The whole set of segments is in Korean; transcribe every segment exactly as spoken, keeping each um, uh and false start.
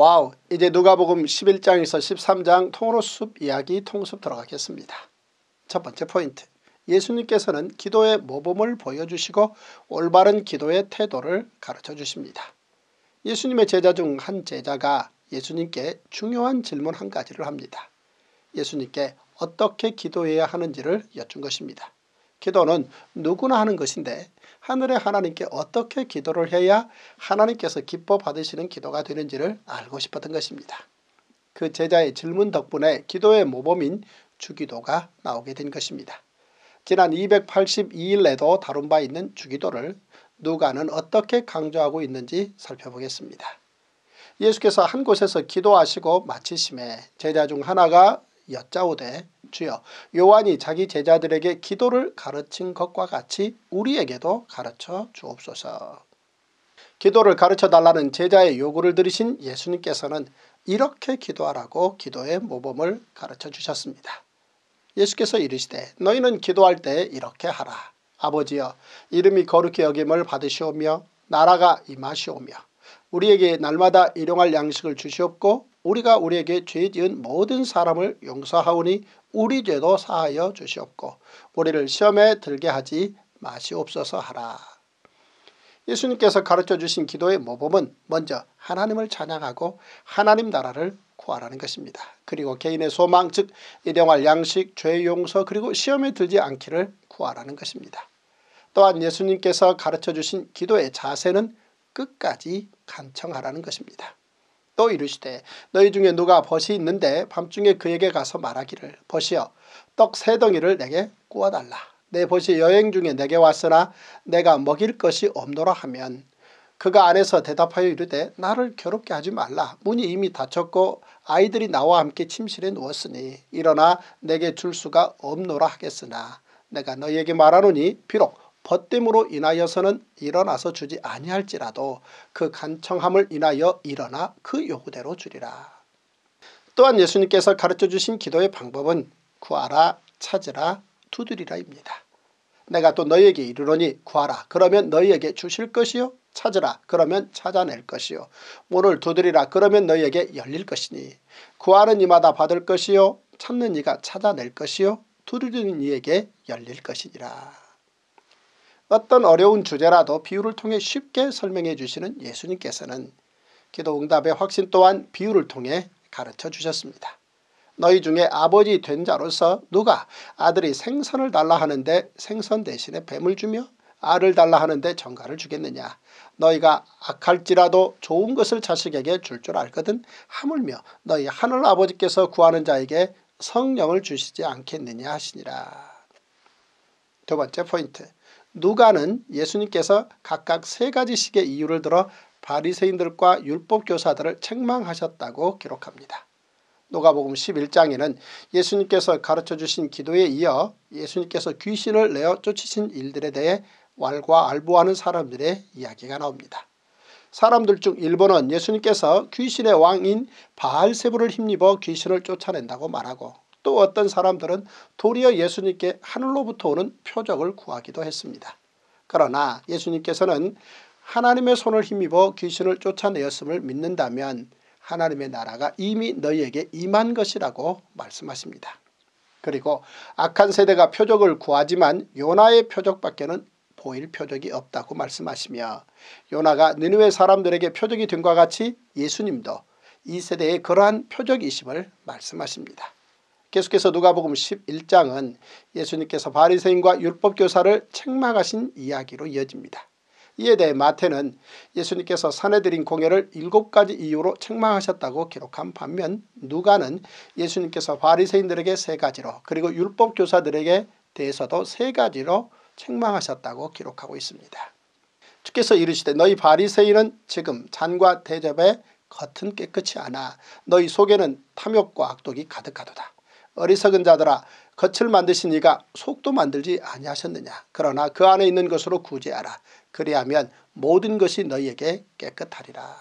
와우, 이제 누가복음 십일 장에서 십삼 장 통로숲 이야기 통숲 들어가겠습니다. 첫 번째 포인트, 예수님께서는 기도의 모범을 보여주시고 올바른 기도의 태도를 가르쳐주십니다. 예수님의 제자 중 한 제자가 예수님께 중요한 질문 한 가지를 합니다. 예수님께 어떻게 기도해야 하는지를 여쭌 것입니다. 기도는 누구나 하는 것인데 하늘의 하나님께 어떻게 기도를 해야 하나님께서 기뻐 받으시는 기도가 되는지를 알고 싶었던 것입니다. 그 제자의 질문 덕분에 기도의 모범인 주기도가 나오게 된 것입니다. 지난 이백팔십이 일에도 다룬 바 있는 주기도를 누가는 어떻게 강조하고 있는지 살펴보겠습니다. 예수께서 한 곳에서 기도하시고 마치심에 제자 중 하나가 여짜오되 주여, 요한이 자기 제자들에게 기도를 가르친 것과 같이 우리에게도 가르쳐 주옵소서. 기도를 가르쳐 달라는 제자의 요구를 들으신 예수님께서는 이렇게 기도하라고 기도의 모범을 가르쳐 주셨습니다. 예수께서 이르시되 너희는 기도할 때 이렇게 하라. 아버지여, 이름이 거룩히 여김을 받으시오며 나라가 임하시오며 우리에게 날마다 일용할 양식을 주시옵고 우리가 우리에게 죄 지은 모든 사람을 용서하오니 우리 죄도 사하여 주시옵고 우리를 시험에 들게 하지 마시옵소서 하라. 예수님께서 가르쳐 주신 기도의 모범은 먼저 하나님을 찬양하고 하나님 나라를 구하라는 것입니다. 그리고 개인의 소망, 즉 일용할 양식, 죄 용서, 그리고 시험에 들지 않기를 구하라는 것입니다. 또한 예수님께서 가르쳐 주신 기도의 자세는 끝까지 간청하라는 것입니다. 또 이르시되 너희 중에 누가 벗이 있는데 밤중에 그에게 가서 말하기를 벗이여, 떡 세 덩이를 내게 구워달라. 내 벗이 여행 중에 내게 왔으나 내가 먹일 것이 없노라 하면 그가 안에서 대답하여 이르되 나를 괴롭게 하지 말라. 문이 이미 닫혔고 아이들이 나와 함께 침실에 누웠으니 일어나 내게 줄 수가 없노라 하겠으나 내가 너희에게 말하노니 비록 벗됨으로 인하여서는 일어나서 주지 아니할지라도 그 간청함을 인하여 일어나 그 요구대로 주리라. 또한 예수님께서 가르쳐 주신 기도의 방법은 구하라, 찾으라, 두드리라입니다. 내가 또 너희에게 이르노니 구하라 그러면 너희에게 주실 것이요, 찾으라 그러면 찾아낼 것이요, 문을 두드리라 그러면 너희에게 열릴 것이니 구하는 이마다 받을 것이요, 찾는 이가 찾아낼 것이요, 두드리는 이에게 열릴 것이니라. 어떤 어려운 주제라도 비유를 통해 쉽게 설명해 주시는 예수님께서는 기도 응답의 확신 또한 비유를 통해 가르쳐 주셨습니다. 너희 중에 아버지 된 자로서 누가 아들이 생선을 달라 하는데 생선 대신에 뱀을 주며 알을 달라 하는데 정갈을 주겠느냐. 너희가 악할지라도 좋은 것을 자식에게 줄 줄 알거든 하물며 너희 하늘 아버지께서 구하는 자에게 성령을 주시지 않겠느냐 하시니라. 두 번째 포인트, 누가는 예수님께서 각각 세 가지씩의 이유를 들어 바리새인들과 율법교사들을 책망하셨다고 기록합니다. 누가복음 십일 장에는 예수님께서 가르쳐주신 기도에 이어 예수님께서 귀신을 내어 쫓으신 일들에 대해 왈가왈부하는 사람들의 이야기가 나옵니다. 사람들 중 일부는 예수님께서 귀신의 왕인 바알세불을 힘입어 귀신을 쫓아낸다고 말하고 또 어떤 사람들은 도리어 예수님께 하늘로부터 오는 표적을 구하기도 했습니다. 그러나 예수님께서는 하나님의 손을 힘입어 귀신을 쫓아내었음을 믿는다면 하나님의 나라가 이미 너희에게 임한 것이라고 말씀하십니다. 그리고 악한 세대가 표적을 구하지만 요나의 표적밖에는 보일 표적이 없다고 말씀하시며 요나가 느느웨 사람들에게 표적이 된과 같이 예수님도 이 세대에 그러한 표적이심을 말씀하십니다. 계속해서 누가복음 십일 장은 예수님께서 바리새인과 율법교사를 책망하신 이야기로 이어집니다. 이에 대해 마태는 예수님께서 산헤드린 공회를 일곱 가지 이유로 책망하셨다고 기록한 반면 누가는 예수님께서 바리새인들에게 세 가지로 그리고 율법교사들에게 대해서도 세 가지로 책망하셨다고 기록하고 있습니다. 주께서 이르시되 너희 바리새인은 지금 잔과 대접에 겉은 깨끗이 않아 너희 속에는 탐욕과 악독이 가득하도다. 어리석은 자들아, 겉을 만드신 이가 속도 만들지 아니하셨느냐. 그러나 그 안에 있는 것으로 구제하라. 그리하면 모든 것이 너희에게 깨끗하리라.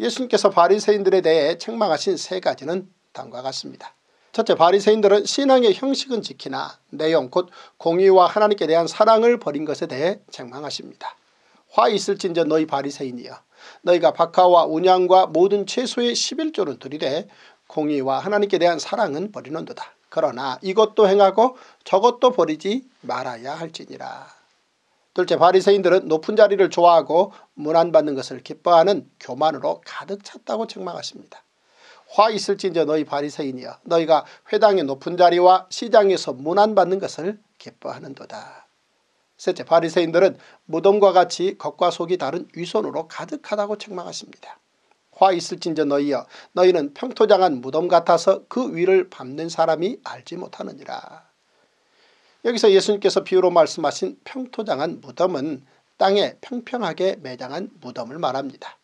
예수님께서 바리새인들에 대해 책망하신 세 가지는 다음과 같습니다. 첫째, 바리새인들은 신앙의 형식은 지키나 내용 곧 공의와 하나님께 대한 사랑을 버린 것에 대해 책망하십니다. 화 있을진저 너희 바리새인이여, 너희가 박하와 운양과 모든 채소의 십일조를 드리되 공의와 하나님께 대한 사랑은 버리는도다. 그러나 이것도 행하고 저것도 버리지 말아야 할지니라. 둘째, 바리새인들은 높은 자리를 좋아하고 문안받는 것을 기뻐하는 교만으로 가득 찼다고 책망하십니다. 화 있을진저 너희 바리새인이여, 너희가 회당의 높은 자리와 시장에서 문안받는 것을 기뻐하는도다. 셋째, 바리새인들은 무덤과 같이 겉과 속이 다른 위선으로 가득하다고 책망하십니다. 화 있을진저 너희여, 너희는 평토장한 무덤 같아서 그 위를 밟는 사람이 알지 못하느니라. 여기서 예수님께서 비유로 말씀하신 평토장한 무덤은 땅에 평평하게 매장한 무덤을 말합니다.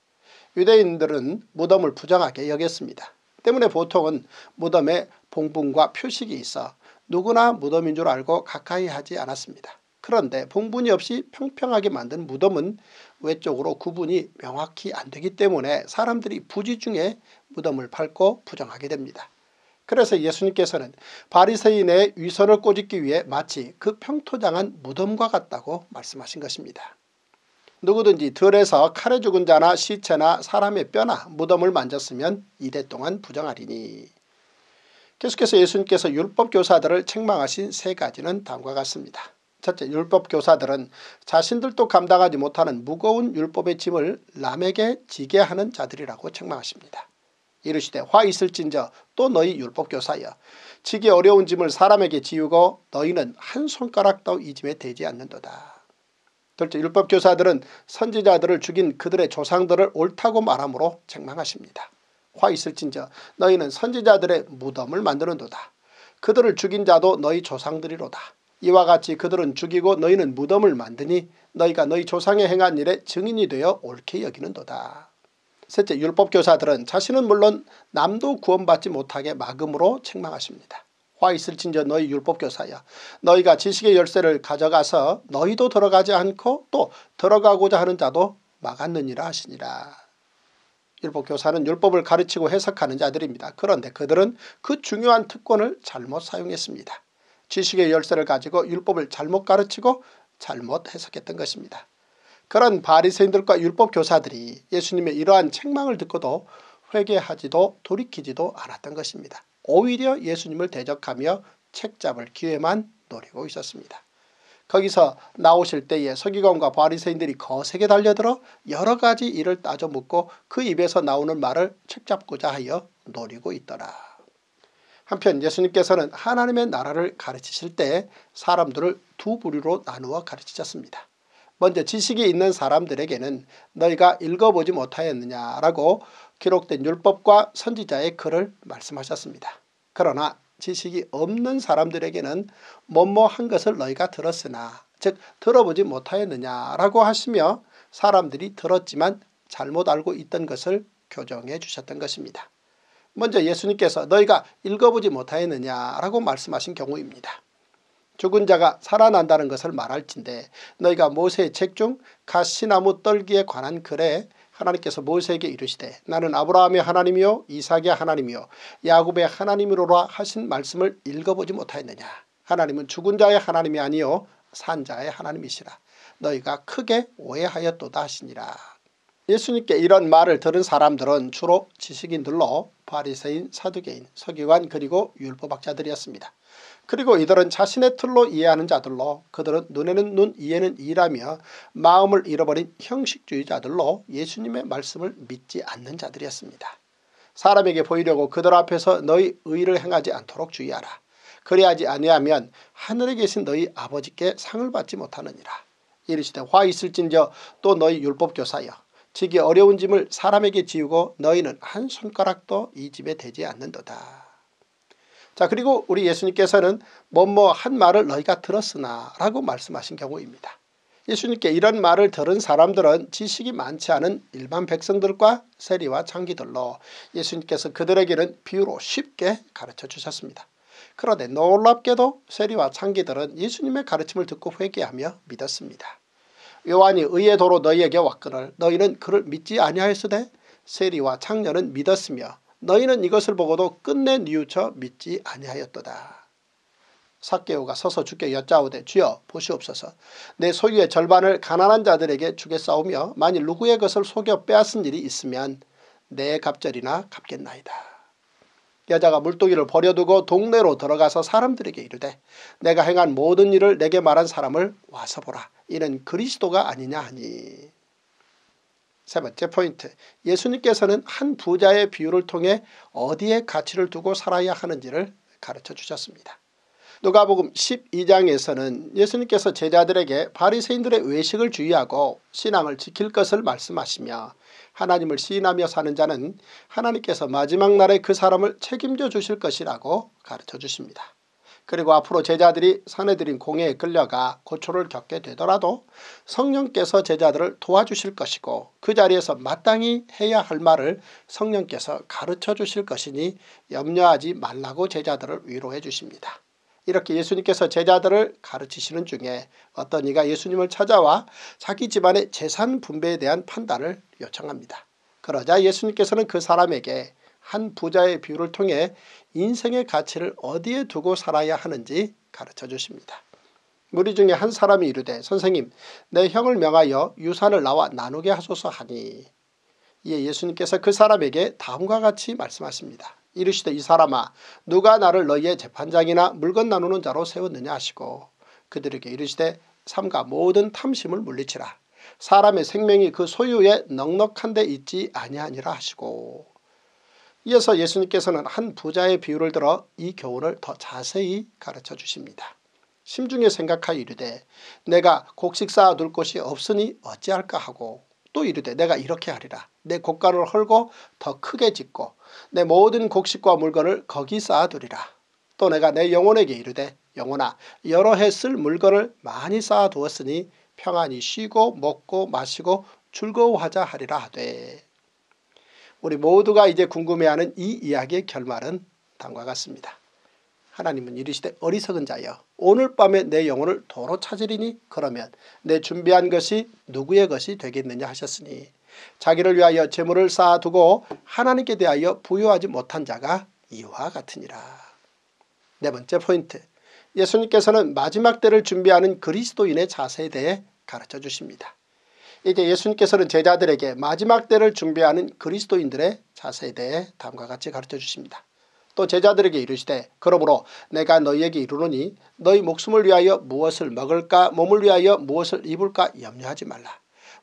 유대인들은 무덤을 부정하게 여겼습니다. 때문에 보통은 무덤에 봉분과 표식이 있어 누구나 무덤인 줄 알고 가까이 하지 않았습니다. 그런데 봉분이 없이 평평하게 만든 무덤은 외적으로 구분이 명확히 안 되기 때문에 사람들이 부지중에 무덤을 밟고 부정하게 됩니다. 그래서 예수님께서는 바리새인의 위선을 꼬집기 위해 마치 그 평토장한 무덤과 같다고 말씀하신 것입니다. 누구든지 들에서 칼에 죽은 자나 시체나 사람의 뼈나 무덤을 만졌으면 이레 동안 부정하리니. 계속해서 예수님께서 율법교사들을 책망하신 세 가지는 다음과 같습니다. 첫째, 율법교사들은 자신들도 감당하지 못하는 무거운 율법의 짐을 남에게 지게 하는 자들이라고 책망하십니다. 이르시되 화 있을진저 또 너희 율법교사여, 지기 어려운 짐을 사람에게 지우고 너희는 한 손가락도 이 짐에 대지 않는도다. 둘째, 율법교사들은 선지자들을 죽인 그들의 조상들을 옳다고 말함으로 책망하십니다. 화 있을진저 너희는 선지자들의 무덤을 만드는도다. 그들을 죽인 자도 너희 조상들이로다. 이와 같이 그들은 죽이고 너희는 무덤을 만드니 너희가 너희 조상의 행한 일에 증인이 되어 옳게 여기는도다. 셋째, 율법교사들은 자신은 물론 남도 구원받지 못하게 막음으로 책망하십니다. 화 있을진저 너희 율법교사야, 너희가 지식의 열쇠를 가져가서 너희도 들어가지 않고 또 들어가고자 하는 자도 막았느니라 하시니라. 율법교사는 율법을 가르치고 해석하는 자들입니다. 그런데 그들은 그 중요한 특권을 잘못 사용했습니다. 지식의 열쇠를 가지고 율법을 잘못 가르치고 잘못 해석했던 것입니다. 그런 바리새인들과 율법교사들이 예수님의 이러한 책망을 듣고도 회개하지도 돌이키지도 않았던 것입니다. 오히려 예수님을 대적하며 책잡을 기회만 노리고 있었습니다. 거기서 나오실 때에 서기관과 바리새인들이 거세게 달려들어 여러 가지 일을 따져 묻고 그 입에서 나오는 말을 책잡고자 하여 노리고 있더라. 한편 예수님께서는 하나님의 나라를 가르치실 때 사람들을 두 부류로 나누어 가르치셨습니다. 먼저 지식이 있는 사람들에게는 너희가 읽어보지 못하였느냐라고 기록된 율법과 선지자의 글을 말씀하셨습니다. 그러나 지식이 없는 사람들에게는 뭐뭐한 것을 너희가 들었으나 즉 들어보지 못하였느냐라고 하시며 사람들이 들었지만 잘못 알고 있던 것을 교정해 주셨던 것입니다. 먼저 예수님께서 너희가 읽어보지 못하였느냐라고 말씀하신 경우입니다. 죽은 자가 살아난다는 것을 말할진데 너희가 모세의 책 중 가시나무 떨기에 관한 글에 하나님께서 모세에게 이르시되 나는 아브라함의 하나님이요 이삭의 하나님이요 야곱의 하나님이로라 하신 말씀을 읽어보지 못하였느냐. 하나님은 죽은 자의 하나님이 아니요 산 자의 하나님이시라. 너희가 크게 오해하였도다 하시니라. 예수님께 이런 말을 들은 사람들은 주로 지식인들로 바리새인, 사두개인, 서기관 그리고 율법학자들이었습니다. 그리고 이들은 자신의 틀로 이해하는 자들로, 그들은 눈에는 눈 이에는 이라며 마음을 잃어버린 형식주의자들로 예수님의 말씀을 믿지 않는 자들이었습니다. 사람에게 보이려고 그들 앞에서 너희 의를 행하지 않도록 주의하라. 그리하지 아니하면 하늘에 계신 너희 아버지께 상을 받지 못하느니라. 이르시되 화 있을진저 또 너희 율법교사여, 지기 어려운 짐을 사람에게 지우고 너희는 한 손가락도 이 짐에 대지 않는도다. 자, 그리고 우리 예수님께서는 뭐뭐 한 말을 너희가 들었으나 라고 말씀하신 경우입니다. 예수님께 이런 말을 들은 사람들은 지식이 많지 않은 일반 백성들과 세리와 창기들로 예수님께서 그들에게는 비유로 쉽게 가르쳐 주셨습니다. 그런데 놀랍게도 세리와 창기들은 예수님의 가르침을 듣고 회개하며 믿었습니다. 요한이 의의 도로 너희에게 왔거늘 너희는 그를 믿지 아니하였으되 세리와 창녀는 믿었으며 너희는 이것을 보고도 끝내 뉘우쳐 믿지 아니하였도다. 삭개오가 서서 주께 여짜오되 주여 보시옵소서. 내 소유의 절반을 가난한 자들에게 주겠사오며 만일 누구의 것을 속여 빼앗은 일이 있으면 내 갑절이나 갚겠나이다. 여자가 물동이를 버려두고 동네로 들어가서 사람들에게 이르되 내가 행한 모든 일을 내게 말한 사람을 와서 보라. 이는 그리스도가 아니냐 하니. 세 번째 포인트. 예수님께서는 한 부자의 비유를 통해 어디에 가치를 두고 살아야 하는지를 가르쳐 주셨습니다. 누가복음 십이 장에서는 예수님께서 제자들에게 바리새인들의 외식을 주의하고 신앙을 지킬 것을 말씀하시며 하나님을 시인하며 사는 자는 하나님께서 마지막 날에 그 사람을 책임져 주실 것이라고 가르쳐 주십니다. 그리고 앞으로 제자들이 산헤드린 공회에 끌려가 고초를 겪게 되더라도 성령께서 제자들을 도와주실 것이고 그 자리에서 마땅히 해야 할 말을 성령께서 가르쳐 주실 것이니 염려하지 말라고 제자들을 위로해 주십니다. 이렇게 예수님께서 제자들을 가르치시는 중에 어떤 이가 예수님을 찾아와 자기 집안의 재산 분배에 대한 판단을 요청합니다. 그러자 예수님께서는 그 사람에게 한 부자의 비유를 통해 인생의 가치를 어디에 두고 살아야 하는지 가르쳐 주십니다. 무리 중에 한 사람이 이르되 선생님 내 형을 명하여 유산을 나와 나누게 하소서 하니 이에 예수님께서 그 사람에게 다음과 같이 말씀하십니다. 이르시되 이 사람아 누가 나를 너희의 재판장이나 물건 나누는 자로 세웠느냐 하시고 그들에게 이르시되 삼가 모든 탐심을 물리치라. 사람의 생명이 그 소유에 넉넉한 데 있지 아니하니라 하시고 이어서 예수님께서는 한 부자의 비유를 들어 이 교훈을 더 자세히 가르쳐 주십니다. 심중에 생각하여 이르되 내가 곡식 쌓아둘 곳이 없으니 어찌할까 하고 또 이르되 내가 이렇게 하리라. 내 곡간을 헐고 더 크게 짓고 내 모든 곡식과 물건을 거기 쌓아두리라. 또 내가 내 영혼에게 이르되 영혼아 여러 해 쓸 물건을 많이 쌓아두었으니 평안히 쉬고 먹고 마시고 즐거워하자 하리라 하되. 우리 모두가 이제 궁금해하는 이 이야기의 결말은 다음과 같습니다. 하나님은 이르시되 어리석은 자여 오늘 밤에 내 영혼을 도로 찾으리니 그러면 내 준비한 것이 누구의 것이 되겠느냐 하셨으니 자기를 위하여 재물을 쌓아두고 하나님께 대하여 부유하지 못한 자가 이와 같으니라. 네 번째 포인트. 예수님께서는 마지막 때를 준비하는 그리스도인의 자세에 대해 가르쳐 주십니다. 이제 예수님께서는 제자들에게 마지막 때를 준비하는 그리스도인들의 자세에 대해 다음과 같이 가르쳐 주십니다. 또 제자들에게 이르시되 그러므로 내가 너희에게 이르노니 너희 목숨을 위하여 무엇을 먹을까 몸을 위하여 무엇을 입을까 염려하지 말라.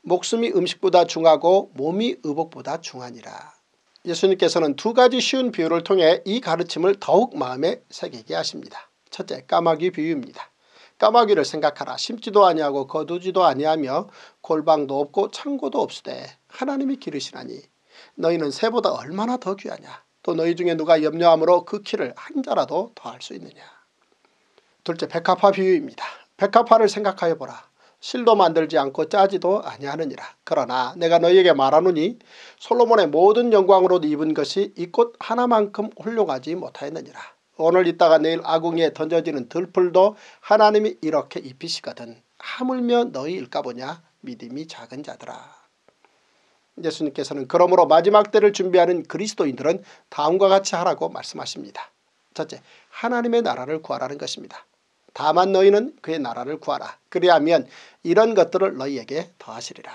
목숨이 음식보다 중하고 몸이 의복보다 중하니라. 예수님께서는 두 가지 쉬운 비유를 통해 이 가르침을 더욱 마음에 새기게 하십니다. 첫째, 까마귀 비유입니다. 까마귀를 생각하라. 심지도 아니하고 거두지도 아니하며 골방도 없고 창고도 없으되 하나님이 기르시나니 너희는 새보다 얼마나 더 귀하냐. 또 너희 중에 누가 염려함으로 그 키를 한 자라도 더할 수 있느냐. 둘째, 백합화 비유입니다. 백합화를 생각하여 보라. 실도 만들지 않고 짜지도 아니하느니라. 그러나 내가 너희에게 말하노니 솔로몬의 모든 영광으로 입은 것이 이 꽃 하나만큼 훌륭하지 못하였느니라. 오늘 있다가 내일 아궁이에 던져지는 들풀도 하나님이 이렇게 입히시거든 하물며 너희일까 보냐 믿음이 작은 자들아. 예수님께서는 그러므로 마지막 때를 준비하는 그리스도인들은 다음과 같이 하라고 말씀하십니다. 첫째, 하나님의 나라를 구하라는 것입니다. 다만 너희는 그의 나라를 구하라. 그리하면 이런 것들을 너희에게 더하시리라.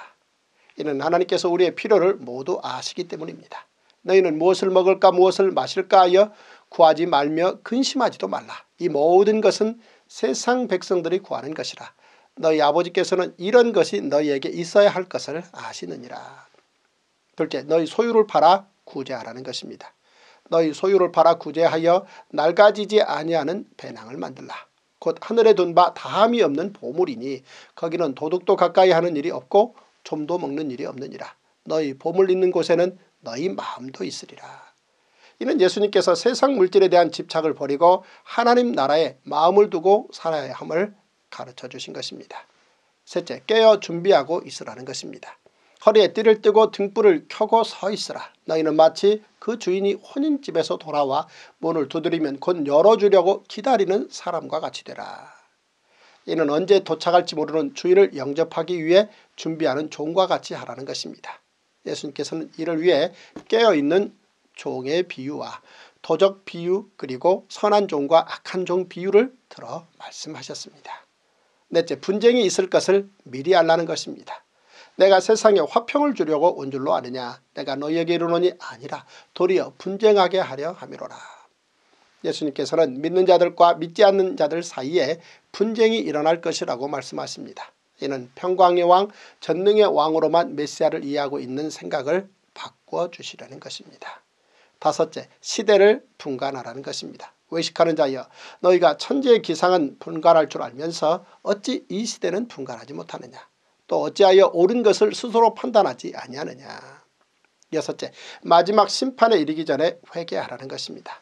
이는 하나님께서 우리의 필요를 모두 아시기 때문입니다. 너희는 무엇을 먹을까 무엇을 마실까 하여 구하지 말며 근심하지도 말라. 이 모든 것은 세상 백성들이 구하는 것이라. 너희 아버지께서는 이런 것이 너희에게 있어야 할 것을 아시느니라. 둘째, 너희 소유를 팔아 구제하라는 것입니다. 너희 소유를 팔아 구제하여 낡아지지 아니하는 배낭을 만들라. 곧 하늘에 둔 바 다함이 없는 보물이니 거기는 도둑도 가까이 하는 일이 없고 좀도 먹는 일이 없느니라. 너희 보물 있는 곳에는 너희 마음도 있으리라. 이는 예수님께서 세상 물질에 대한 집착을 버리고 하나님 나라에 마음을 두고 살아야 함을 가르쳐 주신 것입니다. 셋째, 깨어 준비하고 있으라는 것입니다. 허리에 띠를 뜨고 등불을 켜고 서 있으라. 너희는 마치 그 주인이 혼인집에서 돌아와 문을 두드리면 곧 열어주려고 기다리는 사람과 같이 되라. 이는 언제 도착할지 모르는 주인을 영접하기 위해 준비하는 종과 같이 하라는 것입니다. 예수님께서는 이를 위해 깨어있는 종의 비유와 도적 비유 그리고 선한 종과 악한 종 비유를 들어 말씀하셨습니다. 넷째, 분쟁이 있을 것을 미리 알라는 것입니다. 내가 세상에 화평을 주려고 온 줄로 아느냐? 내가 너희에게 이르노니 아니라 도리어 분쟁하게 하려 함이로라. 예수님께서는 믿는 자들과 믿지 않는 자들 사이에 분쟁이 일어날 것이라고 말씀하십니다. 이는 평강의 왕, 전능의 왕으로만 메시아를 이해하고 있는 생각을 바꿔주시려는 것입니다. 다섯째, 시대를 분간하라는 것입니다. 외식하는 자여, 너희가 천지의 기상은 분간할 줄 알면서 어찌 이 시대는 분간하지 못하느냐? 또 어찌하여 옳은 것을 스스로 판단하지 아니하느냐? 여섯째, 마지막 심판에 이르기 전에 회개하라는 것입니다.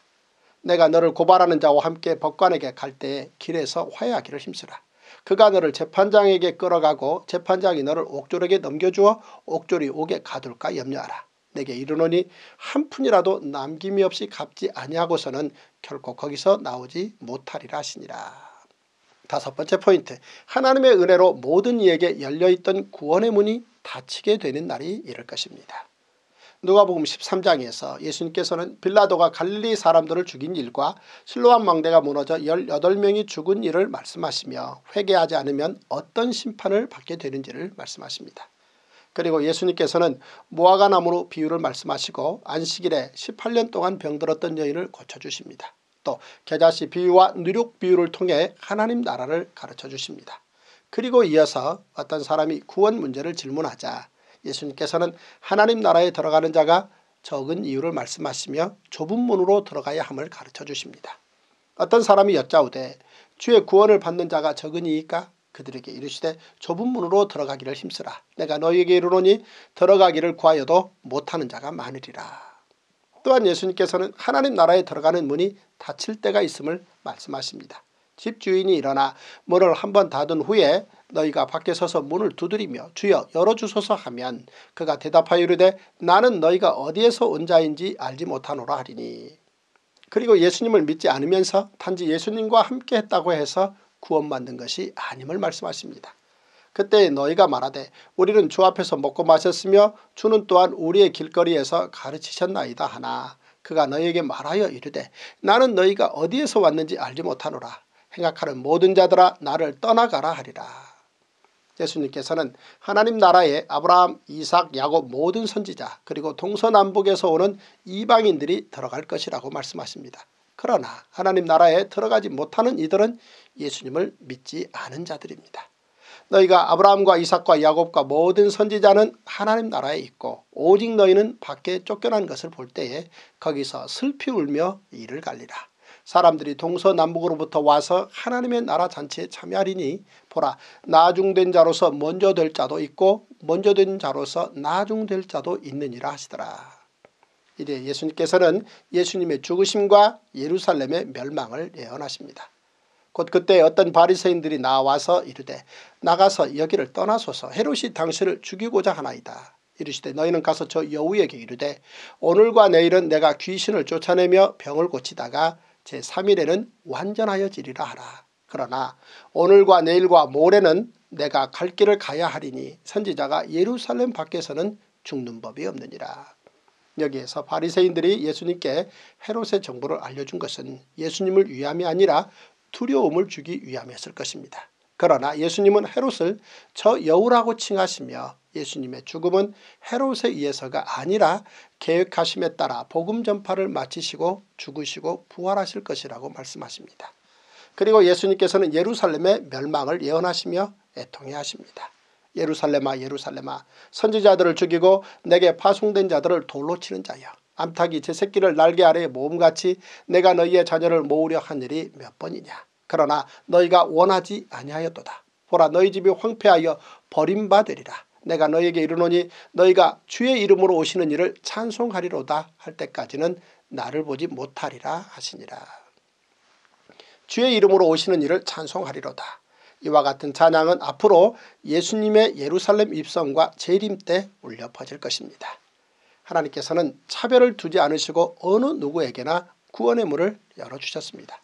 내가 너를 고발하는 자와 함께 법관에게 갈 때에 길에서 화해하기를 힘쓰라. 그가 너를 재판장에게 끌어가고 재판장이 너를 옥졸에게 넘겨주어 옥졸이 옥에 가둘까 염려하라. 내게 이르노니 한 푼이라도 남김이 없이 갚지 아니하고서는 결코 거기서 나오지 못하리라 하시니라. 다섯 번째 포인트, 하나님의 은혜로 모든 이에게 열려있던 구원의 문이 닫히게 되는 날이 이를 것입니다. 누가복음 십삼 장에서 예수님께서는 빌라도가 갈릴리 사람들을 죽인 일과 실로암 망대가 무너져 열여덟 명이 죽은 일을 말씀하시며 회개하지 않으면 어떤 심판을 받게 되는지를 말씀하십니다. 그리고 예수님께서는 무화과나무로 비유를 말씀하시고 안식일에 십팔 년 동안 병들었던 여인을 고쳐주십니다. 또 겨자씨 비유와 누룩 비유를 통해 하나님 나라를 가르쳐주십니다. 그리고 이어서 어떤 사람이 구원 문제를 질문하자 예수님께서는 하나님 나라에 들어가는 자가 적은 이유를 말씀하시며 좁은 문으로 들어가야 함을 가르쳐주십니다. 어떤 사람이 여짜오되 주의 구원을 받는 자가 적으니이까? 그들에게 이르시되 좁은 문으로 들어가기를 힘쓰라. 내가 너희에게 이르노니 들어가기를 구하여도 못하는 자가 많으리라. 또한 예수님께서는 하나님 나라에 들어가는 문이 닫힐 때가 있음을 말씀하십니다. 집주인이 일어나 문을 한번 닫은 후에 너희가 밖에 서서 문을 두드리며 주여 열어주소서 하면 그가 대답하여 이르되 나는 너희가 어디에서 온 자인지 알지 못하노라 하리니. 그리고 예수님을 믿지 않으면서 단지 예수님과 함께 했다고 해서 구원받는 것이 아님을 말씀하십니다. 그때 너희가 말하되 우리는 주 앞에서 먹고 마셨으며 주는 또한 우리의 길거리에서 가르치셨나이다 하나 그가 너희에게 말하여 이르되 나는 너희가 어디에서 왔는지 알지 못하노라. 행악하는 모든 자들아 나를 떠나가라 하리라. 예수님께서는 하나님 나라에 아브라함, 이삭, 야곱 모든 선지자 그리고 동서남북에서 오는 이방인들이 들어갈 것이라고 말씀하십니다. 그러나 하나님 나라에 들어가지 못하는 이들은 예수님을 믿지 않은 자들입니다. 너희가 아브라함과 이삭과 야곱과 모든 선지자는 하나님 나라에 있고 오직 너희는 밖에 쫓겨난 것을 볼 때에 거기서 슬피 울며 이를 갈리라. 사람들이 동서남북으로부터 와서 하나님의 나라 잔치에 참여하리니 보라 나중된 자로서 먼저 될 자도 있고 먼저 된 자로서 나중될 자도 있느니라 하시더라. 이제 예수님께서는 예수님의 죽으심과 예루살렘의 멸망을 예언하십니다. 곧 그때 어떤 바리새인들이 나와서 이르되 나가서 여기를 떠나소서 헤롯이 당신을 죽이고자 하나이다. 이르시되 너희는 가서 저 여우에게 이르되 오늘과 내일은 내가 귀신을 쫓아내며 병을 고치다가 제삼 일에는 완전하여지리라 하라. 그러나 오늘과 내일과 모레는 내가 갈 길을 가야 하리니 선지자가 예루살렘 밖에서는 죽는 법이 없느니라. 여기에서 바리새인들이 예수님께 헤롯의 정보를 알려준 것은 예수님을 위함이 아니라 두려움을 주기 위함이었을 것입니다. 그러나 예수님은 헤롯을 저 여우라고 칭하시며 예수님의 죽음은 헤롯에 의해서가 아니라 계획하심에 따라 복음 전파를 마치시고 죽으시고 부활하실 것이라고 말씀하십니다. 그리고 예수님께서는 예루살렘의 멸망을 예언하시며 애통해 하십니다. 예루살렘아 예루살렘아 선지자들을 죽이고 내게 파송된 자들을 돌로 치는 자여 암탉이 제 새끼를 날개 아래에 모음같이 내가 너희의 자녀를 모으려 한 일이 몇 번이냐. 그러나 너희가 원하지 아니하였도다. 보라 너희 집이 황폐하여 버림받으리라. 내가 너희에게 이르노니 너희가 주의 이름으로 오시는 이를 찬송하리로다 할 때까지는 나를 보지 못하리라 하시니라. 주의 이름으로 오시는 이를 찬송하리로다. 이와 같은 찬양은 앞으로 예수님의 예루살렘 입성과 재림 때 울려 퍼질 것입니다. 하나님께서는 차별을 두지 않으시고 어느 누구에게나 구원의 문을 열어주셨습니다.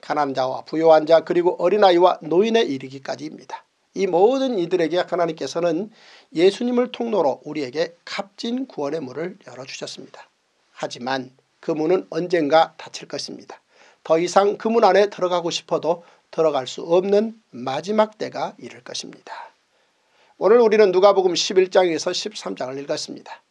가난한 자와 부요한 자 그리고 어린아이와 노인에 이르기까지입니다. 이 모든 이들에게 하나님께서는 예수님을 통로로 우리에게 값진 구원의 문을 열어주셨습니다. 하지만 그 문은 언젠가 닫힐 것입니다. 더 이상 그 문 안에 들어가고 싶어도 들어갈 수 없는 마지막 때가 이를 것입니다. 오늘 우리는 누가복음 십일 장에서 십삼 장을 읽었습니다.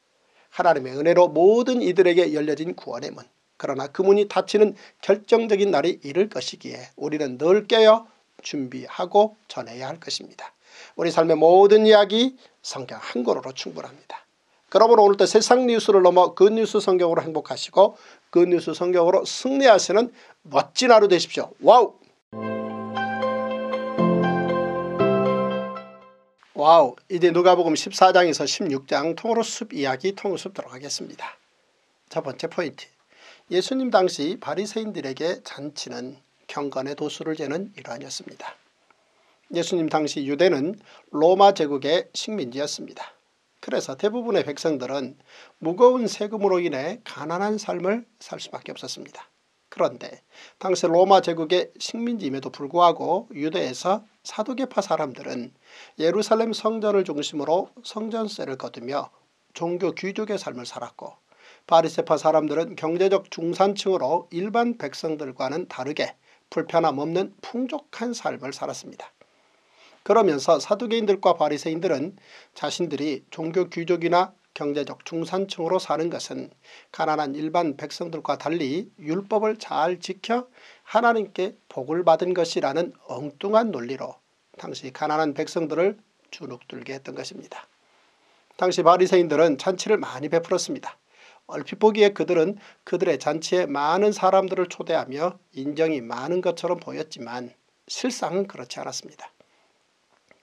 하나님의 은혜로 모든 이들에게 열려진 구원의 문, 그러나 그 문이 닫히는 결정적인 날이 이를 것이기에 우리는 늘 깨어 준비하고 전해야 할 것입니다. 우리 삶의 모든 이야기 성경 한 권으로 충분합니다. 그러므로 오늘도 세상 뉴스를 넘어 굿뉴스 성경으로 행복하시고 굿뉴스 성경으로 승리하시는 멋진 하루 되십시오. 와우! 와우! 이제 누가복음 십사 장에서 십육 장 통으로 숲 이야기 통숲 들어가겠습니다. 첫 번째 포인트. 예수님 당시 바리새인들에게 잔치는 경건의 도수를 재는 일환이었습니다. 예수님 당시 유대는 로마 제국의 식민지였습니다. 그래서 대부분의 백성들은 무거운 세금으로 인해 가난한 삶을 살 수밖에 없었습니다. 그런데 당시 로마 제국의 식민지임에도 불구하고 유대에서 사두개파 사람들은 예루살렘 성전을 중심으로 성전세를 거두며 종교 귀족의 삶을 살았고, 바리새파 사람들은 경제적 중산층으로 일반 백성들과는 다르게 불편함 없는 풍족한 삶을 살았습니다. 그러면서 사두개인들과 바리새인들은 자신들이 종교 귀족이나 경제적 중산층으로 사는 것은 가난한 일반 백성들과 달리 율법을 잘 지켜 하나님께 복을 받은 것이라는 엉뚱한 논리로 당시 가난한 백성들을 주눅들게 했던 것입니다. 당시 바리새인들은 잔치를 많이 베풀었습니다. 얼핏 보기에 그들은 그들의 잔치에 많은 사람들을 초대하며 인정이 많은 것처럼 보였지만 실상은 그렇지 않았습니다.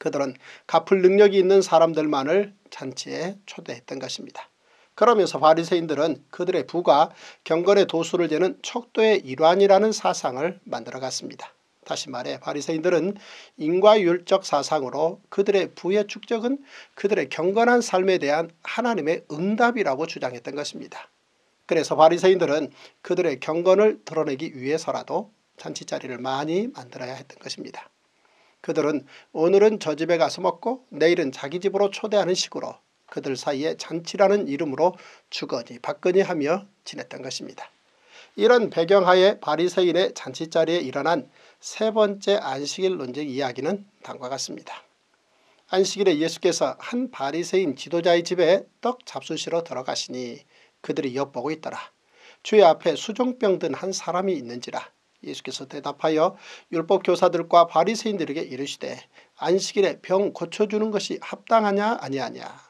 그들은 갚을 능력이 있는 사람들만을 잔치에 초대했던 것입니다. 그러면서 바리새인들은 그들의 부가 경건의 도수를 재는 척도의 일환이라는 사상을 만들어갔습니다. 다시 말해 바리새인들은 인과율적 사상으로 그들의 부의 축적은 그들의 경건한 삶에 대한 하나님의 응답이라고 주장했던 것입니다. 그래서 바리새인들은 그들의 경건을 드러내기 위해서라도 잔치자리를 많이 만들어야 했던 것입니다. 그들은 오늘은 저 집에 가서 먹고 내일은 자기 집으로 초대하는 식으로 그들 사이에 잔치라는 이름으로 주거니 받거니 하며 지냈던 것입니다. 이런 배경하에 바리새인의 잔치자리에 일어난 세 번째 안식일 논쟁 이야기는 다음과 같습니다. 안식일에 예수께서 한 바리새인 지도자의 집에 떡 잡수시러 들어가시니 그들이 엿보고 있더라. 주의 앞에 수종병 든 한 사람이 있는지라. 예수께서 대답하여 율법교사들과 바리새인들에게 이르시되 안식일에 병 고쳐주는 것이 합당하냐 아니하냐.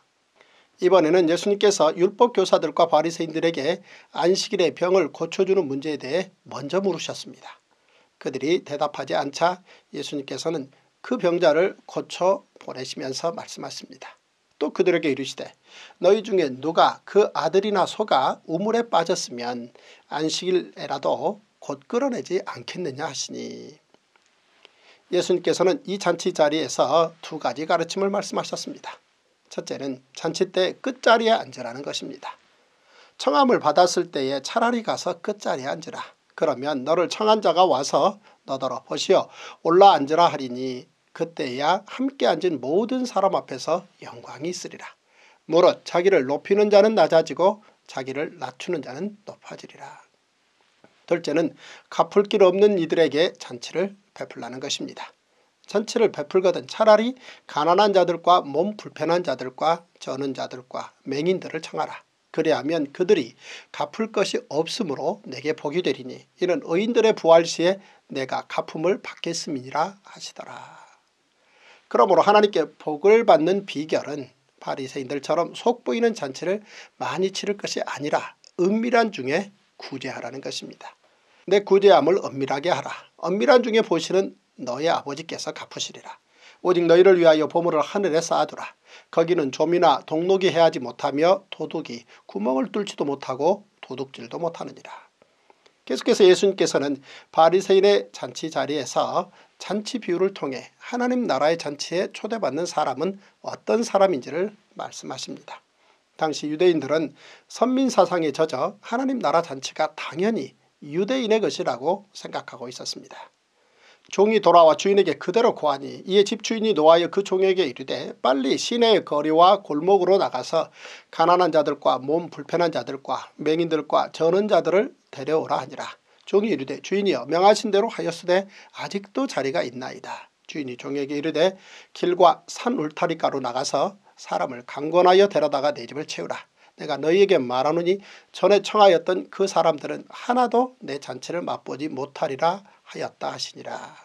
이번에는 예수님께서 율법교사들과 바리새인들에게 안식일에 병을 고쳐주는 문제에 대해 먼저 물으셨습니다. 그들이 대답하지 않자 예수님께서는 그 병자를 고쳐 보내시면서 말씀하십니다. 또 그들에게 이르시되 너희 중에 누가 그 아들이나 소가 우물에 빠졌으면 안식일에라도 곧 끌어내지 않겠느냐 하시니. 예수님께서는 이 잔치 자리에서 두 가지 가르침을 말씀하셨습니다. 첫째는 잔치 때 끝자리에 앉으라는 것입니다. 청함을 받았을 때에 차라리 가서 끝자리에 앉으라. 그러면 너를 청한 자가 와서 너더러 보시어 올라 앉으라 하리니 그때야 함께 앉은 모든 사람 앞에서 영광이 있으리라. 무릇 자기를 높이는 자는 낮아지고 자기를 낮추는 자는 높아지리라. 둘째는 갚을 길 없는 이들에게 잔치를 베풀라는 것입니다. 잔치를 베풀거든 차라리 가난한 자들과 몸 불편한 자들과 저는 자들과 맹인들을 청하라. 그래야면 그들이 갚을 것이 없으므로 내게 복이 되리니 이는 의인들의 부활 시에 내가 갚음을 받겠음이니라 하시더라. 그러므로 하나님께 복을 받는 비결은 바리새인들처럼 속보이는 잔치를 많이 치를 것이 아니라 은밀한 중에 구제하라는 것입니다. 내 구제함을 엄밀하게 하라. 엄밀한 중에 보시는 너의 아버지께서 갚으시리라. 오직 너희를 위하여 보물을 하늘에 쌓아두라. 거기는 조미나 동록이 해하지 못하며 도둑이 구멍을 뚫지도 못하고 도둑질도 못하느니라. 계속해서 예수님께서는 바리새인의 잔치 자리에서 잔치 비유를 통해 하나님 나라의 잔치에 초대받는 사람은 어떤 사람인지를 말씀하십니다. 당시 유대인들은 선민사상에 젖어 하나님 나라 잔치가 당연히 유대인의 것이라고 생각하고 있었습니다. 종이 돌아와 주인에게 그대로 고하니 이에 집주인이 노하여 그 종에게 이르되 빨리 시내의 거리와 골목으로 나가서 가난한 자들과 몸 불편한 자들과 맹인들과 저는 자들을 데려오라 하니라. 종이 이르되 주인이여 명하신 대로 하였으되 아직도 자리가 있나이다. 주인이 종에게 이르되 길과 산 울타리가로 나가서 사람을 강권하여 데려다가 내 집을 채우라. 내가 너희에게 말하노니 전에 청하였던 그 사람들은 하나도 내 잔치를 맛보지 못하리라 하였다 하시니라.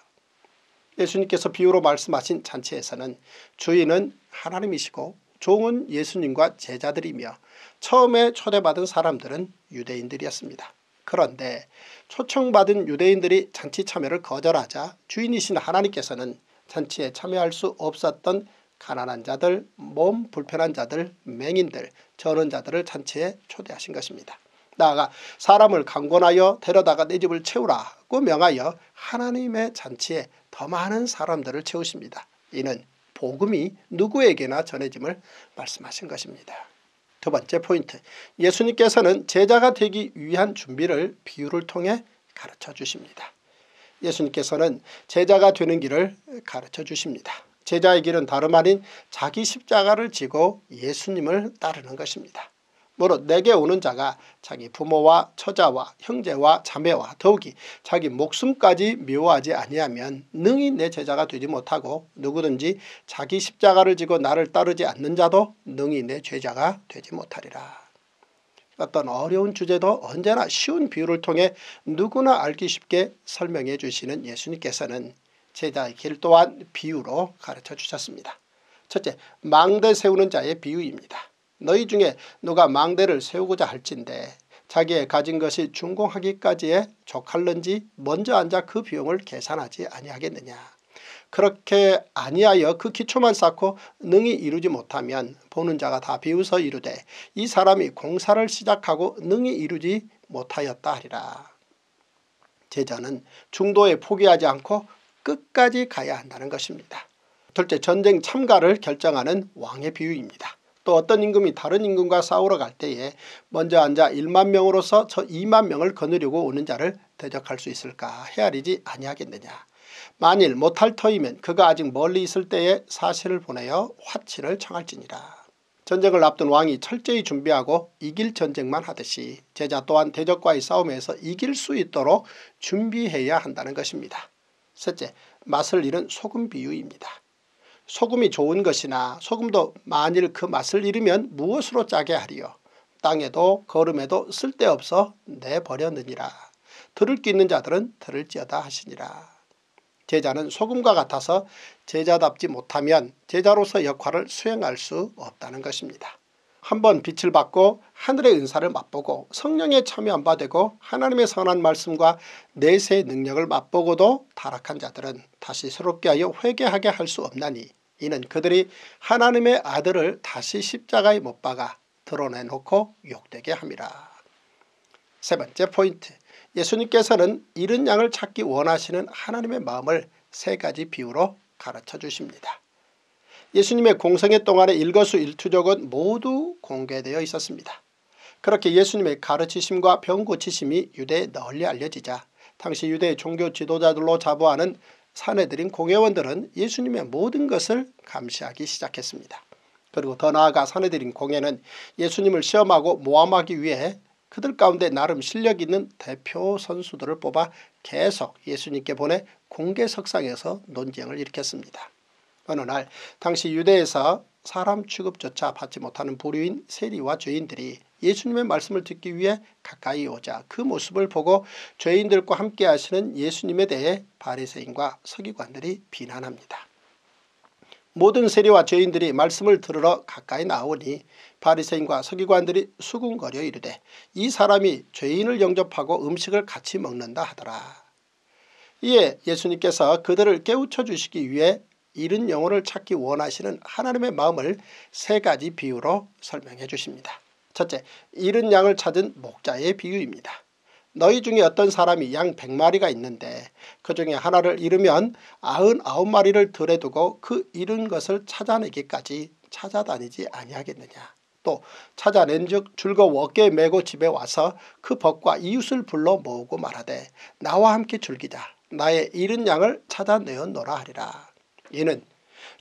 예수님께서 비유로 말씀하신 잔치에서는 주인은 하나님이시고 종은 예수님과 제자들이며 처음에 초대받은 사람들은 유대인들이었습니다. 그런데 초청받은 유대인들이 잔치 참여를 거절하자 주인이신 하나님께서는 잔치에 참여할 수 없었던 가난한 자들, 몸 불편한 자들, 맹인들, 저는 자들을 잔치에 초대하신 것입니다. 나아가 사람을 강권하여 데려다가 내 집을 채우라고 명하여 하나님의 잔치에 더 많은 사람들을 채우십니다. 이는 복음이 누구에게나 전해짐을 말씀하신 것입니다. 두 번째 포인트, 예수님께서는 제자가 되기 위한 준비를 비유를 통해 가르쳐 주십니다. 예수님께서는 제자가 되는 길을 가르쳐 주십니다. 제자의 길은 다름 아닌 자기 십자가를 지고 예수님을 따르는 것입니다. 무릇 내게 오는 자가 자기 부모와 처자와 형제와 자매와 더욱이 자기 목숨까지 미워하지 아니하면 능히 내 제자가 되지 못하고 누구든지 자기 십자가를 지고 나를 따르지 않는 자도 능히 내 제자가 되지 못하리라. 어떤 어려운 주제도 언제나 쉬운 비유를 통해 누구나 알기 쉽게 설명해 주시는 예수님께서는 제자의 길 또한 비유로 가르쳐 주셨습니다. 첫째, 망대 세우는 자의 비유입니다. 너희 중에 누가 망대를 세우고자 할진대 자기의 가진 것이 준공하기까지에 족할는지 먼저 앉아 그 비용을 계산하지 아니하겠느냐. 그렇게 아니하여 그 기초만 쌓고 능히 이루지 못하면 보는 자가 다 비웃어 이르되 이 사람이 공사를 시작하고 능히 이루지 못하였다 하리라. 제자는 중도에 포기하지 않고 끝까지 가야 한다는 것입니다. 둘째, 전쟁 참가를 결정하는 왕의 비유입니다. 또 어떤 임금이 다른 임금과 싸우러 갈 때에 먼저 앉아 일만 명으로서 저 이만 명을 거느리고 오는 자를 대적할 수 있을까 헤아리지 아니하겠느냐. 만일 못할 터이면 그가 아직 멀리 있을 때에 사신을 보내어 화치를 청할지니라. 전쟁을 앞둔 왕이 철저히 준비하고 이길 전쟁만 하듯이 제자 또한 대적과의 싸움에서 이길 수 있도록 준비해야 한다는 것입니다. 셋째, 맛을 잃은 소금 비유입니다. 소금이 좋은 것이나 소금도 만일 그 맛을 잃으면 무엇으로 짜게 하리요. 땅에도 거름에도 쓸데없어 내버렸느니라. 들을 귀 있는 자들은 들을지어다 하시니라. 제자는 소금과 같아서 제자답지 못하면 제자로서 역할을 수행할 수 없다는 것입니다. 한번 빛을 받고 하늘의 은사를 맛보고 성령에 참여한 바 되고 하나님의 선한 말씀과 내세의 능력을 맛보고도 타락한 자들은 다시 새롭게 하여 회개하게 할 수 없나니 이는 그들이 하나님의 아들을 다시 십자가에 못 박아 드러내놓고 욕되게 함이라. 세 번째 포인트, 예수님께서는 잃은 양을 찾기 원하시는 하나님의 마음을 세 가지 비유로 가르쳐 주십니다. 예수님의 공생애 동안의 일거수일투족은 모두 공개되어 있었습니다. 그렇게 예수님의 가르치심과 병고치심이 유대에 널리 알려지자 당시 유대의 종교 지도자들로 자부하는 산헤드린 공회원들은 예수님의 모든 것을 감시하기 시작했습니다. 그리고 더 나아가 산헤드린 공회는 예수님을 시험하고 모함하기 위해 그들 가운데 나름 실력 있는 대표 선수들을 뽑아 계속 예수님께 보내 공개 석상에서 논쟁을 일으켰습니다. 어느 날 당시 유대에서 사람 취급조차 받지 못하는 부류인 세리와 죄인들이 예수님의 말씀을 듣기 위해 가까이 오자 그 모습을 보고 죄인들과 함께 하시는 예수님에 대해 바리새인과 서기관들이 비난합니다. 모든 세리와 죄인들이 말씀을 들으러 가까이 나오니 바리새인과 서기관들이 수군거려 이르되 이 사람이 죄인을 영접하고 음식을 같이 먹는다 하더라. 이에 예수님께서 그들을 깨우쳐 주시기 위해 잃은 영혼을 찾기 원하시는 하나님의 마음을 세 가지 비유로 설명해 주십니다. 첫째, 잃은 양을 찾은 목자의 비유입니다. 너희 중에 어떤 사람이 양 백 마리가 있는데 그 중에 하나를 잃으면 구십구 마리를 들에 두고 그 잃은 것을 찾아내기까지 찾아다니지 아니하겠느냐. 또 찾아낸 즉 즐거워 어깨에 메고 집에 와서 그 벗과 이웃을 불러 모으고 말하되 나와 함께 즐기자 나의 잃은 양을 찾아내었노라 하리라. 이는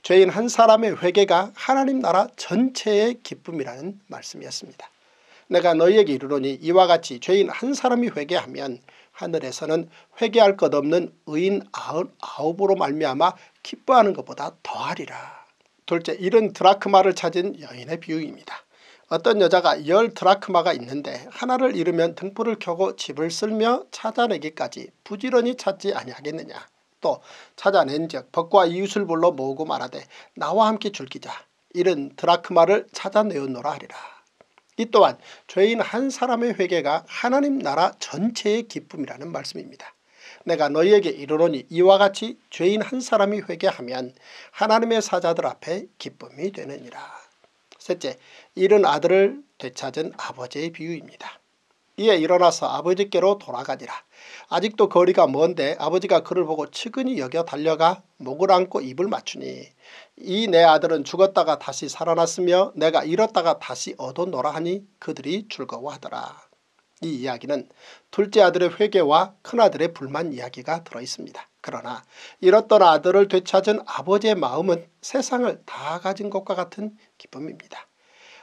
죄인 한 사람의 회개가 하나님 나라 전체의 기쁨이라는 말씀이었습니다. 내가 너희에게 이르노니 이와 같이 죄인 한 사람이 회개하면 하늘에서는 회개할 것 없는 의인 아홉으로 말미암아 기뻐하는 것보다 더하리라. 둘째, 잃은 드라크마를 찾은 여인의 비유입니다. 어떤 여자가 열 드라크마가 있는데 하나를 잃으면 등불을 켜고 집을 쓸며 찾아내기까지 부지런히 찾지 아니하겠느냐. 또 찾아낸 즉 벗과 이웃을 불러 모으고 말하되 나와 함께 즐기자 잃은 드라크마를 찾아내었노라 하리라. 이 또한 죄인 한 사람의 회개가 하나님 나라 전체의 기쁨이라는 말씀입니다. 내가 너희에게 이르노니 이와 같이 죄인 한 사람이 회개하면 하나님의 사자들 앞에 기쁨이 되느니라. 셋째, 잃은 아들을 되찾은 아버지의 비유입니다. 이에 일어나서 아버지께로 돌아가니라. 아직도 거리가 먼데 아버지가 그를 보고 측은히 여겨 달려가 목을 안고 입을 맞추니 이 내 아들은 죽었다가 다시 살아났으며 내가 잃었다가 다시 얻었노라 하니 그들이 즐거워하더라. 이 이야기는 둘째 아들의 회개와 큰아들의 불만 이야기가 들어있습니다. 그러나 잃었던 아들을 되찾은 아버지의 마음은 세상을 다 가진 것과 같은 기쁨입니다.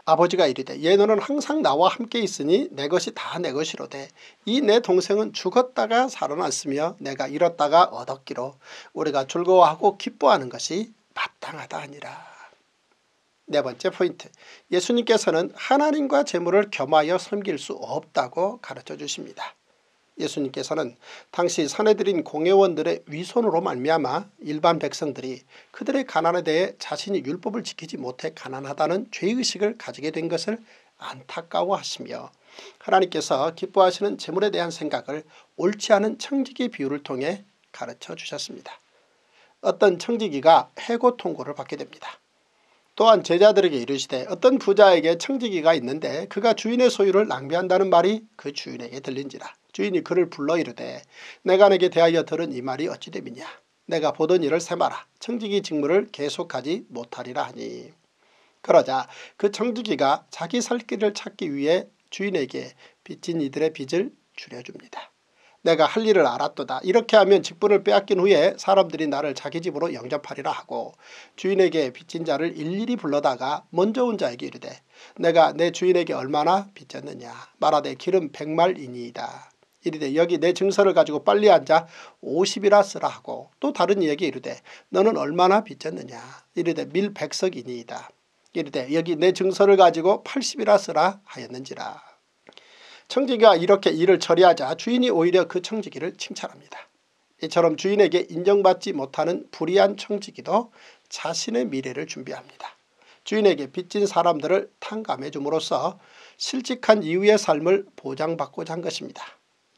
아버지가 이르되 얘 너는 항상 나와 함께 있으니 내 것이 다 내 것이로되 이 내 동생은 죽었다가 살아났으며 내가 잃었다가 얻었기로 우리가 즐거워하고 기뻐하는 것이 마땅하다 하니라. 네 번째 포인트, 예수님께서는 하나님과 재물을 겸하여 섬길 수 없다고 가르쳐 주십니다. 예수님께서는 당시 산헤드린 공회원들의 위선으로 말미암아 일반 백성들이 그들의 가난에 대해 자신이 율법을 지키지 못해 가난하다는 죄의식을 가지게 된 것을 안타까워하시며 하나님께서 기뻐하시는 재물에 대한 생각을 옳지 않은 청지기 비유를 통해 가르쳐 주셨습니다. 어떤 청지기가 해고 통고를 받게 됩니다. 또한 제자들에게 이르시되 어떤 부자에게 청지기가 있는데 그가 주인의 소유를 낭비한다는 말이 그 주인에게 들린지라. 주인이 그를 불러 이르되 내가 내게 대하여 들은 이 말이 어찌 됨이냐. 내가 보던 일을 세마라. 청지기 직무를 계속하지 못하리라 하니. 그러자 그 청지기가 자기 살 길을 찾기 위해 주인에게 빚진 이들의 빚을 줄여줍니다. 내가 할 일을 알았도다. 이렇게 하면 직분을 빼앗긴 후에 사람들이 나를 자기 집으로 영접하리라 하고 주인에게 빚진 자를 일일이 불러다가 먼저 온 자에게 이르되 내가 내 주인에게 얼마나 빚졌느냐. 말하되 기름 백말이니이다. 이르되 여기 내 증서를 가지고 빨리 앉아 오십이라 쓰라 하고 또 다른 이에게 이르되 너는 얼마나 빚졌느냐. 이르되 밀 백석이니이다. 이르되 여기 내 증서를 가지고 팔십이라 쓰라 하였는지라. 청지기가 이렇게 일을 처리하자 주인이 오히려 그 청지기를 칭찬합니다. 이처럼 주인에게 인정받지 못하는 불의한 청지기도 자신의 미래를 준비합니다. 주인에게 빚진 사람들을 탕감해 줌으로써 실직한 이후의 삶을 보장받고자 한 것입니다.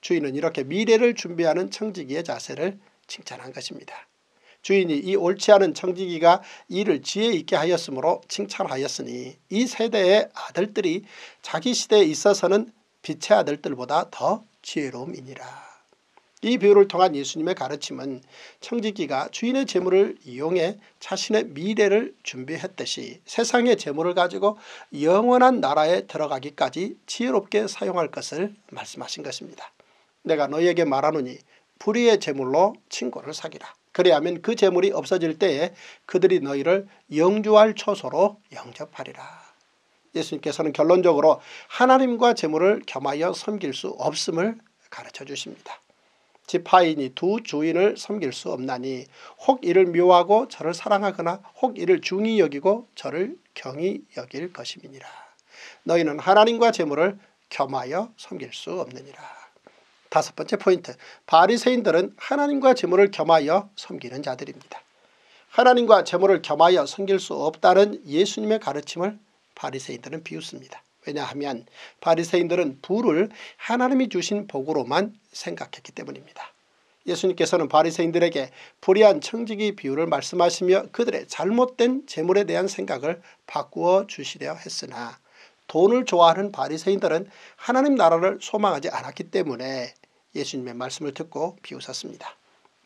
주인은 이렇게 미래를 준비하는 청지기의 자세를 칭찬한 것입니다. 주인이 이 옳지 않은 청지기가 이를 지혜 있게 하였으므로 칭찬하였으니 이 세대의 아들들이 자기 시대에 있어서는 빛의 아들들보다 더 지혜로움이니라. 이 비유를 통한 예수님의 가르침은 청지기가 주인의 재물을 이용해 자신의 미래를 준비했듯이 세상의 재물을 가지고 영원한 나라에 들어가기까지 지혜롭게 사용할 것을 말씀하신 것입니다. 내가 너희에게 말하노니 불의의 재물로 친구를 사귀라. 그래야면 그 재물이 없어질 때에 그들이 너희를 영주할 처소로 영접하리라. 예수님께서는 결론적으로 하나님과 재물을 겸하여 섬길 수 없음을 가르쳐 주십니다. 지파인이 두 주인을 섬길 수 없나니 혹 이를 미워하고 저를 사랑하거나 혹 이를 중히 여기고 저를 경히 여길 것임이니라. 너희는 하나님과 재물을 겸하여 섬길 수 없느니라. 다섯 번째 포인트, 바리새인들은 하나님과 재물을 겸하여 섬기는 자들입니다. 하나님과 재물을 겸하여 섬길 수 없다는 예수님의 가르침을 바리새인들은 비웃습니다. 왜냐하면 바리새인들은 부를 하나님이 주신 복으로만 생각했기 때문입니다. 예수님께서는 바리새인들에게 불의한 청지기 비유를 말씀하시며 그들의 잘못된 재물에 대한 생각을 바꾸어 주시려 했으나 돈을 좋아하는 바리새인들은 하나님 나라를 소망하지 않았기 때문에 예수님의 말씀을 듣고 비웃었습니다.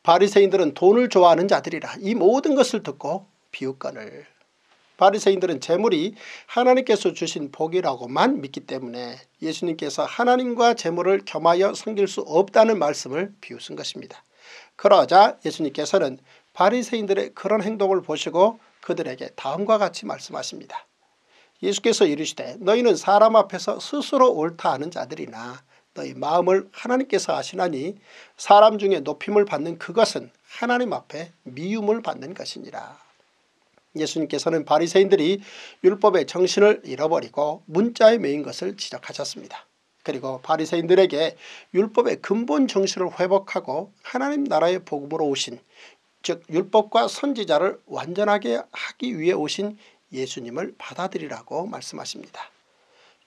바리새인들은 돈을 좋아하는 자들이라 이 모든 것을 듣고 비웃거늘 바리새인들은 재물이 하나님께서 주신 복이라고만 믿기 때문에 예수님께서 하나님과 재물을 겸하여 섬길 수 없다는 말씀을 비웃은 것입니다. 그러자 예수님께서는 바리새인들의 그런 행동을 보시고 그들에게 다음과 같이 말씀하십니다. 예수께서 이르시되 너희는 사람 앞에서 스스로 옳다 하는 자들이나 너희 마음을 하나님께서 아시나니 사람 중에 높임을 받는 그것은 하나님 앞에 미움을 받는 것이니라. 예수님께서는 바리새인들이 율법의 정신을 잃어버리고 문자에 매인 것을 지적하셨습니다. 그리고 바리새인들에게 율법의 근본 정신을 회복하고 하나님 나라의 복음으로 오신, 즉 율법과 선지자를 완전하게 하기 위해 오신 예수님을 받아들이라고 말씀하십니다.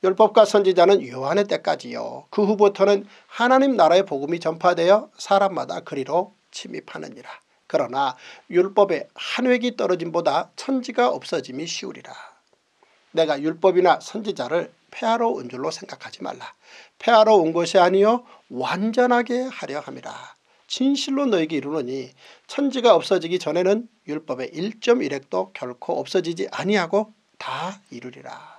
율법과 선지자는 요한의 때까지요. 그 후부터는 하나님 나라의 복음이 전파되어 사람마다 그리로 침입하느니라. 그러나 율법의 한 획이 떨어짐보다 천지가 없어짐이 쉬우리라. 내가 율법이나 선지자를 폐하러 온 줄로 생각하지 말라. 폐하러 온 것이 아니요 완전하게 하려 함이라. 진실로 너에게 이르노니 천지가 없어지기 전에는 율법의 일 점 일 획도 결코 없어지지 아니하고 다 이루리라.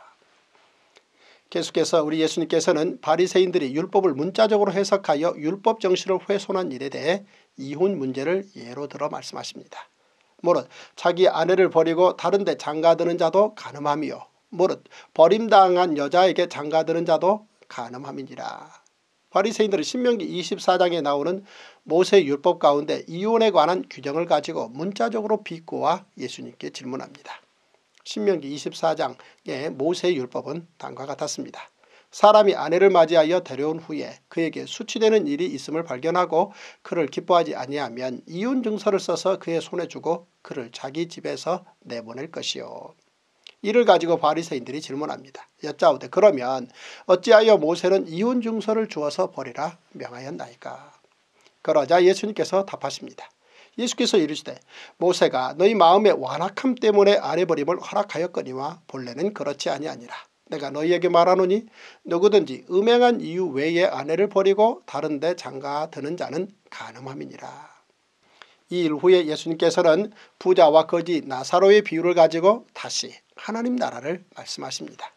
계속해서 우리 예수님께서는 바리새인들이 율법을 문자적으로 해석하여 율법 정신을 훼손한 일에 대해 이혼 문제를 예로 들어 말씀하십니다. 무릇 자기 아내를 버리고 다른 데 장가드는 자도 간음함이요 무릇 버림당한 여자에게 장가드는 자도 간음함이니라. 바리새인들은 신명기 이십사 장에 나오는 모세의 율법 가운데 이혼에 관한 규정을 가지고 문자적으로 비꼬아 예수님께 질문합니다. 신명기 이십사 장의 모세의 율법은 다음과 같았습니다. 사람이 아내를 맞이하여 데려온 후에 그에게 수치되는 일이 있음을 발견하고 그를 기뻐하지 아니하면 이혼 증서를 써서 그의 손에 주고 그를 자기 집에서 내보낼 것이요. 이를 가지고 바리새인들이 질문합니다. 여짜오되 그러면 어찌하여 모세는 이혼 증서를 주어서 버리라 명하였나이까? 그러자 예수님께서 답하십니다. 예수께서 이르시되 모세가 너희 마음의 완악함 때문에 아내 버림을 허락하였거니와 본래는 그렇지 아니하니라. 내가 너희에게 말하노니 누구든지 음행한 이유 외에 아내를 버리고 다른 데 장가드는 자는 간음함이니라. 이 일 후에 예수님께서는 부자와 거지 나사로의 비유를 가지고 다시 하나님 나라를 말씀하십니다.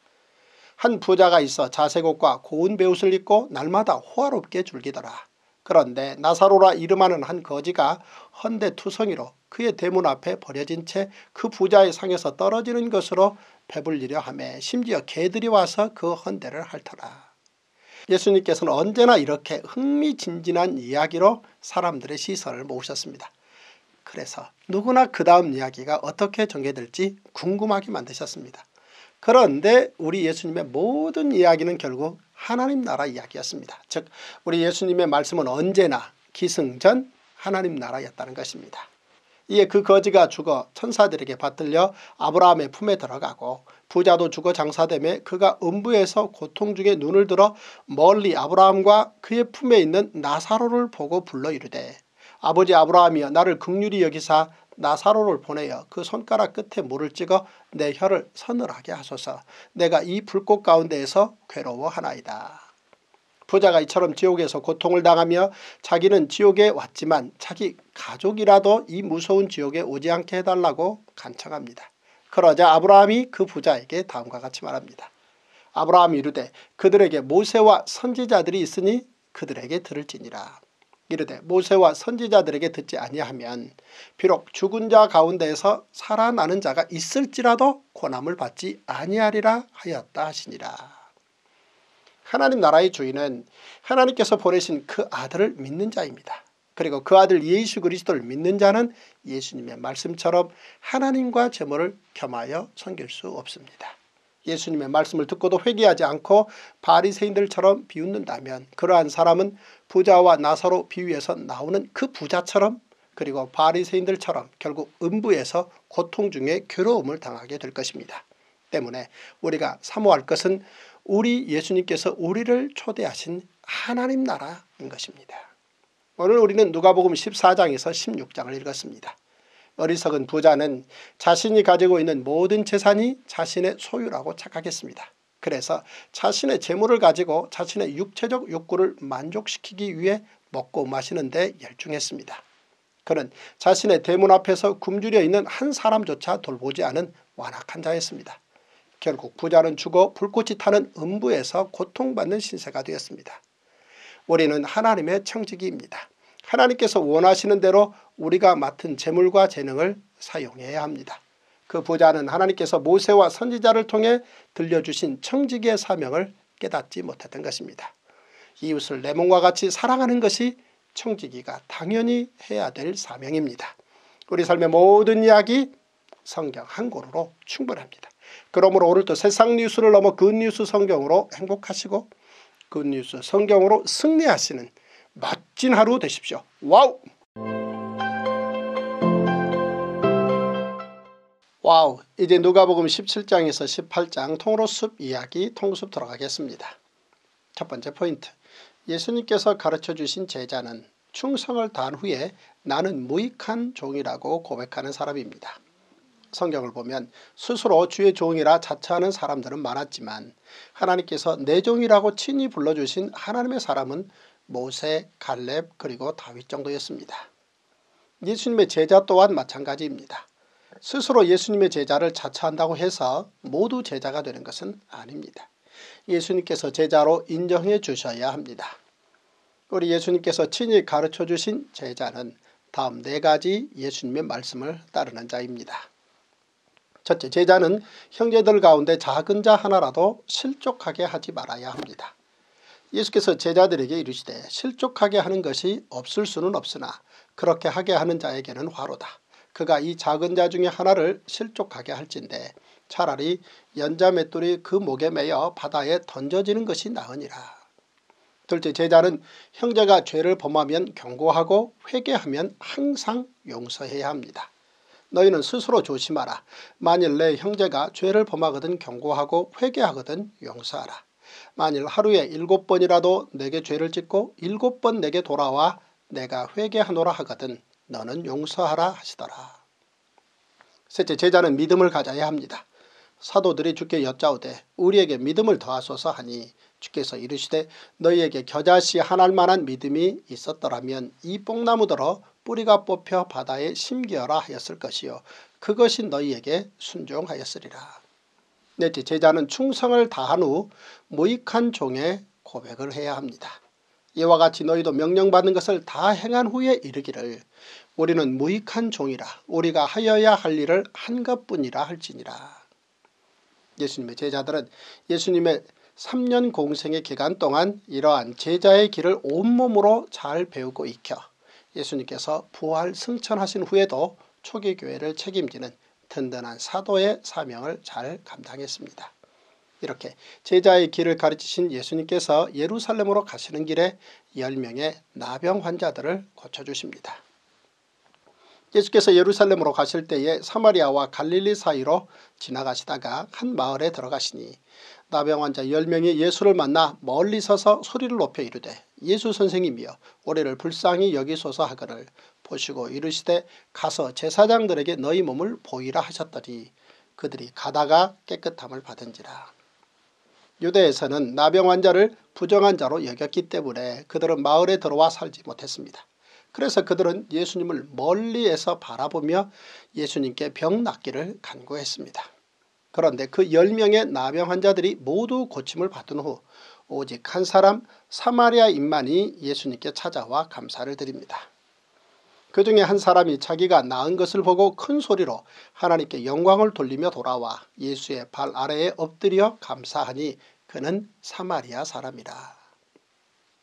한 부자가 있어 자색옷과 고운 베옷을 입고 날마다 호화롭게 즐기더라. 그런데 나사로라 이름하는 한 거지가 헌데투성이로 그의 대문 앞에 버려진 채 그 부자의 상에서 떨어지는 것으로 배불리려 하며 심지어 개들이 와서 그 헌데를 핥더라. 예수님께서는 언제나 이렇게 흥미진진한 이야기로 사람들의 시선을 모으셨습니다. 그래서 누구나 그 다음 이야기가 어떻게 전개될지 궁금하게 만드셨습니다. 그런데 우리 예수님의 모든 이야기는 결국 하나님 나라 이야기였습니다. 즉 우리 예수님의 말씀은 언제나 기승전 하나님 나라였다는 것입니다. 이에 그 거지가 죽어 천사들에게 받들려 아브라함의 품에 들어가고 부자도 죽어 장사되며 그가 음부에서 고통 중에 눈을 들어 멀리 아브라함과 그의 품에 있는 나사로를 보고 불러 이르되 아버지 아브라함이여 나를 긍휼히 여기사 나사로를 보내어 그 손가락 끝에 물을 찍어 내 혀를 서늘하게 하소서. 내가 이 불꽃 가운데에서 괴로워하나이다. 부자가 이처럼 지옥에서 고통을 당하며 자기는 지옥에 왔지만 자기 가족이라도 이 무서운 지옥에 오지 않게 해달라고 간청합니다. 그러자 아브라함이 그 부자에게 다음과 같이 말합니다. 아브라함이 이르되 그들에게 모세와 선지자들이 있으니 그들에게 들을지니라. 이르되 모세와 선지자들에게 듣지 아니하면 비록 죽은 자 가운데에서 살아나는 자가 있을지라도 고난을 받지 아니하리라 하였다 하시니라. 하나님 나라의 주인은 하나님께서 보내신 그 아들을 믿는 자입니다. 그리고 그 아들 예수 그리스도를 믿는 자는 예수님의 말씀처럼 하나님과 재물을 겸하여 섬길 수 없습니다. 예수님의 말씀을 듣고도 회개하지 않고 바리새인들처럼 비웃는다면 그러한 사람은 부자와 나사로 비유에서 나오는 그 부자처럼 그리고 바리새인들처럼 결국 음부에서 고통 중에 괴로움을 당하게 될 것입니다. 때문에 우리가 사모할 것은 우리 예수님께서 우리를 초대하신 하나님 나라인 것입니다. 오늘 우리는 누가복음 십사 장에서 십육 장을 읽었습니다. 어리석은 부자는 자신이 가지고 있는 모든 재산이 자신의 소유라고 착각했습니다. 그래서 자신의 재물을 가지고 자신의 육체적 욕구를 만족시키기 위해 먹고 마시는 데 열중했습니다. 그는 자신의 대문 앞에서 굶주려 있는 한 사람조차 돌보지 않은 완악한 자였습니다. 결국 부자는 죽어 불꽃이 타는 음부에서 고통받는 신세가 되었습니다. 우리는 하나님의 청지기입니다. 하나님께서 원하시는 대로 우리가 맡은 재물과 재능을 사용해야 합니다. 그 부자는 하나님께서 모세와 선지자를 통해 들려주신 청지기의 사명을 깨닫지 못했던 것입니다. 이웃을 내 몸과 같이 사랑하는 것이 청지기가 당연히 해야 될 사명입니다. 우리 삶의 모든 이야기 성경 한 고루로 충분합니다. 그러므로 오늘도 세상 뉴스를 넘어 굿뉴스 성경으로 행복하시고 굿뉴스 성경으로 승리하시는 멋진 하루 되십시오. 와우! 와우! 이제 누가복음 십칠 장에서 십팔 장 통로숲 이야기 통숲 들어가겠습니다. 첫 번째 포인트. 예수님께서 가르쳐주신 제자는 충성을 다한 후에 나는 무익한 종이라고 고백하는 사람입니다. 성경을 보면 스스로 주의 종이라 자처하는 사람들은 많았지만 하나님께서 내 종이라고 친히 불러주신 하나님의 사람은 모세, 갈렙 그리고 다윗 정도였습니다. 예수님의 제자 또한 마찬가지입니다. 스스로 예수님의 제자를 자처한다고 해서 모두 제자가 되는 것은 아닙니다. 예수님께서 제자로 인정해 주셔야 합니다. 우리 예수님께서 친히 가르쳐 주신 제자는 다음 네 가지 예수님의 말씀을 따르는 자입니다. 첫째, 제자는 형제들 가운데 작은 자 하나라도 실족하게 하지 말아야 합니다. 예수께서 제자들에게 이르시되 실족하게 하는 것이 없을 수는 없으나 그렇게 하게 하는 자에게는 화로다. 그가 이 작은 자 중에 하나를 실족하게 할진대 차라리 연자 맷돌이 그 목에 매여 바다에 던져지는 것이 나으니라. 둘째, 제자는 형제가 죄를 범하면 경고하고 회개하면 항상 용서해야 합니다. 너희는 스스로 조심하라. 만일 내 형제가 죄를 범하거든 경고하고 회개하거든 용서하라. 만일 하루에 일곱 번이라도 내게 죄를 짓고 일곱 번 내게 돌아와 내가 회개하노라 하거든 너는 용서하라 하시더라. 셋째, 제자는 믿음을 가져야 합니다. 사도들이 주께 여짜오되 우리에게 믿음을 더하소서 하니 주께서 이르시되 너희에게 겨자씨 하나일 만한 믿음이 있었더라면 이 뽕나무더러 뿌리가 뽑혀 바다에 심기어라 하였을 것이요 그것이 너희에게 순종하였으리라. 넷째, 제자는 충성을 다한 후 무익한 종의 고백을 해야 합니다. 이와 같이 너희도 명령받은 것을 다 행한 후에 이르기를 우리는 무익한 종이라 우리가 하여야 할 일을 한 것뿐이라 할지니라. 예수님의 제자들은 예수님의 삼 년 공생의 기간 동안 이러한 제자의 길을 온몸으로 잘 배우고 익혀 예수님께서 부활 승천하신 후에도 초기 교회를 책임지는 든든한 사도의 사명을 잘 감당했습니다. 이렇게 제자의 길을 가르치신 예수님께서 예루살렘으로 가시는 길에 열 명의 나병 환자들을 고쳐주십니다. 예수께서 예루살렘으로 가실 때에 사마리아와 갈릴리 사이로 지나가시다가 한 마을에 들어가시니 나병 환자 열 명이 예수를 만나 멀리 서서 소리를 높여 이르되 예수 선생님이여 우리를 불쌍히 여기소서 하거늘 보시고 이르시되 가서 제사장들에게 너희 몸을 보이라 하셨더니 그들이 가다가 깨끗함을 받은지라. 유대에서는 나병 환자를 부정한 자로 여겼기 때문에 그들은 마을에 들어와 살지 못했습니다. 그래서 그들은 예수님을 멀리에서 바라보며 예수님께 병 낫기를 간구했습니다. 그런데 그 열 명의 나병 환자들이 모두 고침을 받은 후 오직 한 사람 사마리아인만이 예수님께 찾아와 감사를 드립니다. 그 중에 한 사람이 자기가 나은 것을 보고 큰 소리로 하나님께 영광을 돌리며 돌아와 예수의 발 아래에 엎드려 감사하니 그는 사마리아 사람이라.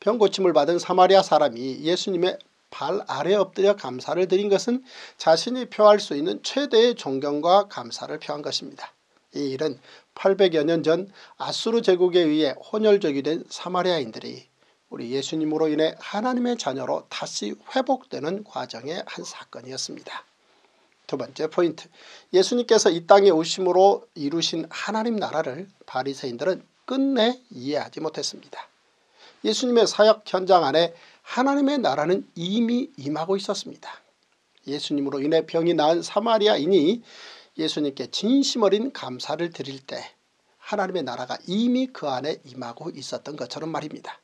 병 고침을 받은 사마리아 사람이 예수님의 발 아래 엎드려 감사를 드린 것은 자신이 표할 수 있는 최대의 존경과 감사를 표한 것입니다. 이 일은 팔백여 년 전 아수르 제국에 의해 혼혈족이 된 사마리아인들이 우리 예수님으로 인해 하나님의 자녀로 다시 회복되는 과정의 한 사건이었습니다. 두 번째 포인트. 예수님께서 이 땅에 오심으로 이루신 하나님 나라를 바리새인들은 끝내 이해하지 못했습니다. 예수님의 사역 현장 안에 하나님의 나라는 이미 임하고 있었습니다. 예수님으로 인해 병이 나은 사마리아인이 예수님께 진심 어린 감사를 드릴 때 하나님의 나라가 이미 그 안에 임하고 있었던 것처럼 말입니다.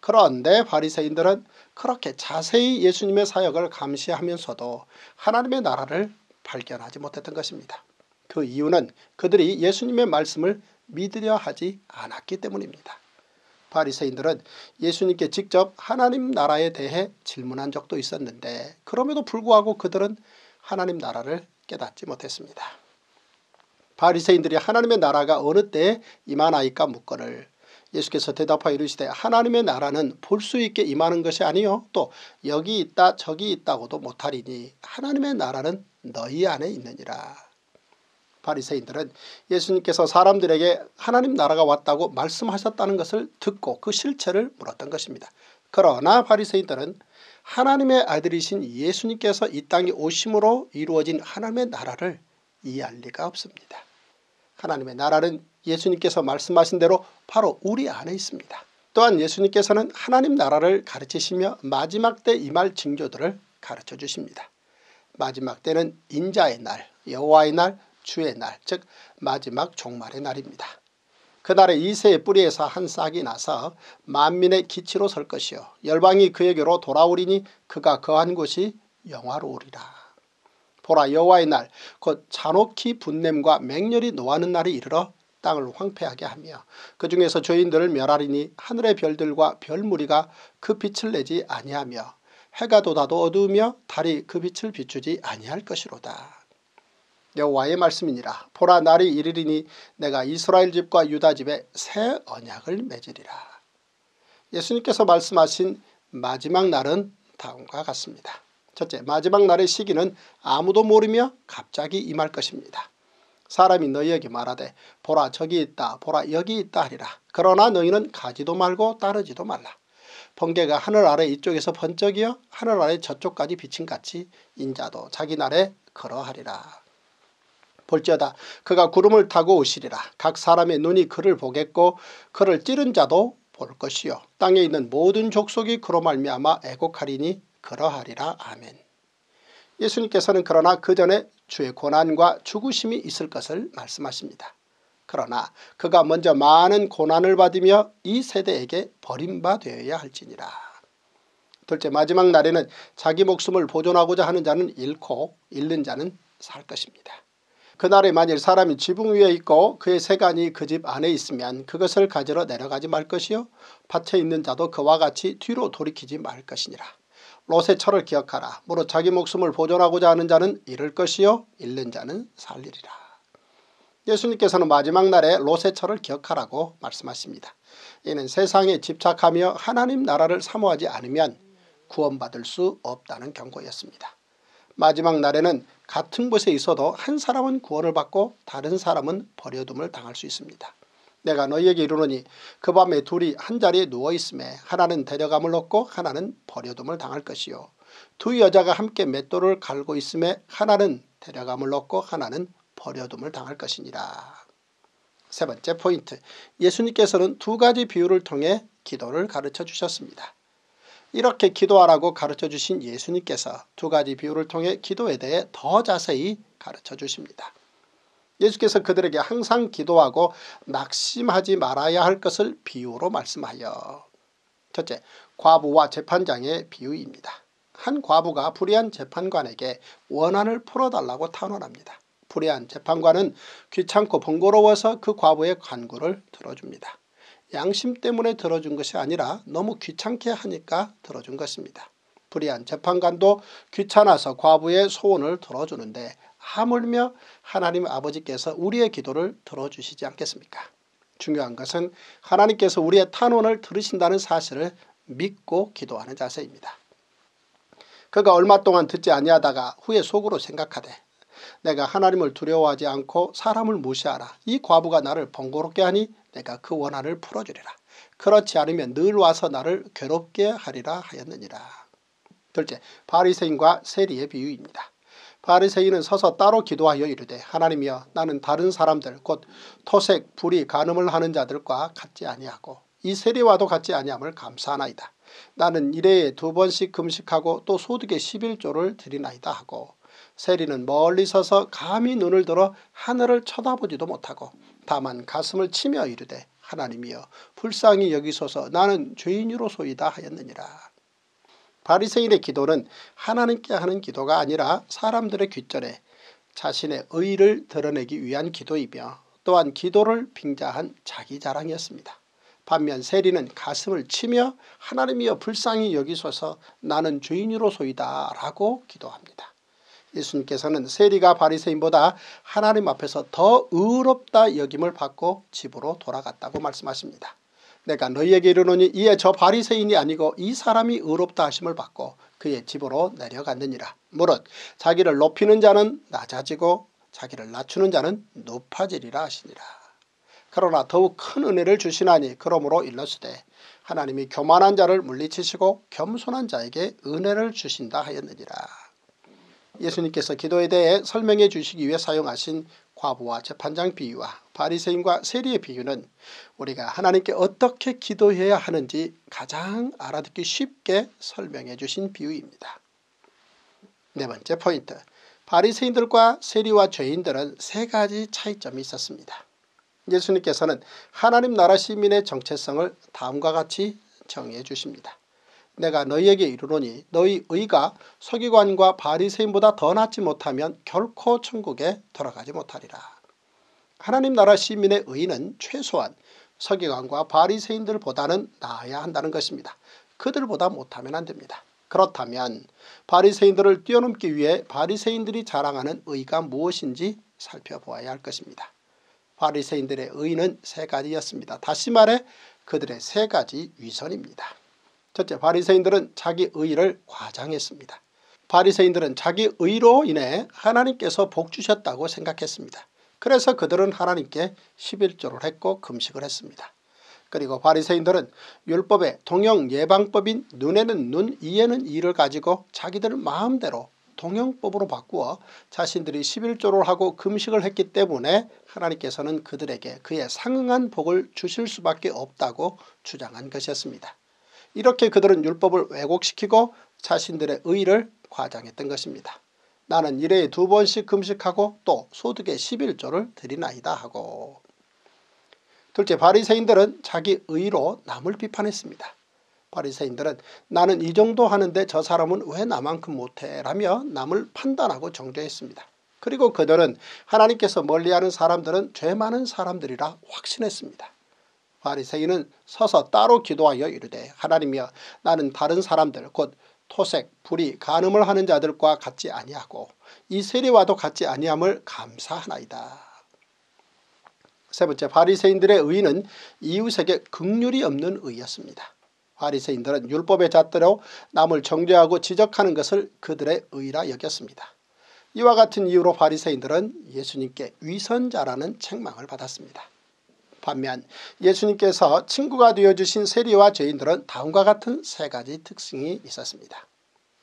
그런데 바리새인들은 그렇게 자세히 예수님의 사역을 감시하면서도 하나님의 나라를 발견하지 못했던 것입니다. 그 이유는 그들이 예수님의 말씀을 믿으려 하지 않았기 때문입니다. 바리새인들은 예수님께 직접 하나님 나라에 대해 질문한 적도 있었는데 그럼에도 불구하고 그들은 하나님 나라를 깨닫지 못했습니다. 바리새인들이 하나님의 나라가 어느 때에 임하나이까 묻거늘 예수께서 대답하여 이르시되 하나님의 나라는 볼 수 있게 임하는 것이 아니요 또 여기 있다 저기 있다고도 못하리니 하나님의 나라는 너희 안에 있느니라. 바리새인들은 예수님께서 사람들에게 하나님 나라가 왔다고 말씀하셨다는 것을 듣고 그 실체를 물었던 것입니다. 그러나 바리새인들은 하나님의 아들이신 예수님께서 이 땅에 오심으로 이루어진 하나님의 나라를 이해할 리가 없습니다. 하나님의 나라는 예수님께서 말씀하신 대로 바로 우리 안에 있습니다. 또한 예수님께서는 하나님 나라를 가르치시며 마지막 때 임할 징조들을 가르쳐 주십니다. 마지막 때는 인자의 날, 여호와의 날, 주의 날, 즉 마지막 종말의 날입니다. 그날에 이새의 뿌리에서 한 싹이 나서 만민의 기치로 설 것이요 열방이 그에게로 돌아오리니 그가 거한 곳이 영화로우리라. 보라 여호와의 날 곧 잔혹히 분냄과 맹렬히 노하는 날이 이르러 땅을 황폐하게 하며 그 중에서 죄인들을 멸하리니 하늘의 별들과 별무리가 그 빛을 내지 아니하며 해가 돋아도 어두우며 달이 그 빛을 비추지 아니할 것이로다. 여호와의 말씀이니라. 보라 날이 이르리니 내가 이스라엘 집과 유다 집에 새 언약을 맺으리라. 예수님께서 말씀하신 마지막 날은 다음과 같습니다. 첫째, 마지막 날의 시기는 아무도 모르며 갑자기 임할 것입니다. 사람이 너희에게 말하되 보라 저기 있다 보라 여기 있다 하리라. 그러나 너희는 가지도 말고 따르지도 말라. 번개가 하늘 아래 이쪽에서 번쩍이어 하늘 아래 저쪽까지 비친같이 인자도 자기 날에 그러하리라. 볼지어다 그가 구름을 타고 오시리라. 각 사람의 눈이 그를 보겠고 그를 찌른 자도 볼 것이요 땅에 있는 모든 족속이 그로 말미암아 애곡하리니 그러하리라. 아멘. 예수님께서는 그러나 그 전에 주의 고난과 죽으심이 있을 것을 말씀하십니다. 그러나 그가 먼저 많은 고난을 받으며 이 세대에게 버림바 되어야 할지니라. 둘째, 마지막 날에는 자기 목숨을 보존하고자 하는 자는 잃고 잃는 자는 살 것입니다. 그날에 만일 사람이 지붕 위에 있고 그의 세간이 그 집 안에 있으면 그것을 가지러 내려가지 말 것이요 밭에 있는 자도 그와 같이 뒤로 돌이키지 말 것이니라. 롯의 철을 기억하라. 무릇 자기 목숨을 보존하고자 하는 자는 잃을 것이요 잃는 자는 살리리라. 예수님께서는 마지막 날에 롯의 철을 기억하라고 말씀하십니다. 이는 세상에 집착하며 하나님 나라를 사모하지 않으면 구원받을 수 없다는 경고였습니다. 마지막 날에는 같은 곳에 있어도 한 사람은 구원을 받고 다른 사람은 버려둠을 당할 수 있습니다. 내가 너희에게 이르노니 그 밤에 둘이 한자리에 누워있음에 하나는 데려감을 얻고 하나는 버려둠을 당할 것이요 두 여자가 함께 맷돌을 갈고 있음에 하나는 데려감을 얻고 하나는 버려둠을 당할 것이니라. 세 번째 포인트, 예수님께서는 두 가지 비유를 통해 기도를 가르쳐 주셨습니다. 이렇게 기도하라고 가르쳐주신 예수님께서 두 가지 비유를 통해 기도에 대해 더 자세히 가르쳐주십니다. 예수께서 그들에게 항상 기도하고 낙심하지 말아야 할 것을 비유로 말씀하여 첫째, 과부와 재판장의 비유입니다. 한 과부가 불의한 재판관에게 원한을 풀어달라고 탄원합니다. 불의한 재판관은 귀찮고 번거로워서 그 과부의 간구를 들어줍니다. 양심 때문에 들어준 것이 아니라 너무 귀찮게 하니까 들어준 것입니다. 불의한 재판관도 귀찮아서 과부의 소원을 들어주는데 하물며 하나님 아버지께서 우리의 기도를 들어주시지 않겠습니까? 중요한 것은 하나님께서 우리의 탄원을 들으신다는 사실을 믿고 기도하는 자세입니다. 그가 얼마 동안 듣지 아니하다가 후에 속으로 생각하되 내가 하나님을 두려워하지 않고 사람을 무시하라. 이 과부가 나를 번거롭게 하니 내가 그 원한을 풀어주리라. 그렇지 않으면 늘 와서 나를 괴롭게 하리라 하였느니라. 둘째, 바리새인과 세리의 비유입니다. 바리새인은 서서 따로 기도하여 이르되 하나님이여 나는 다른 사람들 곧 토색, 불의, 간음을 하는 자들과 같지 아니하고 이 세리와도 같지 아니함을 감사하나이다. 나는 일회에 두 번씩 금식하고 또 소득의 십일조를 드리나이다 하고 세리는 멀리 서서 감히 눈을 들어 하늘을 쳐다보지도 못하고 다만 가슴을 치며 이르되 하나님이여 불쌍히 여기소서 나는 죄인으로소이다 하였느니라. 바리새인의 기도는 하나님께 하는 기도가 아니라 사람들의 귓전에 자신의 의의를 드러내기 위한 기도이며 또한 기도를 빙자한 자기 자랑이었습니다. 반면 세리는 가슴을 치며 하나님이여 불쌍히 여기소서 나는 죄인으로소이다 라고 기도합니다. 예수님께서는 세리가 바리새인보다 하나님 앞에서 더 의롭다 여김을 받고 집으로 돌아갔다고 말씀하십니다. 내가 너희에게 이르노니 이에 저 바리새인이 아니고 이 사람이 의롭다 하심을 받고 그의 집으로 내려갔느니라. 무릇 자기를 높이는 자는 낮아지고 자기를 낮추는 자는 높아지리라 하시니라. 그러나 더욱 큰 은혜를 주시나니 그러므로 일러시되 하나님이 교만한 자를 물리치시고 겸손한 자에게 은혜를 주신다 하였느니라. 예수님께서 기도에 대해 설명해 주시기 위해 사용하신 과부와 재판장 비유와 바리새인과 세리의 비유는 우리가 하나님께 어떻게 기도해야 하는지 가장 알아듣기 쉽게 설명해 주신 비유입니다. 네 번째 포인트. 바리새인들과 세리와 죄인들은 세 가지 차이점이 있었습니다. 예수님께서는 하나님 나라 시민의 정체성을 다음과 같이 정의해 주십니다. 내가 너희에게 이르노니 너희 의가 서기관과 바리새인보다 더 낫지 못하면 결코 천국에 들어가지 못하리라. 하나님 나라 시민의 의는 최소한 서기관과 바리새인들보다는 나아야 한다는 것입니다. 그들보다 못하면 안됩니다. 그렇다면 바리새인들을 뛰어넘기 위해 바리새인들이 자랑하는 의가 무엇인지 살펴보아야 할 것입니다. 바리새인들의 의는 세 가지였습니다. 다시 말해 그들의 세 가지 위선입니다. 첫째, 바리새인들은 자기 의의를 과장했습니다. 바리새인들은 자기 의의로 인해 하나님께서 복 주셨다고 생각했습니다. 그래서 그들은 하나님께 십일조를 했고 금식을 했습니다. 그리고 바리새인들은 율법의 동형 예방법인 눈에는 눈, 이에는 이를 가지고 자기들 마음대로 동형법으로 바꾸어 자신들이 십일조를 하고 금식을 했기 때문에 하나님께서는 그들에게 그에 상응한 복을 주실 수밖에 없다고 주장한 것이었습니다. 이렇게 그들은 율법을 왜곡시키고 자신들의 의의를 과장했던 것입니다. 나는 일에 두 번씩 금식하고 또 소득의 십일조를 드리나이다 하고. 둘째, 바리새인들은 자기 의의로 남을 비판했습니다. 바리새인들은 나는 이 정도 하는데 저 사람은 왜 나만큼 못해 라며 남을 판단하고 정죄했습니다. 그리고 그들은 하나님께서 멀리하는 사람들은 죄 많은 사람들이라 확신했습니다. 바리새인은 서서 따로 기도하여 이르되 하나님이여 나는 다른 사람들 곧 토색, 불의, 간음을 하는 자들과 같지 아니하고 이 세리와도 같지 아니함을 감사하나이다. 세 번째, 바리새인들의 의는 이웃에게 긍휼이 없는 의였습니다. 바리새인들은 율법의 잣대로 남을 정죄하고 지적하는 것을 그들의 의라 여겼습니다. 이와 같은 이유로 바리새인들은 예수님께 위선자라는 책망을 받았습니다. 반면 예수님께서 친구가 되어주신 세리와 죄인들은 다음과 같은 세 가지 특징이 있었습니다.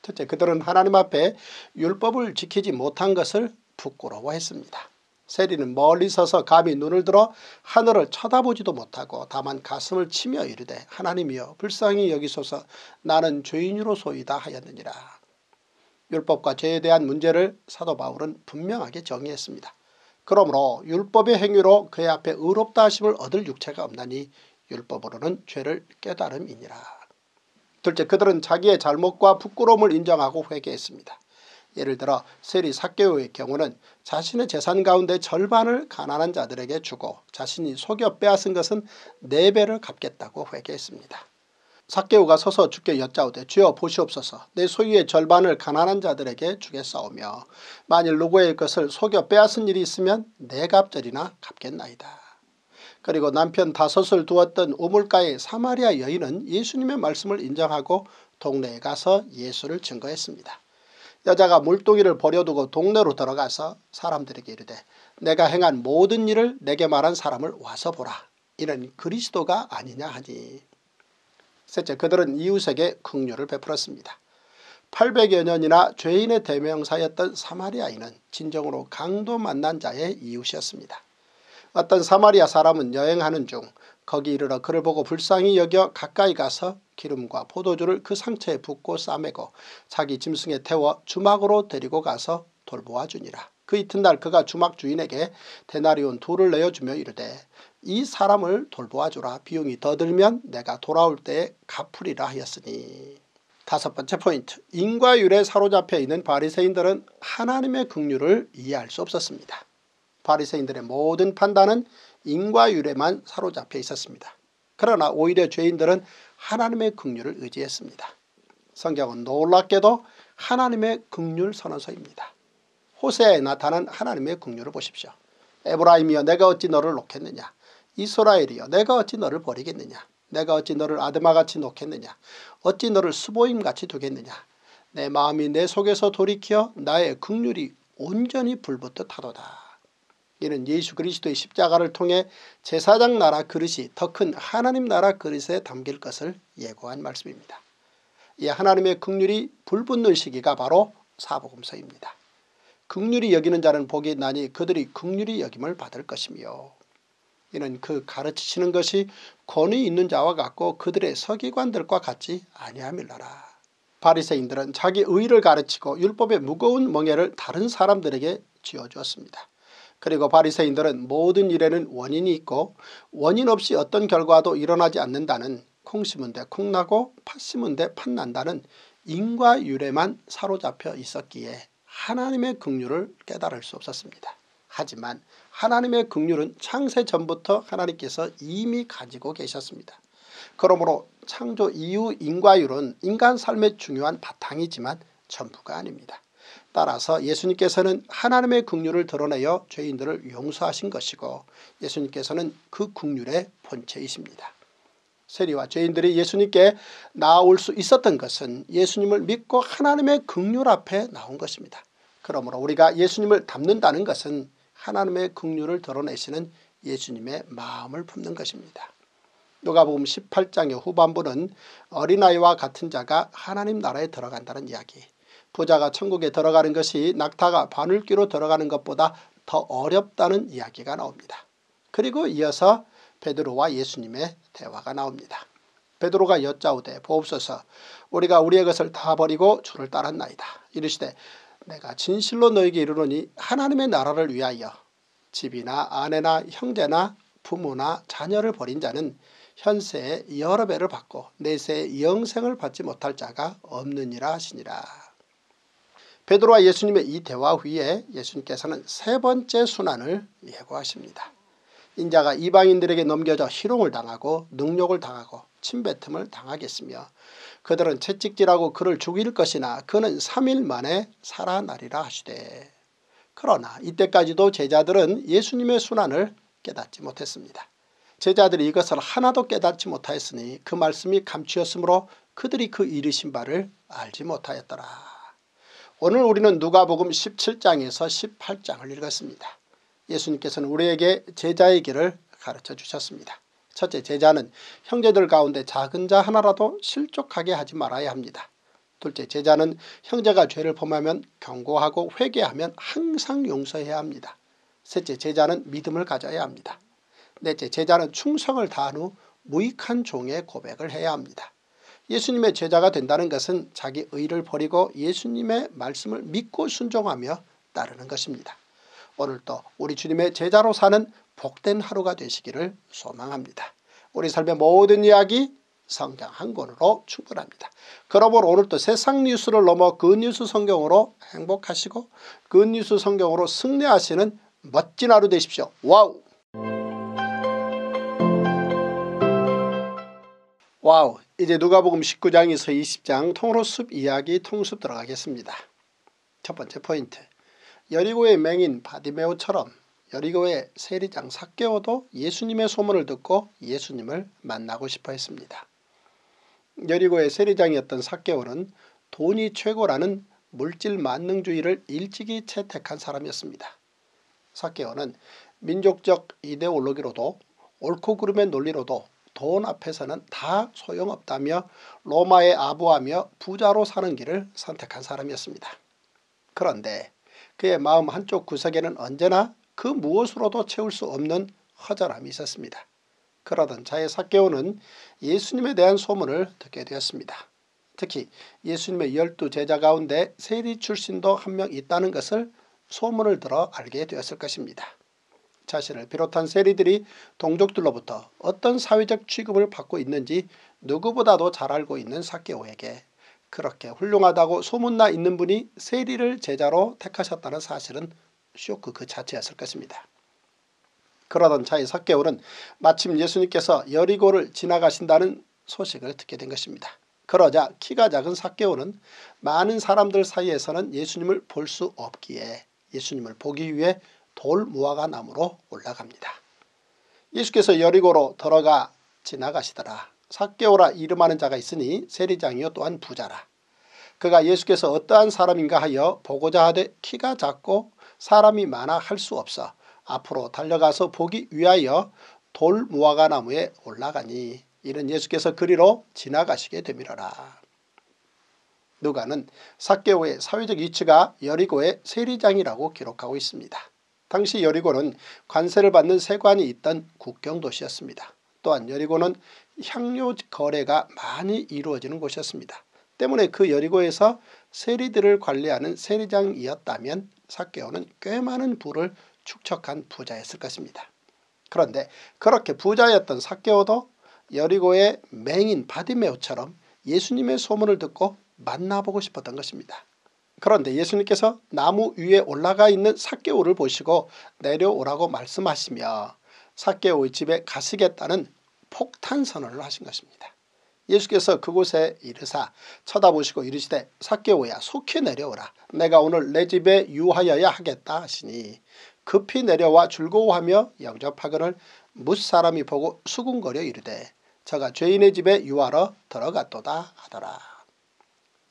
첫째, 그들은 하나님 앞에 율법을 지키지 못한 것을 부끄러워했습니다. 세리는 멀리 서서 감히 눈을 들어 하늘을 쳐다보지도 못하고 다만 가슴을 치며 이르되 하나님이여 불쌍히 여기소서 나는 죄인으로소이다 하였느니라. 율법과 죄에 대한 문제를 사도 바울은 분명하게 정의했습니다. 그러므로 율법의 행위로 그의 앞에 의롭다 하심을 얻을 육체가 없나니 율법으로는 죄를 깨달음이니라. 둘째, 그들은 자기의 잘못과 부끄러움을 인정하고 회개했습니다. 예를 들어 세리 삭개오의 경우는 자신의 재산 가운데 절반을 가난한 자들에게 주고 자신이 속여 빼앗은 것은 네 배를 갚겠다고 회개했습니다. 삭개오가 서서 주께 여짜오되 주여 보시옵소서 내 소유의 절반을 가난한 자들에게 주겠사오며 만일 누구의 것을 속여 빼앗은 일이 있으면 네 갑절이나 갚겠나이다. 그리고 남편 다섯을 두었던 우물가의 사마리아 여인은 예수님의 말씀을 인정하고 동네에 가서 예수를 증거했습니다. 여자가 물동이를 버려두고 동네로 들어가서 사람들에게 이르되 내가 행한 모든 일을 내게 말한 사람을 와서 보라. 이는 그리스도가 아니냐 하니. 셋째, 그들은 이웃에게 긍휼을 베풀었습니다. 팔백여 년이나 죄인의 대명사였던 사마리아인은 진정으로 강도 만난 자의 이웃이었습니다. 어떤 사마리아 사람은 여행하는 중 거기 이르러 그를 보고 불쌍히 여겨 가까이 가서 기름과 포도주를 그 상처에 붓고 싸매고 자기 짐승에 태워 주막으로 데리고 가서 돌보아 주니라. 그 이튿날 그가 주막 주인에게 데나리온 둘을 내어주며 이르되 이 사람을 돌보아주라 비용이 더 들면 내가 돌아올 때에 갚으리라 하였으니 다섯 번째 포인트, 인과율에 사로잡혀 있는 바리새인들은 하나님의 긍휼을 이해할 수 없었습니다. 바리새인들의 모든 판단은 인과율에만 사로잡혀 있었습니다. 그러나 오히려 죄인들은 하나님의 긍휼을 의지했습니다. 성경은 놀랍게도 하나님의 긍휼 선언서입니다. 호세아에 나타난 하나님의 긍휼을 보십시오. 에브라임이여 내가 어찌 너를 놓겠느냐. 이스라엘이여 내가 어찌 너를 버리겠느냐. 내가 어찌 너를 아드마같이 놓겠느냐. 어찌 너를 스보임같이 두겠느냐. 내 마음이 내 속에서 돌이켜 나의 긍휼이 온전히 불붙듯하도다. 이는 예수 그리스도의 십자가를 통해 제사장 나라 그릇이 더 큰 하나님 나라 그릇에 담길 것을 예고한 말씀입니다. 이 하나님의 긍휼이 불붙는 시기가 바로 사복음서입니다. 긍휼히 여기는 자는 복이 있나니 그들이 긍휼히 여김을 받을 것이며, 이는 그 가르치시는 것이 권위 있는 자와 같고 그들의 서기관들과 같지 아니함일라라. 바리새인들은 자기 의의를 가르치고 율법의 무거운 멍에를 다른 사람들에게 쥐어주었습니다. 그리고 바리새인들은 모든 일에는 원인이 있고 원인 없이 어떤 결과도 일어나지 않는다는, 콩 심은 데 콩 나고 팥 심은 데 팥 난다는 인과율에만 사로잡혀 있었기에 하나님의 긍휼을 깨달을 수 없었습니다. 하지만 하나님의 긍휼은 창세 전부터 하나님께서 이미 가지고 계셨습니다. 그러므로 창조 이후 인과율은 인간 삶의 중요한 바탕이지만 전부가 아닙니다. 따라서 예수님께서는 하나님의 긍휼을 드러내어 죄인들을 용서하신 것이고, 예수님께서는 그 긍휼의 본체이십니다. 세리와 죄인들이 예수님께 나올 수 있었던 것은 예수님을 믿고 하나님의 긍휼 앞에 나온 것입니다. 그러므로 우리가 예수님을 닮는다는 것은 하나님의 긍휼을 드러내시는 예수님의 마음을 품는 것입니다. 누가복음 십팔 장의 후반부는 어린아이와 같은 자가 하나님 나라에 들어간다는 이야기, 부자가 천국에 들어가는 것이 낙타가 바늘귀로 들어가는 것보다 더 어렵다는 이야기가 나옵니다. 그리고 이어서 베드로와 예수님의 대화가 나옵니다. 베드로가 여짜오되 보옵소서 우리가 우리의 것을 다 버리고 주를 따랐나이다. 이르시되 내가 진실로 너에게 이르노니 하나님의 나라를 위하여 집이나 아내나 형제나 부모나 자녀를 버린 자는 현세에 여러 배를 받고 내세에 영생을 받지 못할 자가 없느니라 하시니라. 베드로와 예수님의 이 대화 후에 예수님께서는 세 번째 순환을 예고하십니다. 인자가 이방인들에게 넘겨져 희롱을 당하고 능욕을 당하고 침뱉음을 당하겠으며, 그들은 채찍질하고 그를 죽일 것이나 그는 삼 일 만에 살아나리라 하시되. 그러나 이때까지도 제자들은 예수님의 순환을 깨닫지 못했습니다. 제자들이 이것을 하나도 깨닫지 못하였으니 그 말씀이 감추었으므로 그들이 그 이르신 바를 알지 못하였더라. 오늘 우리는 누가복음 십칠 장에서 십팔 장을 읽었습니다. 예수님께서는 우리에게 제자의 길을 가르쳐 주셨습니다. 첫째, 제자는 형제들 가운데 작은 자 하나라도 실족하게 하지 말아야 합니다. 둘째, 제자는 형제가 죄를 범하면 경고하고 회개하면 항상 용서해야 합니다. 셋째, 제자는 믿음을 가져야 합니다. 넷째, 제자는 충성을 다한 후 무익한 종의 고백을 해야 합니다. 예수님의 제자가 된다는 것은 자기 의를 버리고 예수님의 말씀을 믿고 순종하며 따르는 것입니다. 오늘도 우리 주님의 제자로 사는 복된 하루가 되시기를 소망합니다. 우리 삶의 모든 이야기 성경 한 권으로 충분합니다. 그러므로 오늘도 세상 뉴스를 넘어 굿뉴스 성경으로 행복하시고 굿뉴스 성경으로 승리하시는 멋진 하루 되십시오. 와우! 와우! 이제 누가복음 십구 장에서 이십 장 통로숲 이야기 통숲 들어가겠습니다. 첫 번째 포인트, 여리고의 맹인 바디메오처럼 여리고의 세리장 삭개오도 예수님의 소문을 듣고 예수님을 만나고 싶어 했습니다. 여리고의 세리장이었던 삭개오는 돈이 최고라는 물질 만능주의를 일찍이 채택한 사람이었습니다. 삭개오는 민족적 이데올로기로도 옳고 그름의 논리로도 돈 앞에서는 다 소용없다며 로마에 아부하며 부자로 사는 길을 선택한 사람이었습니다. 그런데 그의 마음 한쪽 구석에는 언제나 그 무엇으로도 채울 수 없는 허전함이 있었습니다. 그러던 차에 삭개오는 예수님에 대한 소문을 듣게 되었습니다. 특히 예수님의 열두 제자 가운데 세리 출신도 한 명 있다는 것을 소문을 들어 알게 되었을 것입니다. 자신을 비롯한 세리들이 동족들로부터 어떤 사회적 취급을 받고 있는지 누구보다도 잘 알고 있는 삭개오에게 그렇게 훌륭하다고 소문나 있는 분이 세리를 제자로 택하셨다는 사실은 쇼크 그 자체였을 것입니다. 그러던 차에 삭개오는 마침 예수님께서 여리고를 지나가신다는 소식을 듣게 된 것입니다. 그러자 키가 작은 삭개오는 많은 사람들 사이에서는 예수님을 볼 수 없기에 예수님을 보기 위해 돌 무화과 나무로 올라갑니다. 예수께서 여리고로 들어가 지나가시더라. 삭개오라 이름하는 자가 있으니 세리장이요 또한 부자라. 그가 예수께서 어떠한 사람인가 하여 보고자 하되 키가 작고 사람이 많아 할 수 없어 앞으로 달려가서 보기 위하여 돌 무화과 나무에 올라가니 이는 예수께서 그리로 지나가시게 되미러라. 누가는 삭개오의 사회적 위치가 여리고의 세리장이라고 기록하고 있습니다. 당시 여리고는 관세를 받는 세관이 있던 국경도시였습니다. 또한 여리고는 향료 거래가 많이 이루어지는 곳이었습니다. 때문에 그 여리고에서 세리들을 관리하는 세리장이었다면 삭개오는 꽤 많은 부를 축적한 부자였을 것입니다. 그런데 그렇게 부자였던 삭개오도 여리고의 맹인 바디메오처럼 예수님의 소문을 듣고 만나보고 싶었던 것입니다. 그런데 예수님께서 나무 위에 올라가 있는 삭개오를 보시고 내려오라고 말씀하시며 삭개오의 집에 가시겠다는 폭탄 선언을 하신 것입니다. 예수께서 그곳에 이르사 쳐다보시고 이르시되 삭개오야 속히 내려오라. 내가 오늘 내 집에 유하여야 하겠다 하시니 급히 내려와 즐거워하며 영접하거늘 무사람이 보고 수군거려 이르되 저가 죄인의 집에 유하러 들어갔도다 하더라.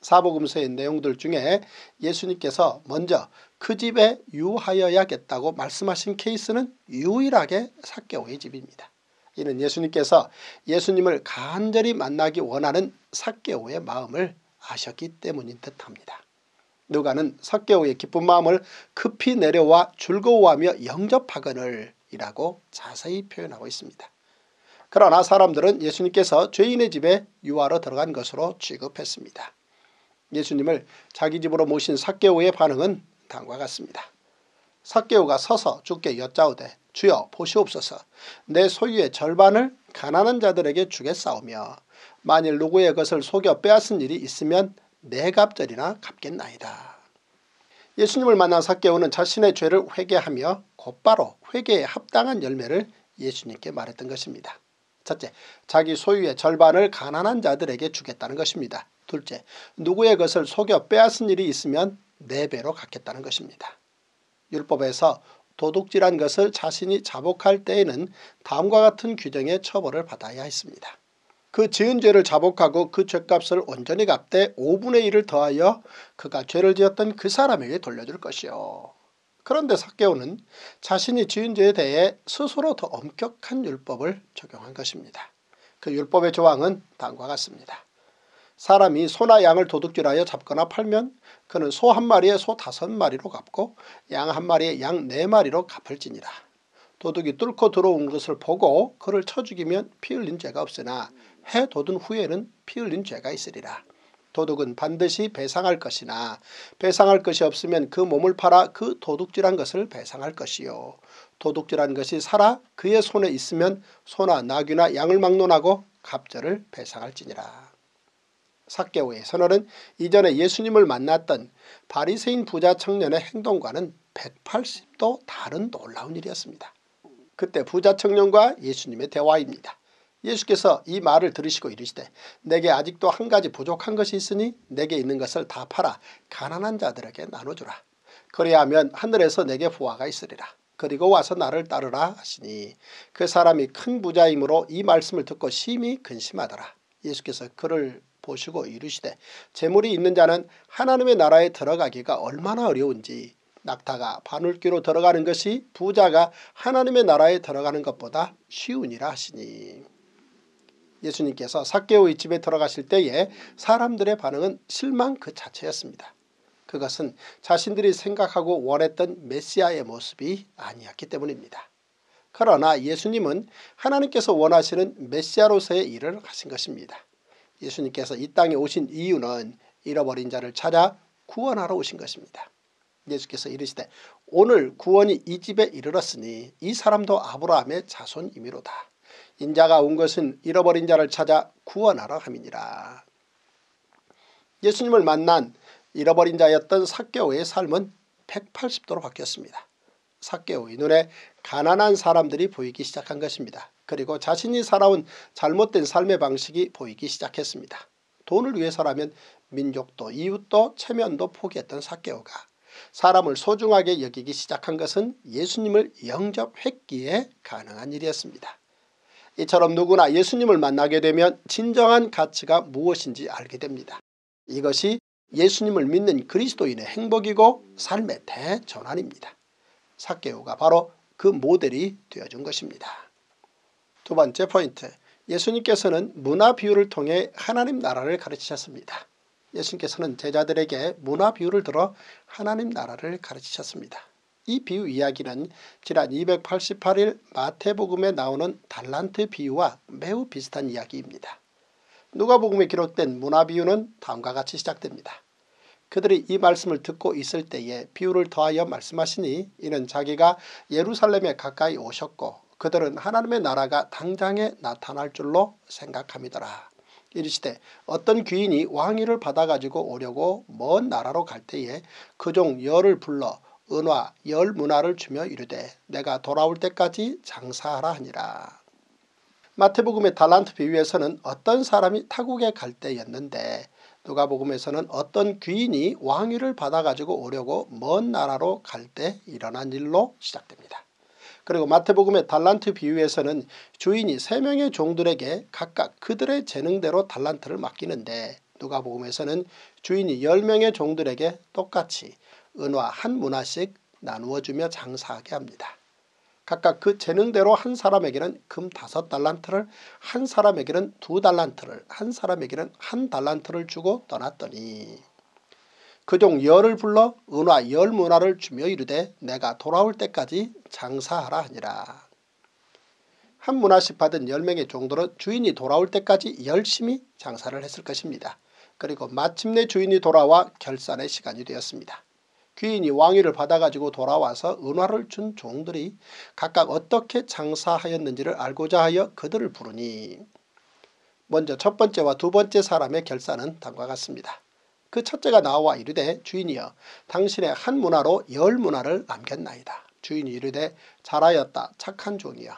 사복음서의 내용들 중에 예수님께서 먼저 그 집에 유하여야겠다고 말씀하신 케이스는 유일하게 삭개오의 집입니다. 이는 예수님께서 예수님을 간절히 만나기 원하는 삭개오의 마음을 아셨기 때문인 듯합니다. 누가는 삭개오의 기쁜 마음을 급히 내려와 즐거워하며 영접하거늘 이라고 자세히 표현하고 있습니다. 그러나 사람들은 예수님께서 죄인의 집에 유하러 들어간 것으로 취급했습니다. 예수님을 자기 집으로 모신 삭개오의 반응은 다음과 같습니다. 삭개오가 서서 주께 여짜오되 주여 보시옵소서 내 소유의 절반을 가난한 자들에게 주겠사오며 만일 누구의 것을 속여 빼앗은 일이 있으면 네 갑절이나 갚겠나이다. 예수님을 만난 삭개오는 자신의 죄를 회개하며 곧바로 회개에 합당한 열매를 예수님께 말했던 것입니다. 첫째, 자기 소유의 절반을 가난한 자들에게 주겠다는 것입니다. 둘째, 누구의 것을 속여 빼앗은 일이 있으면 네 배로 갚겠다는 것입니다. 율법에서 도둑질한 것을 자신이 자복할 때에는 다음과 같은 규정의 처벌을 받아야 했습니다. 그 지은 죄를 자복하고 그 죄값을 온전히 갚되 오분의 일을 더하여 그가 죄를 지었던 그 사람에게 돌려줄 것이요. 그런데 삭개오는 자신이 지은 죄에 대해 스스로 더 엄격한 율법을 적용한 것입니다. 그 율법의 조항은 다음과 같습니다. 사람이 소나 양을 도둑질하여 잡거나 팔면 그는 소 한 마리에 소 다섯 마리로 갚고 양 한 마리에 양 네 마리로 갚을지니라. 도둑이 뚫고 들어온 것을 보고 그를 쳐 죽이면 피 흘린 죄가 없으나 해 돋은 후에는 피 흘린 죄가 있으리라. 도둑은 반드시 배상할 것이나 배상할 것이 없으면 그 몸을 팔아 그 도둑질한 것을 배상할 것이요. 도둑질한 것이 살아 그의 손에 있으면 소나 나귀나 양을 막론하고 갑절을 배상할지니라. 삭개오의 선언은 이전에 예수님을 만났던 바리새인 부자 청년의 행동과는 백팔십 도 다른 놀라운 일이었습니다. 그때 부자 청년과 예수님의 대화입니다. 예수께서 이 말을 들으시고 이르시되 내게 아직도 한 가지 부족한 것이 있으니 내게 있는 것을 다 팔아 가난한 자들에게 나눠주라. 그리하면 하늘에서 내게 부하가 있으리라. 그리고 와서 나를 따르라 하시니 그 사람이 큰 부자이므로 이 말씀을 듣고 심히 근심하더라. 예수께서 그를 보시고 이르시되 재물이 있는 자는 하나님의 나라에 들어가기가 얼마나 어려운지 낙타가 바늘귀로 들어가는 것이 부자가 하나님의 나라에 들어가는 것보다 쉬우니라 하시니 예수님께서 삭개오의 집에 들어가실 때에 사람들의 반응은 실망 그 자체였습니다. 그것은 자신들이 생각하고 원했던 메시아의 모습이 아니었기 때문입니다. 그러나 예수님은 하나님께서 원하시는 메시아로서의 일을 하신 것입니다. 예수님께서 이 땅에 오신 이유는 잃어버린 자를 찾아 구원하러 오신 것입니다. 예수께서 이르시되 오늘 구원이 이 집에 이르렀으니 이 사람도 아브라함의 자손이미로다. 인자가 온 것은 잃어버린 자를 찾아 구원하러 함이니라. 예수님을 만난 잃어버린 자였던 삭개오의 삶은 백팔십 도로 바뀌었습니다. 삭개오의 눈에 가난한 사람들이 보이기 시작한 것입니다. 그리고 자신이 살아온 잘못된 삶의 방식이 보이기 시작했습니다. 돈을 위해서라면 민족도 이웃도 체면도 포기했던 삭개오가 사람을 소중하게 여기기 시작한 것은 예수님을 영접했기에 가능한 일이었습니다. 이처럼 누구나 예수님을 만나게 되면 진정한 가치가 무엇인지 알게 됩니다. 이것이 예수님을 믿는 그리스도인의 행복이고 삶의 대전환입니다. 삭개오가 바로 그 모델이 되어준 것입니다. 두 번째 포인트, 예수님께서는 문화 비유를 통해 하나님 나라를 가르치셨습니다. 예수님께서는 제자들에게 문화 비유를 들어 하나님 나라를 가르치셨습니다. 이 비유 이야기는 지난 이백팔십팔 일 마태복음에 나오는 달란트 비유와 매우 비슷한 이야기입니다. 누가복음에 기록된 문화 비유는 다음과 같이 시작됩니다. 그들이 이 말씀을 듣고 있을 때에 비유를 더하여 말씀하시니 이는 자기가 예루살렘에 가까이 오셨고 그들은 하나님의 나라가 당장에 나타날 줄로 생각함이더라. 이르시되 어떤 귀인이 왕위를 받아가지고 오려고 먼 나라로 갈 때에 그종 열을 불러 은화 열 문화를 주며 이르되 내가 돌아올 때까지 장사하라 하니라. 마태복음의 달란트 비유에서는 어떤 사람이 타국에 갈 때였는데 누가복음에서는 어떤 귀인이 왕위를 받아가지고 오려고 먼 나라로 갈 때 일어난 일로 시작됩니다. 그리고 마태복음의 달란트 비유에서는 주인이 세 명의 종들에게 각각 그들의 재능대로 달란트를 맡기는데 누가복음에서는 주인이 열 명의 종들에게 똑같이 은화 한 문화씩 나누어주며 장사하게 합니다. 각각 그 재능대로 한 사람에게는 금 다섯 달란트를, 한 사람에게는 두 달란트를, 한 사람에게는 한 달란트를 주고 떠났더니 그종 열을 불러 은화 열 문화를 주며 이르되 내가 돌아올 때까지 장사하라 하니라. 한 문화씩 받은 열 명의 종들은 주인이 돌아올 때까지 열심히 장사를 했을 것입니다. 그리고 마침내 주인이 돌아와 결산의 시간이 되었습니다. 귀인이 왕위를 받아가지고 돌아와서 은화를 준 종들이 각각 어떻게 장사하였는지를 알고자 하여 그들을 부르니 먼저 첫 번째와 두 번째 사람의 결산은 다음과 같습니다. 그 첫째가 나와 이르되 주인이여 당신의 한 문화로 열 문화를 남겼나이다. 주인이 이르되 잘하였다 착한 종이여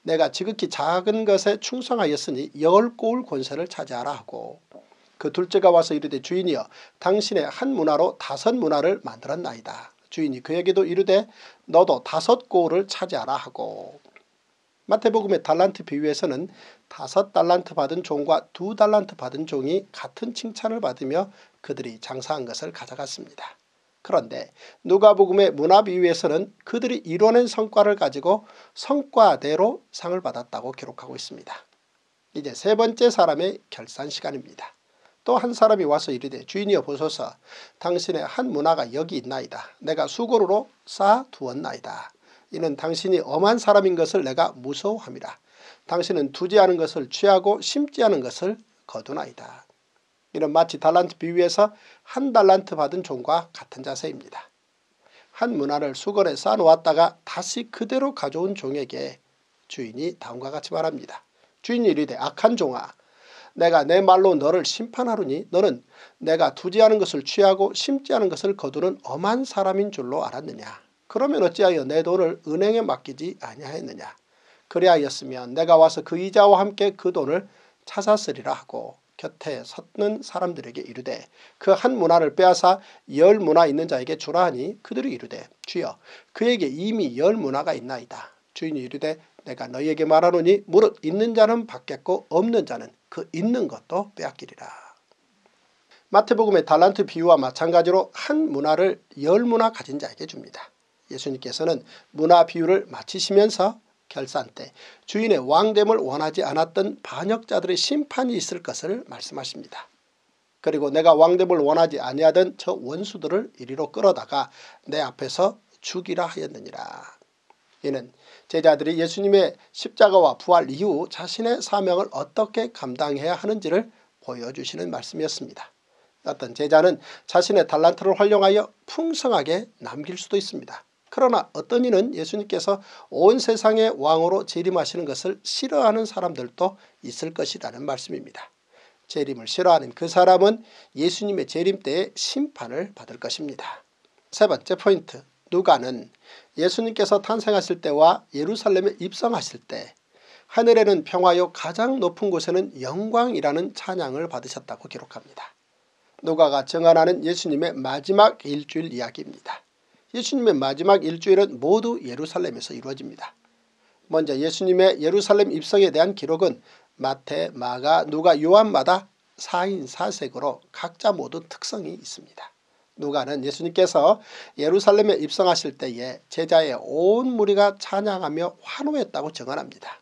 내가 지극히 작은 것에 충성하였으니 열 꼬울 권세를 차지하라 하고 그 둘째가 와서 이르되 주인이여 당신의 한 문화로 다섯 문화를 만들었나이다. 주인이 그에게도 이르되 너도 다섯 꼬울을 차지하라 하고 마태복음의 달란트 비유에서는 다섯 달란트 받은 종과 두 달란트 받은 종이 같은 칭찬을 받으며 그들이 장사한 것을 가져갔습니다. 그런데 누가복음의 문화 비유에서는 그들이 이뤄낸 성과를 가지고 성과대로 상을 받았다고 기록하고 있습니다. 이제 세 번째 사람의 결산 시간입니다. 또 한 사람이 와서 이르되 주인이여 보소서 당신의 한 문화가 여기 있나이다. 내가 수고로 쌓아두었나이다. 이는 당신이 엄한 사람인 것을 내가 무서워함이라. 당신은 두지 않은 것을 취하고 심지 않은 것을 거두나이다. 이는 마치 달란트 비유에서 한 달란트 받은 종과 같은 자세입니다. 한 문화를 수건에 쌓아놓았다가 다시 그대로 가져온 종에게 주인이 다음과 같이 말합니다. 주인이 이르되 악한 종아 내가 내 말로 너를 심판하루니 너는 내가 두지 않은 것을 취하고 심지 않은 것을 거두는 엄한 사람인 줄로 알았느냐. 그러면 어찌하여 내 돈을 은행에 맡기지 아니하였느냐. 그리하였으면 내가 와서 그 이자와 함께 그 돈을 찾았으리라 하고 곁에 섰는 사람들에게 이르되 그 한 문화를 빼앗아 열 문화 있는 자에게 주라 하니 그들이 이르되 주여 그에게 이미 열 문화가 있나이다. 주인이 이르되 내가 너희에게 말하노니 무릇 있는 자는 받겠고 없는 자는 그 있는 것도 빼앗기리라. 마태복음의 달란트 비유와 마찬가지로 한 문화를 열 문화 가진 자에게 줍니다. 예수님께서는 문화 비유를 마치시면서 결산 때 주인의 왕됨을 원하지 않았던 반역자들의 심판이 있을 것을 말씀하십니다. 그리고 내가 왕됨을 원하지 아니하던 저 원수들을 이리로 끌어다가 내 앞에서 죽이라 하였느니라. 이는 제자들이 예수님의 십자가와 부활 이후 자신의 사명을 어떻게 감당해야 하는지를 보여주시는 말씀이었습니다. 어떤 제자는 자신의 달란트를 활용하여 풍성하게 남길 수도 있습니다. 그러나 어떤 이는 예수님께서 온 세상의 왕으로 재림하시는 것을 싫어하는 사람들도 있을 것이라는 말씀입니다. 재림을 싫어하는 그 사람은 예수님의 재림 때에 심판을 받을 것입니다. 세 번째 포인트, 누가는 예수님께서 탄생하실 때와 예루살렘에 입성하실 때 하늘에는 평화요 가장 높은 곳에는 영광이라는 찬양을 받으셨다고 기록합니다. 누가가 증언하는 예수님의 마지막 일주일 이야기입니다. 예수님의 마지막 일주일은 모두 예루살렘에서 이루어집니다. 먼저 예수님의 예루살렘 입성에 대한 기록은 마태, 마가, 누가, 요한마다 사인 사색으로 각자 모두 특성이 있습니다. 누가는 예수님께서 예루살렘에 입성하실 때에 제자의 온 무리가 찬양하며 환호했다고 증언합니다.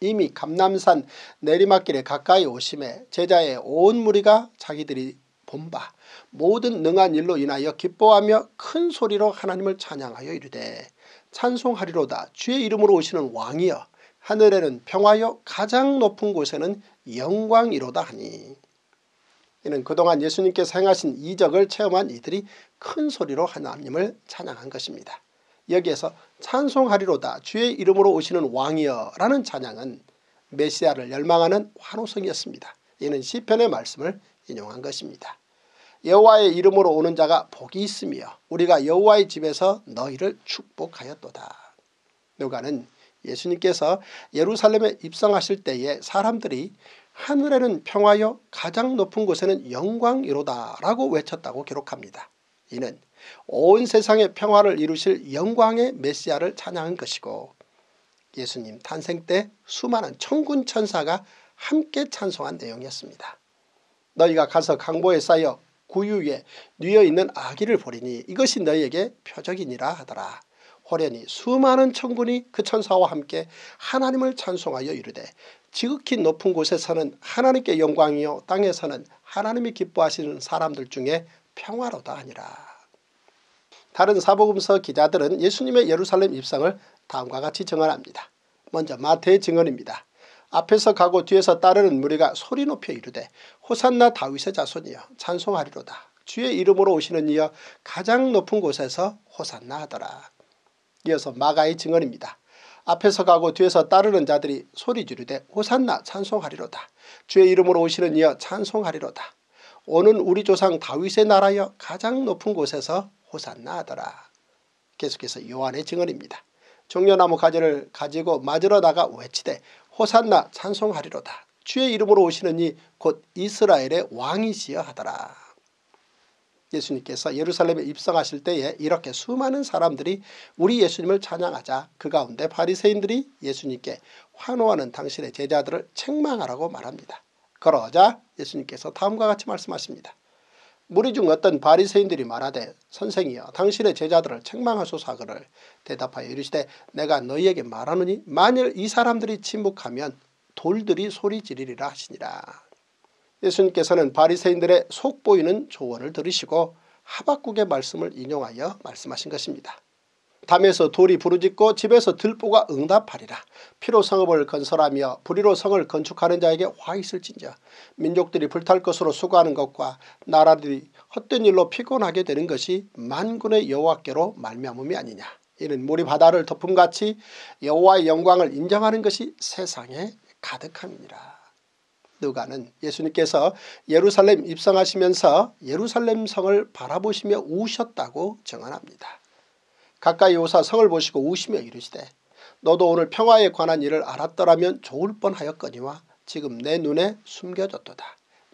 이미 감람산 내리막길에 가까이 오심에 제자의 온 무리가 자기들이 본 바 모든 능한 일로 인하여 기뻐하며 큰 소리로 하나님을 찬양하여 이르되 찬송하리로다 주의 이름으로 오시는 왕이여 하늘에는 평화여 가장 높은 곳에는 영광이로다 하니. 이는 그동안 예수님께서 행하신 이적을 체험한 이들이 큰 소리로 하나님을 찬양한 것입니다. 여기에서 찬송하리로다 주의 이름으로 오시는 왕이여 라는 찬양은 메시아를 열망하는 환호성이었습니다. 이는 시편의 말씀을 인용한 것입니다. 여호와의 이름으로 오는 자가 복이 있으며 우리가 여호와의 집에서 너희를 축복하였도다. 누가는 예수님께서 예루살렘에 입성하실 때에 사람들이 하늘에는 평화여 가장 높은 곳에는 영광이로다 라고 외쳤다고 기록합니다. 이는 온 세상의 평화를 이루실 영광의 메시아를 찬양한 것이고 예수님 탄생 때 수많은 천군 천사가 함께 찬송한 내용이었습니다. 너희가 가서 강보에 쌓여 구유에 뉘어있는 아기를 보리니 이것이 너희에게 표적이니라 하더라. 호련히 수많은 천군이 그 천사와 함께 하나님을 찬송하여 이르되 지극히 높은 곳에서는 하나님께 영광이요 땅에서는 하나님이 기뻐하시는 사람들 중에 평화로다 하니라. 다른 사복음서 기자들은 예수님의 예루살렘 입성을 다음과 같이 증언합니다. 먼저 마태의 증언입니다. 앞에서 가고 뒤에서 따르는 무리가 소리 높여 이르되 호산나 다윗의 자손이여 찬송하리로다 주의 이름으로 오시는 이여 가장 높은 곳에서 호산나 하더라. 이어서 마가의 증언입니다. 앞에서 가고 뒤에서 따르는 자들이 소리 지르되 호산나 찬송하리로다 주의 이름으로 오시는 이여 찬송하리로다 오는 우리 조상 다윗의 나라여 가장 높은 곳에서 호산나 하더라. 계속해서 요한의 증언입니다. 종려나무 가지를 가지고 맞으러 나가 외치되 호산나 찬송하리로다 주의 이름으로 오시는 이 곧 이스라엘의 왕이시여 하더라. 예수님께서 예루살렘에 입성하실 때에 이렇게 수많은 사람들이 우리 예수님을 찬양하자 그 가운데 바리새인들이 예수님께 환호하는 당신의 제자들을 책망하라고 말합니다. 그러자 예수님께서 다음과 같이 말씀하십니다. 무리 중 어떤 바리새인들이 말하되 선생이여 당신의 제자들을 책망하소서 하거늘 대답하여 이르시되 내가 너희에게 말하노니 만일 이 사람들이 침묵하면 돌들이 소리지르리라 하시니라. 예수님께서는 바리새인들의 속 보이는 조언을 들으시고 하박국의 말씀을 인용하여 말씀하신 것입니다. 담에서 돌이 부르짖고 집에서 들보가 응답하리라. 피로 성읍을 건설하며 불의로 성을 건축하는 자에게 화 있을진저. 민족들이 불탈 것으로 수고하는 것과 나라들이 헛된 일로 피곤하게 되는 것이 만군의 여호와께로 말미암음이 아니냐. 이는 물이 바다를 덮음같이 여호와의 영광을 인정하는 것이 세상에 가득함이니라. 누가는 예수님께서 예루살렘 입성하시면서 예루살렘 성을 바라보시며 우셨다고 증언합니다. 가까이 오사 성을 보시고 우시며 이르시되 너도 오늘 평화에 관한 일을 알았더라면 좋을 뻔하였거니와 지금 내 눈에 숨겨졌도다.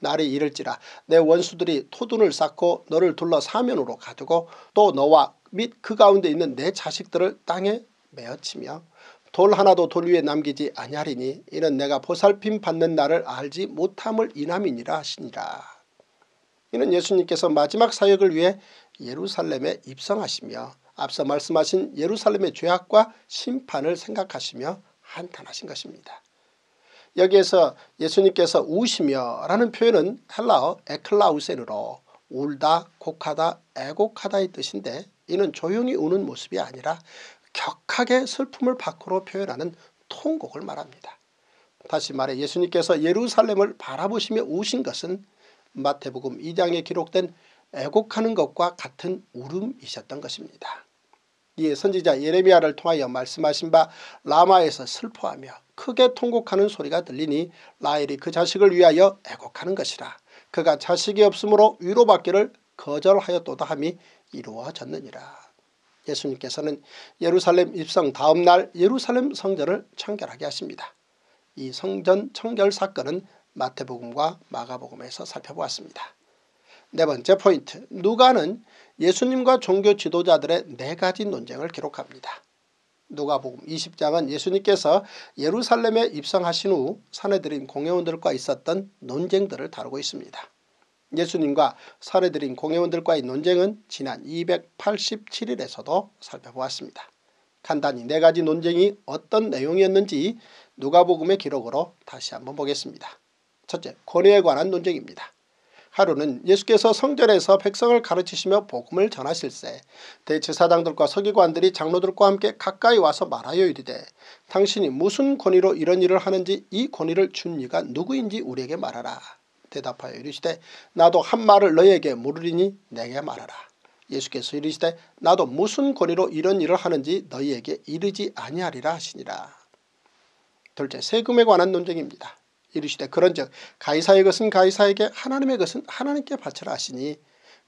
날이 이를지라 내 원수들이 토둔을 쌓고 너를 둘러 사면으로 가두고 또 너와 및 그 가운데 있는 내 자식들을 땅에 메어치며 돌 하나도 돌 위에 남기지 아니하리니 이는 내가 보살핌 받는 날을 알지 못함을 인함이니라 하시니라. 이는 예수님께서 마지막 사역을 위해 예루살렘에 입성하시며 앞서 말씀하신 예루살렘의 죄악과 심판을 생각하시며 한탄하신 것입니다. 여기에서 예수님께서 우시며 라는 표현은 헬라어 에클라우센으로 울다, 곡하다, 애곡하다의 뜻인데 이는 조용히 우는 모습이 아니라 격하게 슬픔을 밖으로 표현하는 통곡을 말합니다. 다시 말해 예수님께서 예루살렘을 바라보시며 우신 것은 마태복음 이 장에 기록된 애곡하는 것과 같은 울음이셨던 것입니다. 이 선지자 예레미야를 통하여 말씀하신 바 라마에서 슬퍼하며 크게 통곡하는 소리가 들리니 라헬이 그 자식을 위하여 애곡하는 것이라. 그가 자식이 없으므로 위로받기를 거절하였도다 함이 이루어졌느니라. 예수님께서는 예루살렘 입성 다음 날 예루살렘 성전을 청결하게 하십니다. 이 성전 청결 사건은 마태복음과 마가복음에서 살펴보았습니다. 네 번째 포인트, 누가는 예수님과 종교 지도자들의 네 가지 논쟁을 기록합니다. 누가복음 이십 장은 예수님께서 예루살렘에 입성하신 후 산헤드린 공회원들과 있었던 논쟁들을 다루고 있습니다. 예수님과 산헤드린 공회원들과의 논쟁은 지난 이백팔십칠 일에서도 살펴보았습니다. 간단히 네 가지 논쟁이 어떤 내용이었는지 누가복음의 기록으로 다시 한번 보겠습니다. 첫째, 권위에 관한 논쟁입니다. 하루는 예수께서 성전에서 백성을 가르치시며 복음을 전하실세 대제사장들과 서기관들이 장로들과 함께 가까이 와서 말하여 이르되 당신이 무슨 권위로 이런 일을 하는지 이 권위를 준 이가 누구인지 우리에게 말하라. 대답하여 이르시되 나도 한 말을 너희에게 물으리니 내게 말하라. 예수께서 이르시되 나도 무슨 권위로 이런 일을 하는지 너희에게 이르지 아니하리라 하시니라. 둘째, 세금에 관한 논쟁입니다. 이르시되 그런즉 가이사의 것은 가이사에게 하나님의 것은 하나님께 바치라 하시니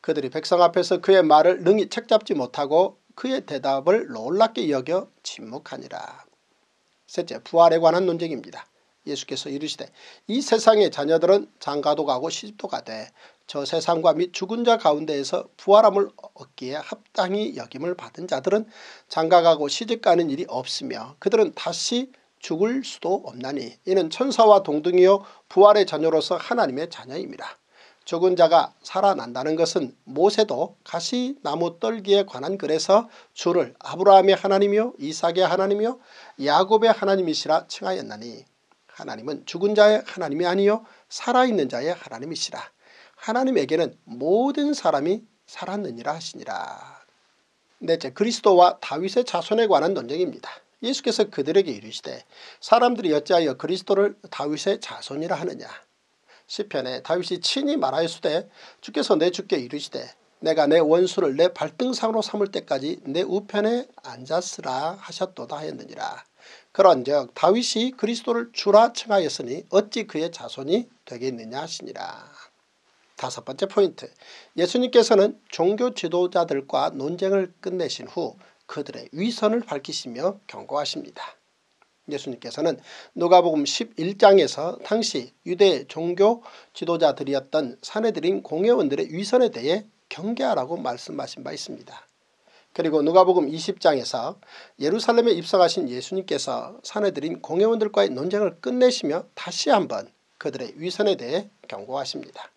그들이 백성 앞에서 그의 말을 능히 책잡지 못하고 그의 대답을 놀랍게 여겨 침묵하니라. 셋째, 부활에 관한 논쟁입니다. 예수께서 이르시되 이 세상의 자녀들은 장가도 가고 시집도 가되 저 세상과 및 죽은 자 가운데에서 부활함을 얻기에 합당히 여김을 받은 자들은 장가가고 시집가는 일이 없으며 그들은 다시 죽을 수도 없나니 이는 천사와 동등이요 부활의 자녀로서 하나님의 자녀입니다. 죽은 자가 살아난다는 것은 모세도 가시나무 떨기에 관한 글에서 주를 아브라함의 하나님이요 이삭의 하나님이요 야곱의 하나님이시라 칭하였나니 하나님은 죽은 자의 하나님이 아니요 살아있는 자의 하나님이시라. 하나님에게는 모든 사람이 살았느니라 하시니라. 넷째, 그리스도와 다윗의 자손에 관한 논쟁입니다. 예수께서 그들에게 이르시되 사람들이 어찌하여 그리스도를 다윗의 자손이라 하느냐. 시편에 다윗이 친히 말하였으되 주께서 내 주께 이르시되 내가 내 원수를 내 발등상으로 삼을 때까지 내 우편에 앉았으라 하셨도다 하였느니라. 그런즉 다윗이 그리스도를 주라 칭하였으니 어찌 그의 자손이 되겠느냐 하시니라. 다섯 번째 포인트, 예수님께서는 종교 지도자들과 논쟁을 끝내신 후 그들의 위선을 밝히시며 경고하십니다. 예수님께서는 누가복음 십일 장에서 당시 유대 종교 지도자들이었던 산헤드린 공회원들의 위선에 대해 경계하라고 말씀하신 바 있습니다. 그리고 누가복음 이십 장에서 예루살렘에 입성하신 예수님께서 산헤드린 공회원들과의 논쟁을 끝내시며 다시 한번 그들의 위선에 대해 경고하십니다.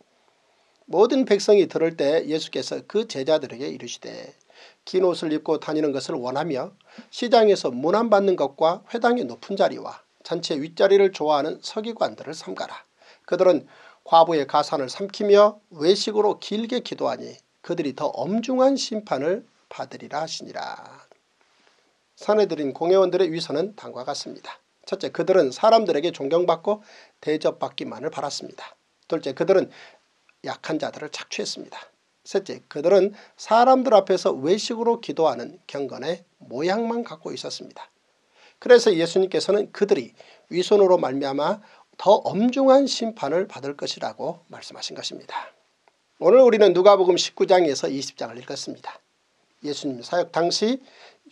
모든 백성이 들을 때 예수께서 그 제자들에게 이르시되 긴 옷을 입고 다니는 것을 원하며 시장에서 문안받는 것과 회당의 높은 자리와 잔치의 윗자리를 좋아하는 서기관들을 삼가라. 그들은 과부의 가산을 삼키며 외식으로 길게 기도하니 그들이 더 엄중한 심판을 받으리라 하시니라. 산헤드린 공회원들의 위선은 다음과 같습니다. 첫째, 그들은 사람들에게 존경받고 대접받기만을 바랐습니다. 둘째, 그들은 약한 자들을 착취했습니다. 셋째, 그들은 사람들 앞에서 외식으로 기도하는 경건의 모양만 갖고 있었습니다. 그래서 예수님께서는 그들이 위선으로 말미암아 더 엄중한 심판을 받을 것이라고 말씀하신 것입니다. 오늘 우리는 누가복음 십구 장에서 이십 장을 읽었습니다. 예수님 사역 당시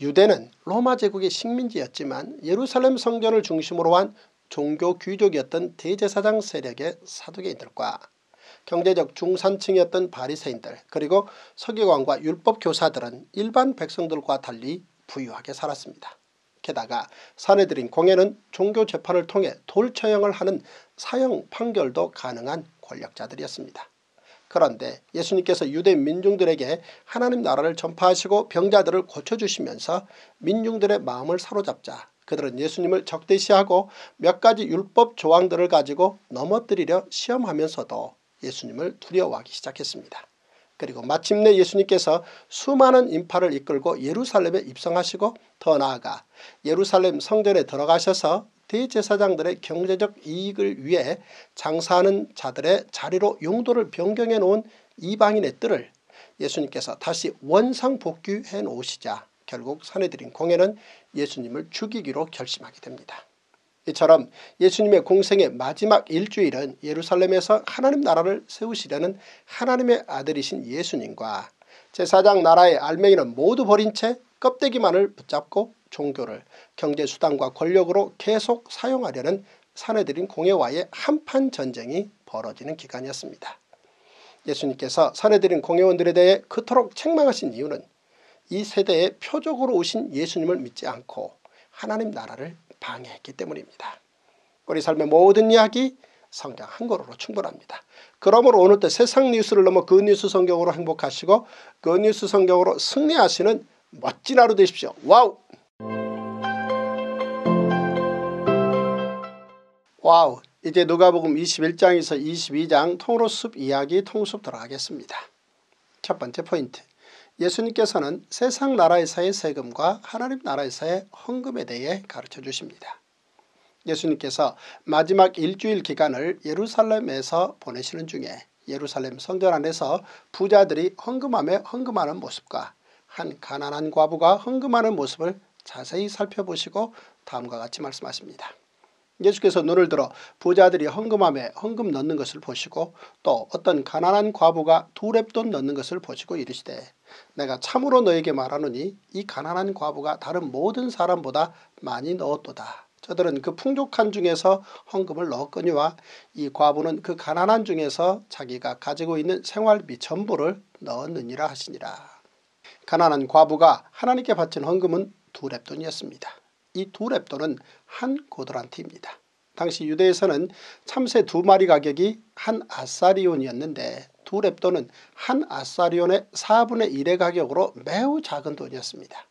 유대는 로마 제국의 식민지였지만 예루살렘 성전을 중심으로 한 종교 귀족이었던 대제사장 세력의 사두개인들과 경제적 중산층이었던 바리새인들 그리고 서기관과 율법교사들은 일반 백성들과 달리 부유하게 살았습니다. 게다가 산헤드린 공회는 종교재판을 통해 돌처형을 하는 사형 판결도 가능한 권력자들이었습니다. 그런데 예수님께서 유대 민중들에게 하나님 나라를 전파하시고 병자들을 고쳐주시면서 민중들의 마음을 사로잡자 그들은 예수님을 적대시하고 몇 가지 율법 조항들을 가지고 넘어뜨리려 시험하면서도 예수님을 두려워하기 시작했습니다. 그리고 마침내 예수님께서 수많은 인파를 이끌고 예루살렘에 입성하시고 더 나아가 예루살렘 성전에 들어가셔서 대제사장들의 경제적 이익을 위해 장사하는 자들의 자리로 용도를 변경해 놓은 이방인의 뜰을 예수님께서 다시 원상복귀해 놓으시자 결국 산헤드린 공회는 예수님을 죽이기로 결심하게 됩니다. 이처럼 예수님의 공생의 마지막 일주일은 예루살렘에서 하나님 나라를 세우시려는 하나님의 아들이신 예수님과 제사장 나라의 알맹이는 모두 버린 채 껍데기만을 붙잡고 종교를 경제수단과 권력으로 계속 사용하려는 산헤드린 공회와의 한판 전쟁이 벌어지는 기간이었습니다. 예수님께서 산헤드린 공회원들에 대해 그토록 책망하신 이유는 이 세대에 표적으로 오신 예수님을 믿지 않고 하나님 나라를 방해했기 때문입니다. 우리 삶의 모든 이야기 성경 한 권으로 충분합니다. 그러므로 오늘도 세상 뉴스를 넘어 굿뉴스 성경으로 행복하시고 굿뉴스 성경으로 승리하시는 멋진 하루 되십시오. 와우! 와우! 이제 누가복음 이십일 장에서 이십이 장 통로숲 이야기 통숲 들어가겠습니다. 첫 번째 포인트. 예수님께서는 세상 나라에서의 세금과 하나님 나라에서의 헌금에 대해 가르쳐 주십니다. 예수님께서 마지막 일주일 기간을 예루살렘에서 보내시는 중에 예루살렘 성전 안에서 부자들이 헌금함에 헌금하는 모습과 한 가난한 과부가 헌금하는 모습을 자세히 살펴보시고 다음과 같이 말씀하십니다. 예수께서 눈을 들어 부자들이 헌금함에 헌금 넣는 것을 보시고 또 어떤 가난한 과부가 두 렙돈 넣는 것을 보시고 이르시되 내가 참으로 너에게 말하노니 이 가난한 과부가 다른 모든 사람보다 많이 넣었도다. 저들은 그 풍족한 중에서 헌금을 넣었거니와 이 과부는 그 가난한 중에서 자기가 가지고 있는 생활비 전부를 넣었느니라 하시니라. 가난한 과부가 하나님께 바친 헌금은 두 렙돈이었습니다. 이 두 렙돈은 한 고드란티입니다. 당시 유대에서는 참새 두 마리 가격이 한 아사리온이었는데 두 렙돈은 한 아사리온의 사분의 일의 가격으로 매우 작은 돈이었습니다.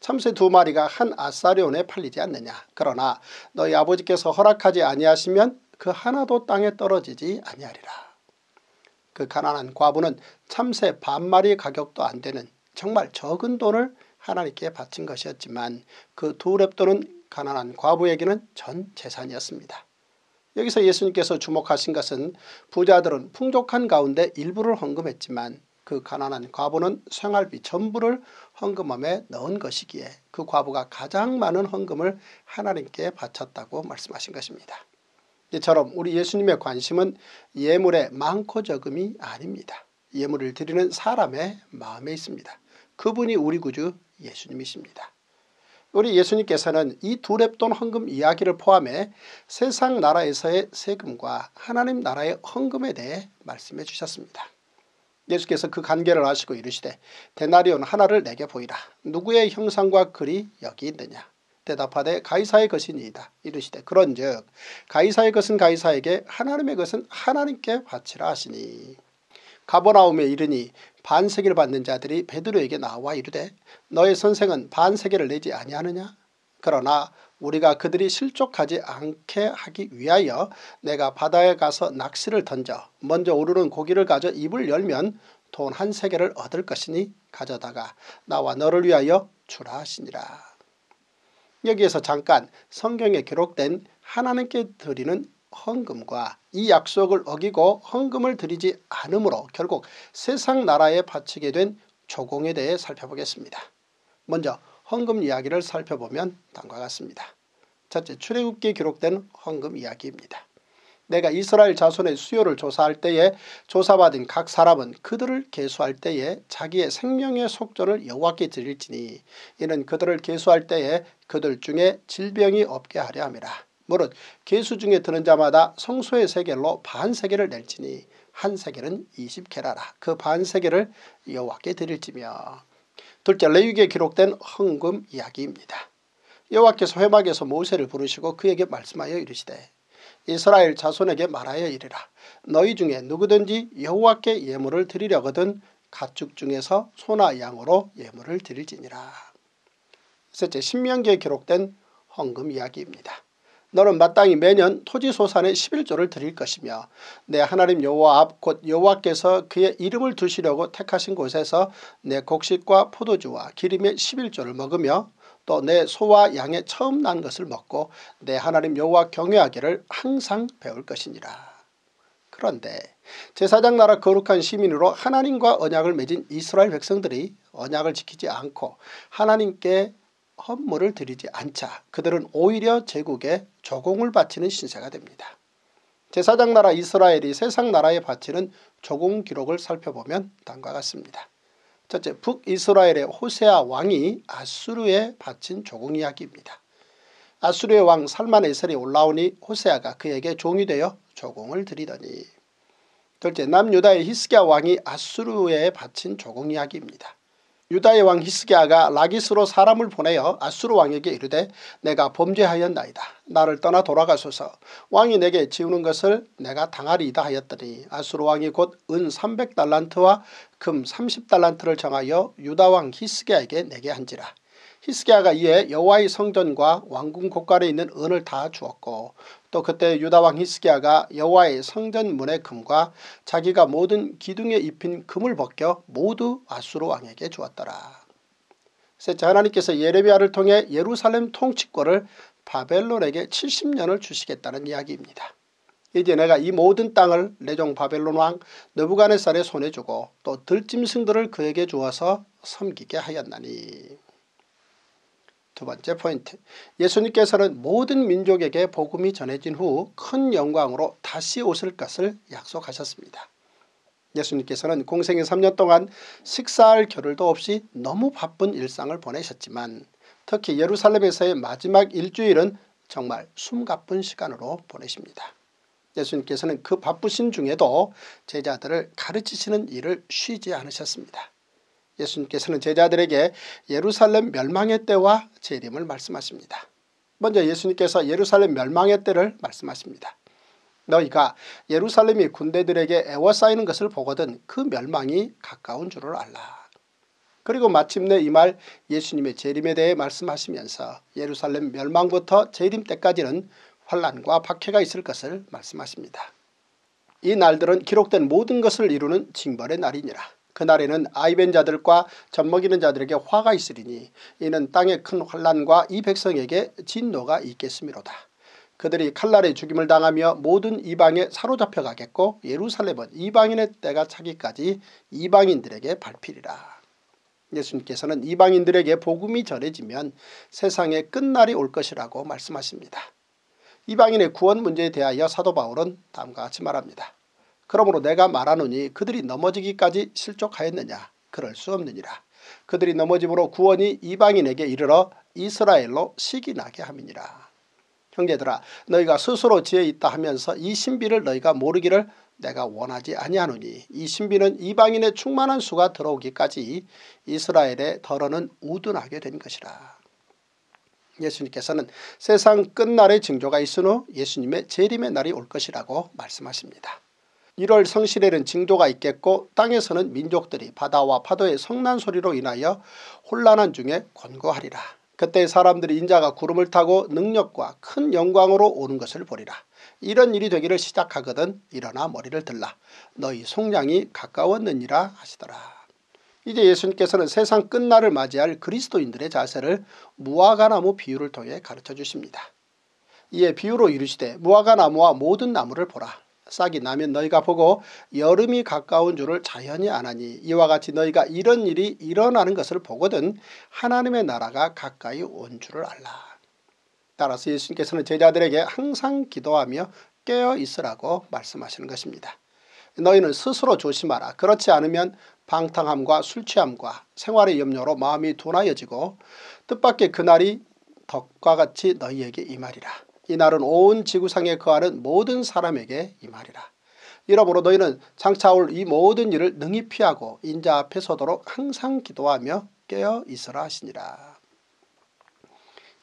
참새 두 마리가 한 아사리온에 팔리지 않느냐. 그러나 너희 아버지께서 허락하지 아니하시면 그 하나도 땅에 떨어지지 아니하리라. 그 가난한 과부는 참새 반마리 가격도 안 되는 정말 적은 돈을 하나님께 바친 것이었지만 그 두 렙돈은 가난한 과부에게는 전 재산이었습니다. 여기서 예수님께서 주목하신 것은 부자들은 풍족한 가운데 일부를 헌금했지만 그 가난한 과부는 생활비 전부를 헌금함에 넣은 것이기에 그 과부가 가장 많은 헌금을 하나님께 바쳤다고 말씀하신 것입니다. 이처럼 우리 예수님의 관심은 예물의 많고 적음이 아닙니다. 예물을 드리는 사람의 마음에 있습니다. 그분이 우리 구주 예수님이십니다. 우리 예수님께서는 이 두 렙돈 헌금 이야기를 포함해 세상 나라에서의 세금과 하나님 나라의 헌금에 대해 말씀해 주셨습니다. 예수께서 그 관계를 아시고 이르시되 데나리온 하나를 내게 보이라. 누구의 형상과 글이 여기 있느냐. 대답하되 가이사의 것이니이다. 이르시되 그런즉 가이사의 것은 가이사에게 하나님의 것은 하나님께 바치라 하시니. 가버나움에 이르니 반세계를 받는 자들이 베드로에게 나와 이르되 너의 선생은 반세계를 내지 아니하느냐? 그러나 우리가 그들이 실족하지 않게 하기 위하여 내가 바다에 가서 낚시를 던져 먼저 오르는 고기를 가져 입을 열면 돈 한 세계를 얻을 것이니 가져다가 나와 너를 위하여 주라 하시니라. 여기에서 잠깐 성경에 기록된 하나님께 드리는 헌금과 이 약속을 어기고 헌금을 드리지 않으므로 결국 세상 나라에 바치게 된 조공에 대해 살펴보겠습니다. 먼저 헌금 이야기를 살펴보면 다음과 같습니다. 첫째, 출애굽기에 기록된 헌금 이야기입니다. 내가 이스라엘 자손의 수요를 조사할 때에 조사받은 각 사람은 그들을 계수할 때에 자기의 생명의 속전을 여호와께 드릴지니 이는 그들을 계수할 때에 그들 중에 질병이 없게 하려 함이라. 무릇 계수 중에 드는 자마다 성소의 세겔로 반세겔을 낼지니 한 세겔은 이십 개라라. 그 반세겔을 여호와께 드릴지며. 둘째, 레위기에 기록된 헌금 이야기입니다. 여호와께서 회막에서 모세를 부르시고 그에게 말씀하여 이르시되 이스라엘 자손에게 말하여 이르라. 너희 중에 누구든지 여호와께 예물을 드리려거든 가축 중에서 소나 양으로 예물을 드릴지니라. 셋째, 신명기에 기록된 헌금 이야기입니다. 너는 마땅히 매년 토지 소산의 십일 조를 드릴 것이며 내 하나님 여호와 앞 곧 여호와께서 그의 이름을 두시려고 택하신 곳에서 내 곡식과 포도주와 기름의 십일 조를 먹으며 또 내 소와 양의 처음 난 것을 먹고 내 하나님 여호와 경외하기를 항상 배울 것이니라. 그런데 제사장 나라 거룩한 시민으로 하나님과 언약을 맺은 이스라엘 백성들이 언약을 지키지 않고 하나님께 헌물을 드리지 않자 그들은 오히려 제국에 조공을 바치는 신세가 됩니다. 제사장 나라 이스라엘이 세상 나라에 바치는 조공 기록을 살펴보면 다음과 같습니다. 첫째, 북이스라엘의 호세아 왕이 아수르에 바친 조공 이야기입니다. 아수르의 왕 살만에셀이 올라오니 호세아가 그에게 종이 되어 조공을 드리더니. 둘째, 남유다의 히스기야 왕이 아수르에 바친 조공 이야기입니다. 유다의 왕 히스기야가 라기스로 사람을 보내어 아수르 왕에게 이르되 내가 범죄하였나이다. 나를 떠나 돌아가소서. 왕이 내게 지우는 것을 내가 당하리이다 하였더니 아수르 왕이 곧 은 삼백 달란트와 금 삼십 달란트를 정하여 유다 왕 히스기야에게 내게 한지라. 히스기야가 이에 여호와의 성전과 왕궁 곳간에 있는 은을 다 주었고 또 그때 유다 왕 히스기야가 여호와의 성전 문의 금과 자기가 모든 기둥에 입힌 금을 벗겨 모두 아수르 왕에게 주었더라. 셋째, 하나님께서 예레미야를 통해 예루살렘 통치권을 바벨론에게 칠십 년을 주시겠다는 이야기입니다. 이제 내가 이 모든 땅을 내 종 바벨론 왕 느부갓네살의 손에 주고 또 들짐승들을 그에게 주어서 섬기게 하였나니. 두 번째 포인트, 예수님께서는 모든 민족에게 복음이 전해진 후 큰 영광으로 다시 오실 것을 약속하셨습니다. 예수님께서는 공생의 삼 년 동안 식사할 겨를도 없이 너무 바쁜 일상을 보내셨지만 특히 예루살렘에서의 마지막 일주일은 정말 숨가쁜 시간으로 보내십니다. 예수님께서는 그 바쁘신 중에도 제자들을 가르치시는 일을 쉬지 않으셨습니다. 예수님께서는 제자들에게 예루살렘 멸망의 때와 재림을 말씀하십니다. 먼저 예수님께서 예루살렘 멸망의 때를 말씀하십니다. 너희가 예루살렘이 군대들에게 애워싸이는 것을 보거든 그 멸망이 가까운 줄을 알라. 그리고 마침내 이 말 예수님의 재림에 대해 말씀하시면서 예루살렘 멸망부터 재림 때까지는 환난과 박해가 있을 것을 말씀하십니다. 이 날들은 기록된 모든 것을 이루는 징벌의 날이니라. 그날에는 아이벤 자들과 젖먹이는 자들에게 화가 있으리니 이는 땅에 큰 환난과 이 백성에게 진노가 있겠음이로다. 그들이 칼날에 죽임을 당하며 모든 이방에 사로잡혀 가겠고 예루살렘은 이방인의 때가 차기까지 이방인들에게 밟히리라. 예수님께서는 이방인들에게 복음이 전해지면 세상의 끝날이 올 것이라고 말씀하십니다. 이방인의 구원 문제에 대하여 사도 바울은 다음과 같이 말합니다. 그러므로 내가 말하노니 그들이 넘어지기까지 실족하였느냐? 그럴 수 없느니라. 그들이 넘어짐으로 구원이 이방인에게 이르러 이스라엘로 시기 나게 함이니라. 형제들아, 너희가 스스로 지혜 있다 하면서 이 신비를 너희가 모르기를 내가 원하지 아니하노니 이 신비는 이방인의 충만한 수가 들어오기까지 이스라엘의 덜어는 우둔하게 된 것이라. 예수님께서는 세상 끝날의 징조가 있은 후 예수님의 재림의 날이 올 것이라고 말씀하십니다. 일월 성실에는 징조가 있겠고 땅에서는 민족들이 바다와 파도의 성난 소리로 인하여 혼란한 중에 권고하리라. 그때 사람들이 인자가 구름을 타고 능력과 큰 영광으로 오는 것을 보리라. 이런 일이 되기를 시작하거든 일어나 머리를 들라. 너희 속량이 가까웠느니라 하시더라. 이제 예수님께서는 세상 끝날을 맞이할 그리스도인들의 자세를 무화과나무 비유를 통해 가르쳐 주십니다. 이에 비유로 이르시되 무화과나무와 모든 나무를 보라. 싹이 나면 너희가 보고 여름이 가까운 줄을 자연히 아나니 이와 같이 너희가 이런 일이 일어나는 것을 보거든 하나님의 나라가 가까이 온 줄을 알라. 따라서 예수님께서는 제자들에게 항상 기도하며 깨어 있으라고 말씀하시는 것입니다. 너희는 스스로 조심하라. 그렇지 않으면 방탕함과 술취함과 생활의 염려로 마음이 둔하여지고 뜻밖의 그날이 덕과 같이 너희에게 임하리라. 이날은 온 지구상에 거하는 모든 사람에게 임하리라. 이러므로 너희는 장차 올 이 모든 일을 능히 피하고 인자 앞에 서도록 항상 기도하며 깨어 있으라 하시니라.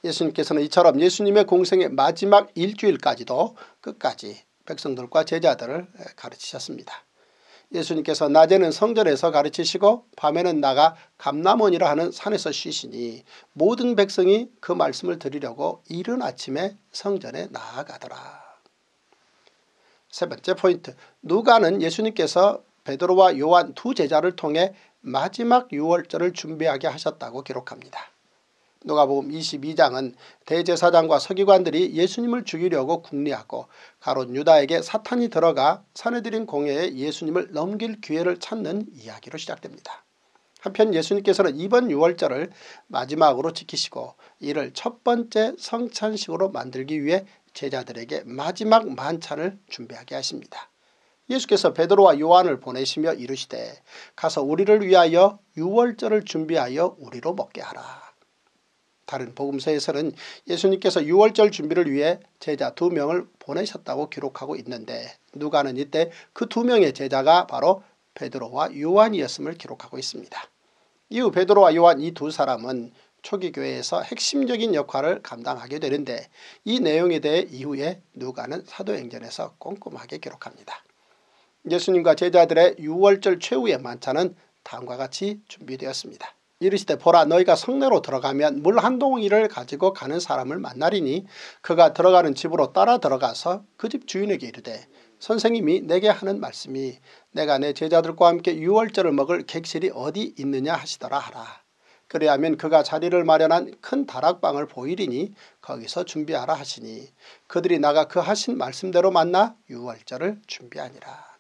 예수님께서는 이처럼 예수님의 공생의 마지막 일주일까지도 끝까지 백성들과 제자들을 가르치셨습니다. 예수님께서 낮에는 성전에서 가르치시고 밤에는 나가 감람원이라 하는 산에서 쉬시니 모든 백성이 그 말씀을 들으려고 이른 아침에 성전에 나아가더라. 세 번째 포인트, 누가는 예수님께서 베드로와 요한 두 제자를 통해 마지막 유월절을 준비하게 하셨다고 기록합니다. 누가복음 이십이 장은 대제사장과 서기관들이 예수님을 죽이려고 궁리하고 가룟 유다에게 사탄이 들어가 산헤드린 공회에 예수님을 넘길 기회를 찾는 이야기로 시작됩니다. 한편 예수님께서는 이번 유월절을 마지막으로 지키시고 이를 첫 번째 성찬식으로 만들기 위해 제자들에게 마지막 만찬을 준비하게 하십니다. 예수께서 베드로와 요한을 보내시며 이르시되 가서 우리를 위하여 유월절을 준비하여 우리로 먹게 하라. 다른 복음서에서는 예수님께서 유월절 준비를 위해 제자 두 명을 보내셨다고 기록하고 있는데 누가는 이때 그 두 명의 제자가 바로 베드로와 요한이었음을 기록하고 있습니다. 이후 베드로와 요한 이 두 사람은 초기 교회에서 핵심적인 역할을 감당하게 되는데 이 내용에 대해 이후에 누가는 사도행전에서 꼼꼼하게 기록합니다. 예수님과 제자들의 유월절 최후의 만찬은 다음과 같이 준비되었습니다. 이르시되 보라 너희가 성내로 들어가면 물 한 동이를 가지고 가는 사람을 만나리니 그가 들어가는 집으로 따라 들어가서 그 집 주인에게 이르되 선생님이 내게 하는 말씀이 내가 내 제자들과 함께 유월절을 먹을 객실이 어디 있느냐 하시더라 하라. 그리하면 그가 자리를 마련한 큰 다락방을 보이리니 거기서 준비하라 하시니 그들이 나가 그 하신 말씀대로 만나 유월절을 준비하니라.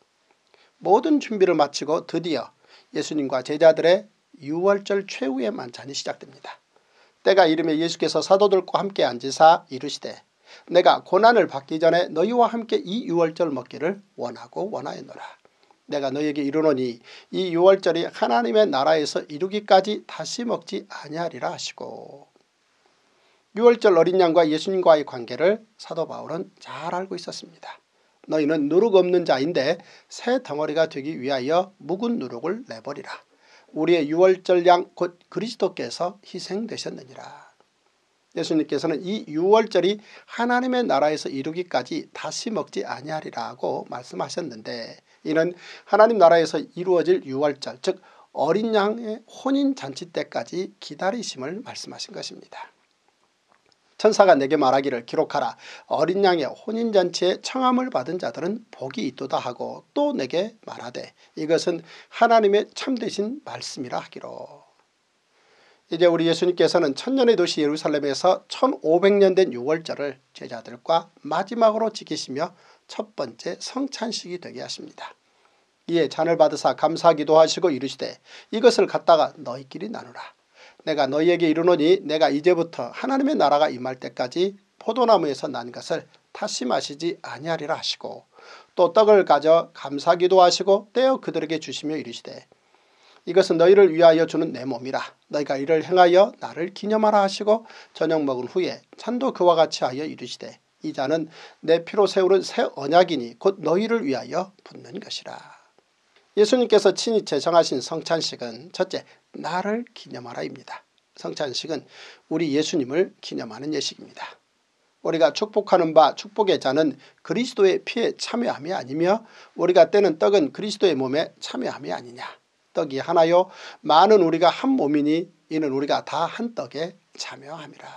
모든 준비를 마치고 드디어 예수님과 제자들의 유월절 최후의 만찬이 시작됩니다. 때가 이르매 예수께서 사도들과 함께 앉으사 이르시되 내가 고난을 받기 전에 너희와 함께 이 유월절 먹기를 원하고 원하였노라. 내가 너희에게 이르노니 이 유월절이 하나님의 나라에서 이루기까지 다시 먹지 아니하리라 하시고. 유월절 어린 양과 예수님과의 관계를 사도 바울은 잘 알고 있었습니다. 너희는 누룩 없는 자인데 새 덩어리가 되기 위하여 묵은 누룩을 내버리라. 우리의 유월절 양 곧 그리스도께서 희생되셨느니라. 예수님께서는 이 유월절이 하나님의 나라에서 이루기까지 다시 먹지 아니하리라고 말씀하셨는데 이는 하나님 나라에서 이루어질 유월절 즉 어린 양의 혼인잔치 때까지 기다리심을 말씀하신 것입니다. 천사가 내게 말하기를 기록하라 어린 양의 혼인잔치에 청함을 받은 자들은 복이 있도다 하고 또 내게 말하되 이것은 하나님의 참되신 말씀이라 하기로. 이제 우리 예수님께서는 천년의 도시 예루살렘에서 천오백 년 된 유월절을 제자들과 마지막으로 지키시며 첫 번째 성찬식이 되게 하십니다. 이에 잔을 받으사 감사하기도 하시고 이르시되 이것을 갖다가 너희끼리 나누라. 내가 너희에게 이르노니 내가 이제부터 하나님의 나라가 임할 때까지 포도나무에서 난 것을 다시 마시지 아니하리라 하시고 또 떡을 가져 감사하기도 하시고 떼어 그들에게 주시며 이르시되 이것은 너희를 위하여 주는 내 몸이라. 너희가 이를 행하여 나를 기념하라 하시고 저녁 먹은 후에 잔도 그와 같이 하여 이르시되 이 잔은 내 피로 세우는 새 언약이니 곧 너희를 위하여 붓는 것이라. 예수님께서 친히 제정하신 성찬식은 첫째 나를 기념하라입니다. 성찬식은 우리 예수님을 기념하는 예식입니다. 우리가 축복하는 바 축복의 잔은 그리스도의 피에 참여함이 아니며 우리가 떼는 떡은 그리스도의 몸에 참여함이 아니냐. 떡이 하나요 많은 우리가 한 몸이니 이는 우리가 다 한 떡에 참여함이라.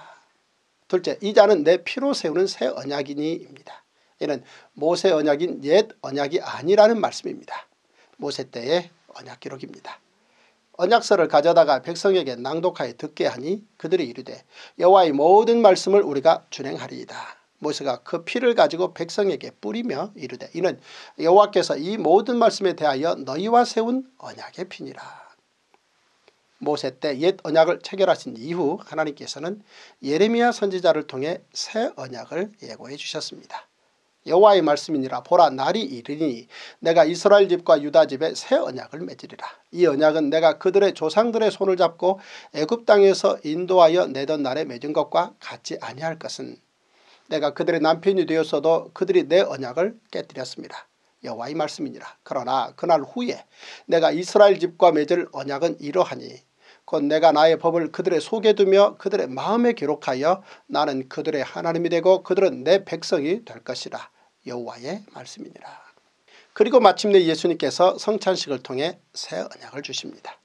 둘째 이 잔은 내 피로 세우는 새 언약이니입니다. 이는 모세 언약인 옛 언약이 아니라는 말씀입니다. 모세 때의 언약 기록입니다. 언약서를 가져다가 백성에게 낭독하여 듣게 하니 그들이 이르되 여호와의 모든 말씀을 우리가 준행하리이다. 모세가 그 피를 가지고 백성에게 뿌리며 이르되 이는 여호와께서 이 모든 말씀에 대하여 너희와 세운 언약의 피니라. 모세 때 옛 언약을 체결하신 이후 하나님께서는 예레미야 선지자를 통해 새 언약을 예고해 주셨습니다. 여호와의 말씀이니라. 보라 날이 이르니 내가 이스라엘 집과 유다 집에 새 언약을 맺으리라. 이 언약은 내가 그들의 조상들의 손을 잡고 애굽 땅에서 인도하여 내던 날에 맺은 것과 같지 아니할 것은 내가 그들의 남편이 되었어도 그들이 내 언약을 깨뜨렸습니다. 여호와의 말씀이니라. 그러나 그날 후에 내가 이스라엘 집과 맺을 언약은 이러하니 곧 내가 나의 법을 그들의 속에 두며 그들의 마음에 기록하여 나는 그들의 하나님이 되고 그들은 내 백성이 될 것이라. 여호와의 말씀이니라. 그리고 마침내 예수님께서 성찬식을 통해 새 언약을 주십니다.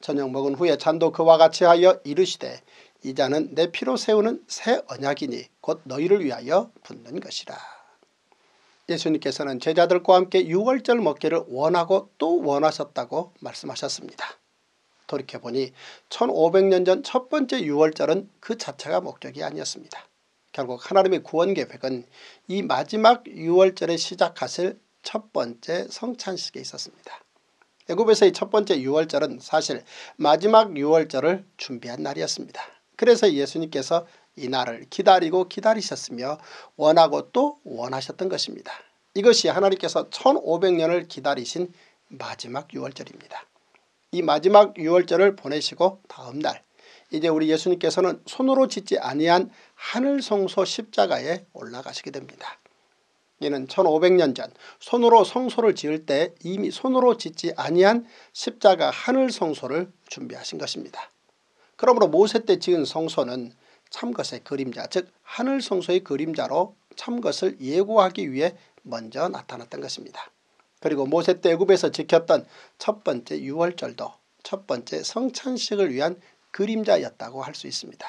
저녁 먹은 후에 잔도 그와 같이 하여 이르시되 이 잔은 내 피로 세우는 새 언약이니 곧 너희를 위하여 붓는 것이라. 예수님께서는 제자들과 함께 유월절 먹기를 원하고 또 원하셨다고 말씀하셨습니다. 돌이켜보니 천오백 년 전 첫 번째 유월절은 그 자체가 목적이 아니었습니다. 결국 하나님의 구원계획은 이 마지막 유월절에 시작하실 첫 번째 성찬식에 있었습니다. 애굽에서의 첫 번째 유월절은 사실 마지막 유월절을 준비한 날이었습니다. 그래서 예수님께서 이 날을 기다리고 기다리셨으며 원하고 또 원하셨던 것입니다. 이것이 하나님께서 천오백 년을 기다리신 마지막 유월절입니다. 이 마지막 유월절을 보내시고 다음 날 이제 우리 예수님께서는 손으로 짓지 아니한 하늘성소 십자가에 올라가시게 됩니다. 이는 천오백 년 전 손으로 성소를 지을 때 이미 손으로 짓지 아니한 십자가 하늘성소를 준비하신 것입니다. 그러므로 모세 때 지은 성소는 참것의 그림자, 즉 하늘성소의 그림자로 참것을 예고하기 위해 먼저 나타났던 것입니다. 그리고 모세 때 애굽에서 지켰던 첫 번째 유월절도 첫 번째 성찬식을 위한 그림자였다고 할 수 있습니다.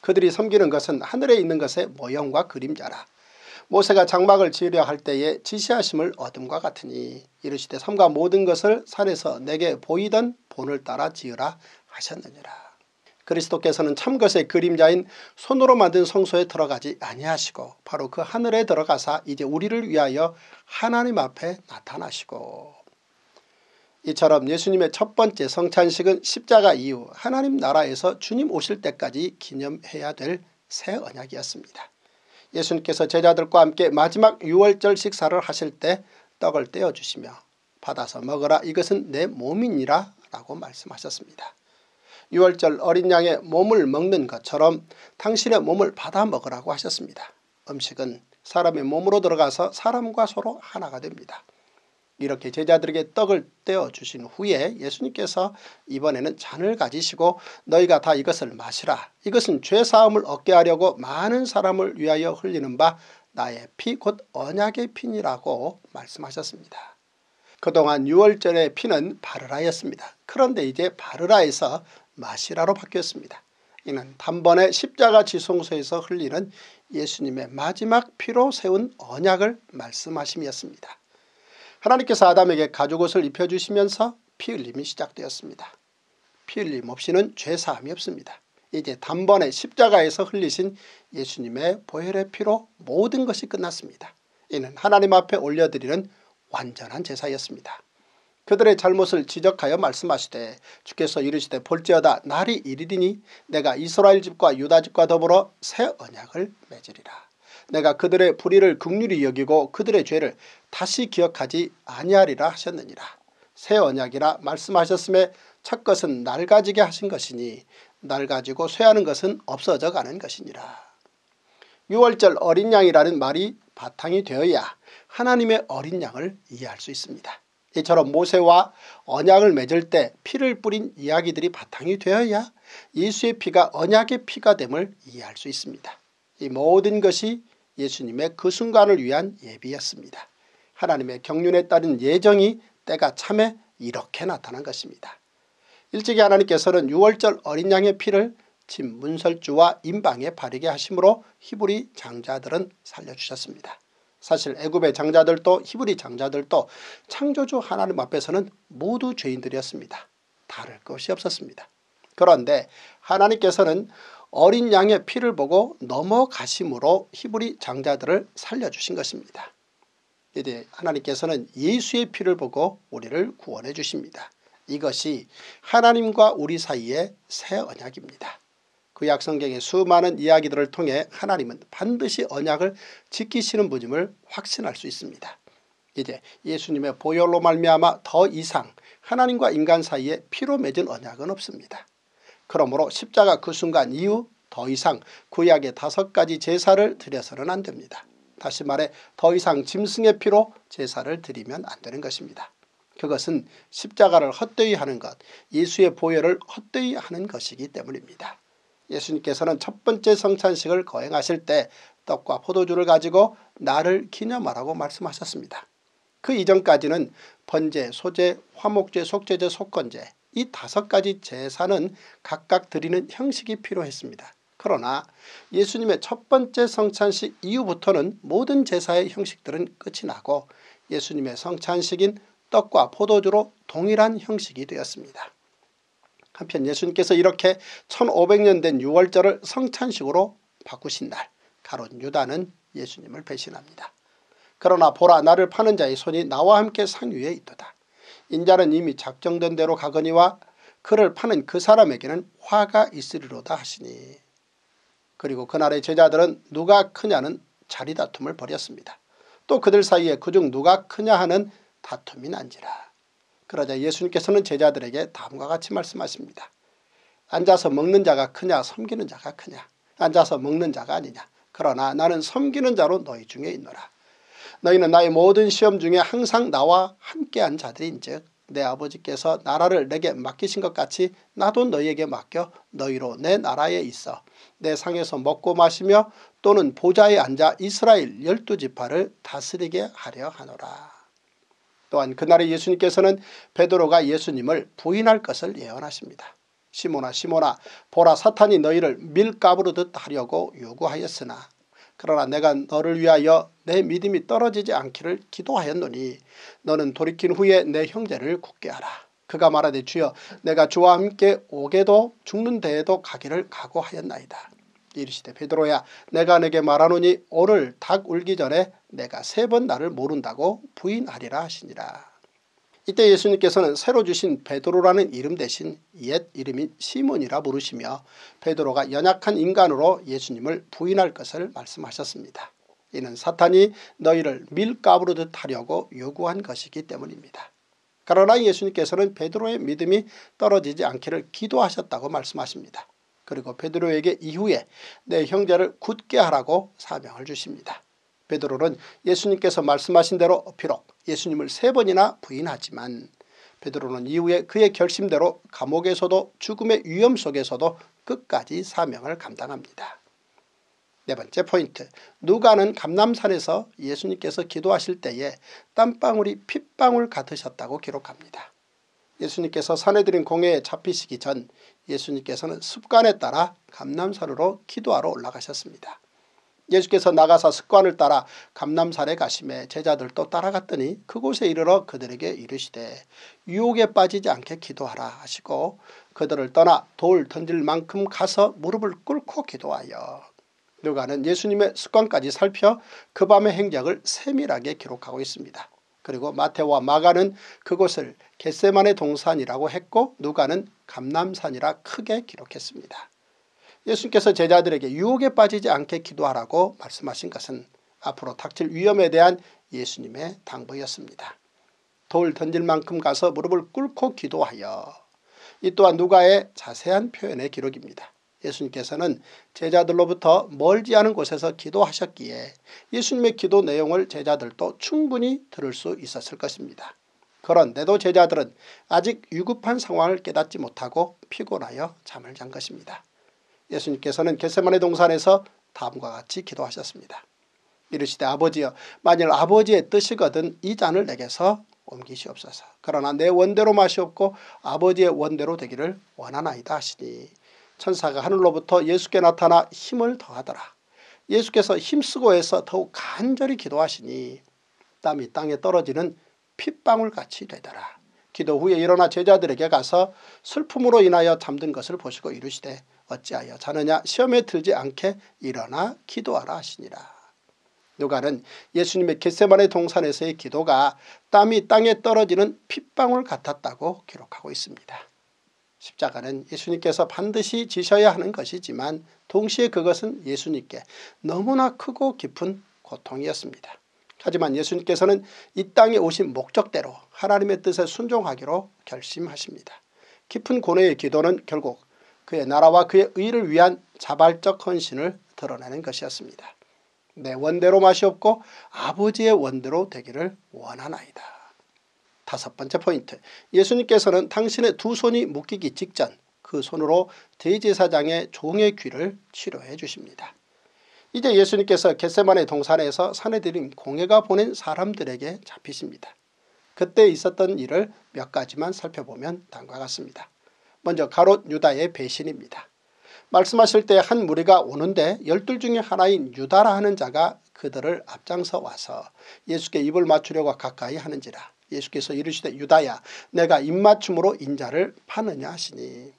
그들이 섬기는 것은 하늘에 있는 것의 모형과 그림자라. 모세가 장막을 지으려 할 때에 지시하심을 얻음과 같으니 이르시되 섬과 모든 것을 산에서 내게 보이던 본을 따라 지으라 하셨느니라. 그리스도께서는 참것의 그림자인 손으로 만든 성소에 들어가지 아니하시고 바로 그 하늘에 들어가사 이제 우리를 위하여 하나님 앞에 나타나시고, 이처럼 예수님의 첫 번째 성찬식은 십자가 이후 하나님 나라에서 주님 오실 때까지 기념해야 될 새 언약이었습니다. 예수님께서 제자들과 함께 마지막 유월절 식사를 하실 때 떡을 떼어주시며 받아서 먹으라, 이것은 내 몸이니라 라고 말씀하셨습니다. 유월절 어린 양의 몸을 먹는 것처럼 당신의 몸을 받아 먹으라고 하셨습니다. 음식은 사람의 몸으로 들어가서 사람과 서로 하나가 됩니다. 이렇게 제자들에게 떡을 떼어주신 후에 예수님께서 이번에는 잔을 가지시고 너희가 다 이것을 마시라. 이것은 죄사함을 얻게 하려고 많은 사람을 위하여 흘리는 바 나의 피 곧 언약의 피니라고 말씀하셨습니다. 그동안 유월절의 피는 바르라였습니다. 그런데 이제 바르라에서 마시라로 바뀌었습니다. 이는 단번에 십자가 지성소에서 흘리는 예수님의 마지막 피로 세운 언약을 말씀하심이었습니다. 하나님께서 아담에게 가죽옷을 입혀주시면서 피 흘림이 시작되었습니다. 피 흘림 없이는 죄사함이 없습니다. 이제 단번에 십자가에서 흘리신 예수님의 보혈의 피로 모든 것이 끝났습니다. 이는 하나님 앞에 올려드리는 완전한 제사였습니다. 그들의 잘못을 지적하여 말씀하시되 주께서 이르시되 볼지어다 날이 이르리니 내가 이스라엘 집과 유다 집과 더불어 새 언약을 맺으리라. 내가 그들의 불의를 긍휼히 여기고 그들의 죄를 다시 기억하지 아니하리라 하셨느니라. 새 언약이라 말씀하셨음에 첫 것은 날 가지게 하신 것이니 날 가지고 쇠하는 것은 없어져 가는 것이니라. 유월절 어린 양이라는 말이 바탕이 되어야 하나님의 어린 양을 이해할 수 있습니다. 이처럼 모세와 언약을 맺을 때 피를 뿌린 이야기들이 바탕이 되어야 예수의 피가 언약의 피가 됨을 이해할 수 있습니다. 이 모든 것이 예수님의 그 순간을 위한 예비였습니다. 하나님의 경륜에 따른 예정이 때가 참에 이렇게 나타난 것입니다. 일찍이 하나님께서는 유월절 어린 양의 피를 진 문설주와 임방에 바르게 하심으로 히브리 장자들은 살려주셨습니다. 사실 애굽의 장자들도 히브리 장자들도 창조주 하나님 앞에서는 모두 죄인들이었습니다. 다를 것이 없었습니다. 그런데 하나님께서는 어린 양의 피를 보고 넘어가심으로 히브리 장자들을 살려주신 것입니다. 이제 하나님께서는 예수의 피를 보고 우리를 구원해 주십니다. 이것이 하나님과 우리 사이의 새 언약입니다. 구약 성경의 수많은 이야기들을 통해 하나님은 반드시 언약을 지키시는 분임을 확신할 수 있습니다. 이제 예수님의 보혈로 말미암아 더 이상 하나님과 인간 사이에 피로 맺은 언약은 없습니다. 그러므로 십자가 그 순간 이후 더 이상 구약의 다섯 가지 제사를 드려서는 안 됩니다. 다시 말해 더 이상 짐승의 피로 제사를 드리면 안 되는 것입니다. 그것은 십자가를 헛되이 하는 것, 예수의 보혈을 헛되이 하는 것이기 때문입니다. 예수님께서는 첫 번째 성찬식을 거행하실 때 떡과 포도주를 가지고 나를 기념하라고 말씀하셨습니다. 그 이전까지는 번제, 소제, 화목제, 속죄제, 속건제 이 다섯 가지 제사는 각각 드리는 형식이 필요했습니다. 그러나 예수님의 첫 번째 성찬식 이후부터는 모든 제사의 형식들은 끝이 나고 예수님의 성찬식인 떡과 포도주로 동일한 형식이 되었습니다. 한편 예수님께서 이렇게 천오백 년 된 유월절을 성찬식으로 바꾸신 날 가룟 유다는 예수님을 배신합니다. 그러나 보라 나를 파는 자의 손이 나와 함께 상 위에 있도다. 인자는 이미 작정된 대로 가거니와 그를 파는 그 사람에게는 화가 있으리로다 하시니. 그리고 그날의 제자들은 누가 크냐는 자리다툼을 벌였습니다. 또 그들 사이에 그중 누가 크냐 하는 다툼이 난지라. 그러자 예수님께서는 제자들에게 다음과 같이 말씀하십니다. 앉아서 먹는 자가 크냐 섬기는 자가 크냐. 앉아서 먹는 자가 아니냐. 그러나 나는 섬기는 자로 너희 중에 있노라. 너희는 나의 모든 시험 중에 항상 나와 함께한 자들인즉 내 아버지께서 나라를 내게 맡기신 것 같이 나도 너희에게 맡겨 너희로 내 나라에 있어 내 상에서 먹고 마시며 또는 보좌에 앉아 이스라엘 열두 지파를 다스리게 하려 하노라. 또한 그날에 예수님께서는 베드로가 예수님을 부인할 것을 예언하십니다. 시몬아 시몬아 보라 사탄이 너희를 밀가부르듯 하려고 요구하였으나 그러나 내가 너를 위하여 내 믿음이 떨어지지 않기를 기도하였노니 너는 돌이킨 후에 내 형제를 굳게 하라. 그가 말하되 주여 내가 주와 함께 오게도 죽는 데에도 가기를 각오하였나이다. 이르시되 베드로야 내가 네게 말하노니 오늘 닭 울기 전에 내가 세 번 나를 모른다고 부인하리라 하시니라. 이때 예수님께서는 새로 주신 베드로라는 이름 대신 옛 이름인 시몬이라 부르시며 베드로가 연약한 인간으로 예수님을 부인할 것을 말씀하셨습니다. 이는 사탄이 너희를 밀가부르듯 하려고 요구한 것이기 때문입니다. 그러나 예수님께서는 베드로의 믿음이 떨어지지 않기를 기도하셨다고 말씀하십니다. 그리고 베드로에게 이후에 내 형제를 굳게 하라고 사명을 주십니다. 베드로는 예수님께서 말씀하신 대로 비록 예수님을 세 번이나 부인하지만 베드로는 이후에 그의 결심대로 감옥에서도 죽음의 위험 속에서도 끝까지 사명을 감당합니다. 네 번째 포인트. 누가는 감람산에서 예수님께서 기도하실 때에 땀방울이 핏방울 같으셨다고 기록합니다. 예수님께서 산헤드린 공회에 잡히시기 전 예수님께서는 습관에 따라 감람산으로 기도하러 올라가셨습니다. 예수께서 나가사 습관을 따라 감람산에 가심에 제자들도 따라갔더니 그곳에 이르러 그들에게 이르시되 유혹에 빠지지 않게 기도하라 하시고 그들을 떠나 돌 던질 만큼 가서 무릎을 꿇고 기도하여. 누가는 예수님의 습관까지 살펴 그 밤의 행적을 세밀하게 기록하고 있습니다. 그리고 마태와 마가는 그곳을 겟세마네 동산이라고 했고 누가는 감람산이라 크게 기록했습니다. 예수님께서 제자들에게 유혹에 빠지지 않게 기도하라고 말씀하신 것은 앞으로 닥칠 위험에 대한 예수님의 당부였습니다. 돌 던질 만큼 가서 무릎을 꿇고 기도하여. 이 또한 누가의 자세한 표현의 기록입니다. 예수님께서는 제자들로부터 멀지 않은 곳에서 기도하셨기에 예수님의 기도 내용을 제자들도 충분히 들을 수 있었을 것입니다. 그런데도 제자들은 아직 위급한 상황을 깨닫지 못하고 피곤하여 잠을 잔 것입니다. 예수님께서는 겟세마네 동산에서 다음과 같이 기도하셨습니다. 이르시되 아버지여 만일 아버지의 뜻이거든 이 잔을 내게서 옮기시옵소서. 그러나 내 원대로 마시옵고 아버지의 원대로 되기를 원하나이다 하시니 천사가 하늘로부터 예수께 나타나 힘을 더하더라. 예수께서 힘쓰고 해서 더욱 간절히 기도하시니 땀이 땅에 떨어지는 핏방울같이 되더라. 기도 후에 일어나 제자들에게 가서 슬픔으로 인하여 잠든 것을 보시고 이르시되 어찌하여 자느냐 시험에 들지 않게 일어나 기도하라 하시니라. 누가는 예수님의 겟세마네 동산에서의 기도가 땀이 땅에 떨어지는 핏방울 같았다고 기록하고 있습니다. 십자가는 예수님께서 반드시 지셔야 하는 것이지만 동시에 그것은 예수님께 너무나 크고 깊은 고통이었습니다. 하지만 예수님께서는 이 땅에 오신 목적대로 하나님의 뜻에 순종하기로 결심하십니다. 깊은 고뇌의 기도는 결국 그의 나라와 그의 의를 위한 자발적 헌신을 드러내는 것이었습니다. 내 원대로 마시옵고 아버지의 원대로 되기를 원하나이다. 다섯 번째 포인트. 예수님께서는 당신의 두 손이 묶이기 직전 그 손으로 대제사장의 종의 귀를 치료해 주십니다. 이제 예수님께서 겟세마네 동산에서 산헤드린 공회가 보낸 사람들에게 잡히십니다. 그때 있었던 일을 몇 가지만 살펴보면 다음과 같습니다. 먼저 가롯 유다의 배신입니다. 말씀하실 때 한 무리가 오는데 열둘 중에 하나인 유다라 하는 자가 그들을 앞장서 와서 예수께 입을 맞추려고 가까이 하는지라. 예수께서 이르시되 유다야 내가 입맞춤으로 인자를 파느냐 하시니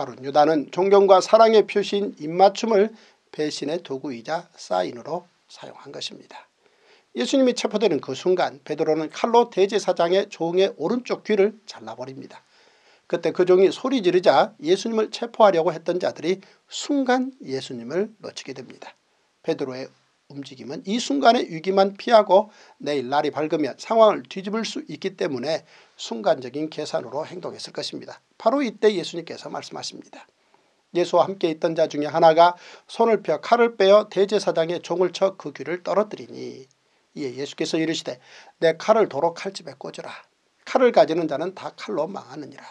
다룬 유다는 존경과 사랑의 표시인 입맞춤을 배신의 도구이자 사인으로 사용한 것입니다. 예수님이 체포되는 그 순간 베드로는 칼로 대제사장의 종의 오른쪽 귀를 잘라버립니다. 그때 그 종이 소리 지르자 예수님을 체포하려고 했던 자들이 순간 예수님을 놓치게 됩니다. 베드로의 움직임은 이 순간의 위기만 피하고 내일 날이 밝으면 상황을 뒤집을 수 있기 때문에 순간적인 계산으로 행동했을 것입니다. 바로 이때 예수님께서 말씀하십니다. 예수와 함께 있던 자 중에 하나가 손을 펴 칼을 빼어 대제사장의 종을 쳐 그 귀를 떨어뜨리니 이에 예수께서 이르시되 내 칼을 도로 칼집에 꽂으라. 칼을 가지는 자는 다 칼로 망하느니라.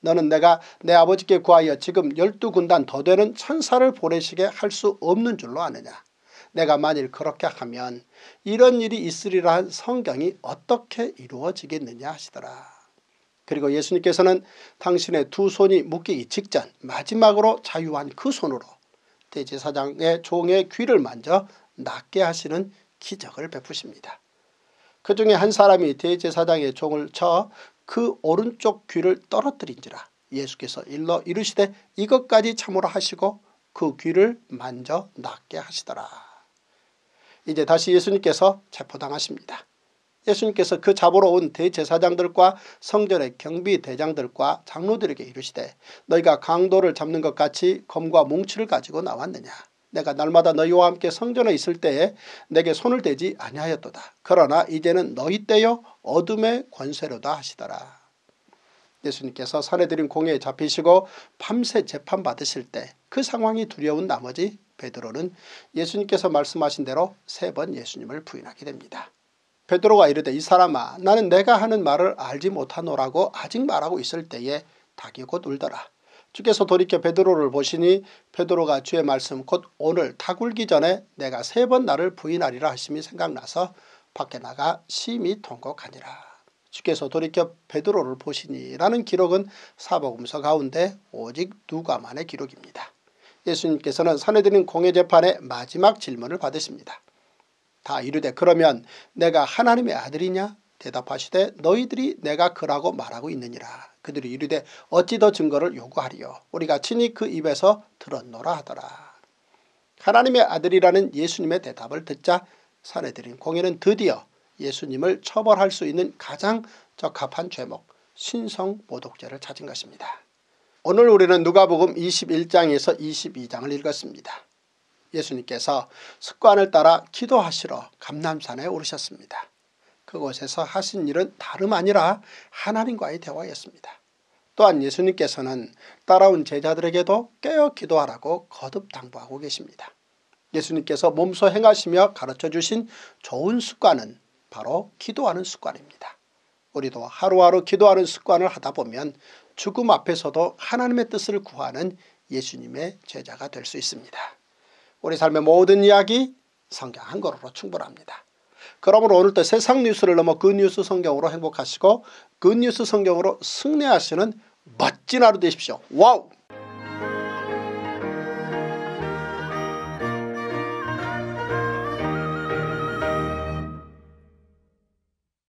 너는 내가 내 아버지께 구하여 지금 열두 군단 더 되는 천사를 보내시게 할 수 없는 줄로 아느냐. 내가 만일 그렇게 하면 이런 일이 있으리라 한 성경이 어떻게 이루어지겠느냐 하시더라. 그리고 예수님께서는 당신의 두 손이 묶이기 직전 마지막으로 자유한 그 손으로 대제사장의 종의 귀를 만져 낫게 하시는 기적을 베푸십니다. 그 중에 한 사람이 대제사장의 종을 쳐 그 오른쪽 귀를 떨어뜨린지라 예수께서 일러 이르시되 이것까지 참으라 하시고 그 귀를 만져 낫게 하시더라. 이제 다시 예수님께서 체포당하십니다. 예수님께서 그 잡으러 온 대제사장들과 성전의 경비대장들과 장로들에게 이르시되 너희가 강도를 잡는 것 같이 검과 뭉치를 가지고 나왔느냐. 내가 날마다 너희와 함께 성전에 있을 때에 내게 손을 대지 아니하였도다. 그러나 이제는 너희 때여 어둠의 권세로다 하시더라. 예수님께서 산헤드린 공회에 잡히시고 밤새 재판받으실 때 그 상황이 두려운 나머지 베드로는 예수님께서 말씀하신 대로 세 번 예수님을 부인하게 됩니다. 베드로가 이르되 이 사람아 나는 내가 하는 말을 알지 못하노라고 아직 말하고 있을 때에 닭이 곧 울더라. 주께서 돌이켜 베드로를 보시니 베드로가 주의 말씀 곧 오늘 닭 울기 전에 내가 세 번 나를 부인하리라 하심이 생각나서 밖에 나가 심히 통곡하니라. 주께서 돌이켜 베드로를 보시니 라는 기록은 사복음서 가운데 오직 누가만의 기록입니다. 예수님께서는 산헤드린 공회 재판의 마지막 질문을 받으십니다. 다 이르되 그러면 내가 하나님의 아들이냐? 대답하시되 너희들이 내가 그라고 말하고 있느니라. 그들이 이르되 어찌 더 증거를 요구하리요. 우리가 친히 그 입에서 들었노라 하더라. 하나님의 아들이라는 예수님의 대답을 듣자 산헤드린 공회는 드디어 예수님을 처벌할 수 있는 가장 적합한 죄목 신성모독죄를 찾은 것입니다. 오늘 우리는 누가복음 이십일 장에서 이십이 장을 읽었습니다. 예수님께서 습관을 따라 기도하시러 감람산에 오르셨습니다. 그곳에서 하신 일은 다름 아니라 하나님과의 대화였습니다. 또한 예수님께서는 따라온 제자들에게도 깨어 기도하라고 거듭 당부하고 계십니다. 예수님께서 몸소 행하시며 가르쳐주신 좋은 습관은 바로 기도하는 습관입니다. 우리도 하루하루 기도하는 습관을 하다 보면 죽음 앞에서도 하나님의 뜻을 구하는 예수님의 제자가 될 수 있습니다. 우리 삶의 모든 이야기 성경 한 걸로 충분합니다. 그러므로 오늘도 세상 뉴스를 넘어 굿뉴스 성경으로 행복하시고 굿뉴스 성경으로 승리하시는 멋진 하루 되십시오. 와우!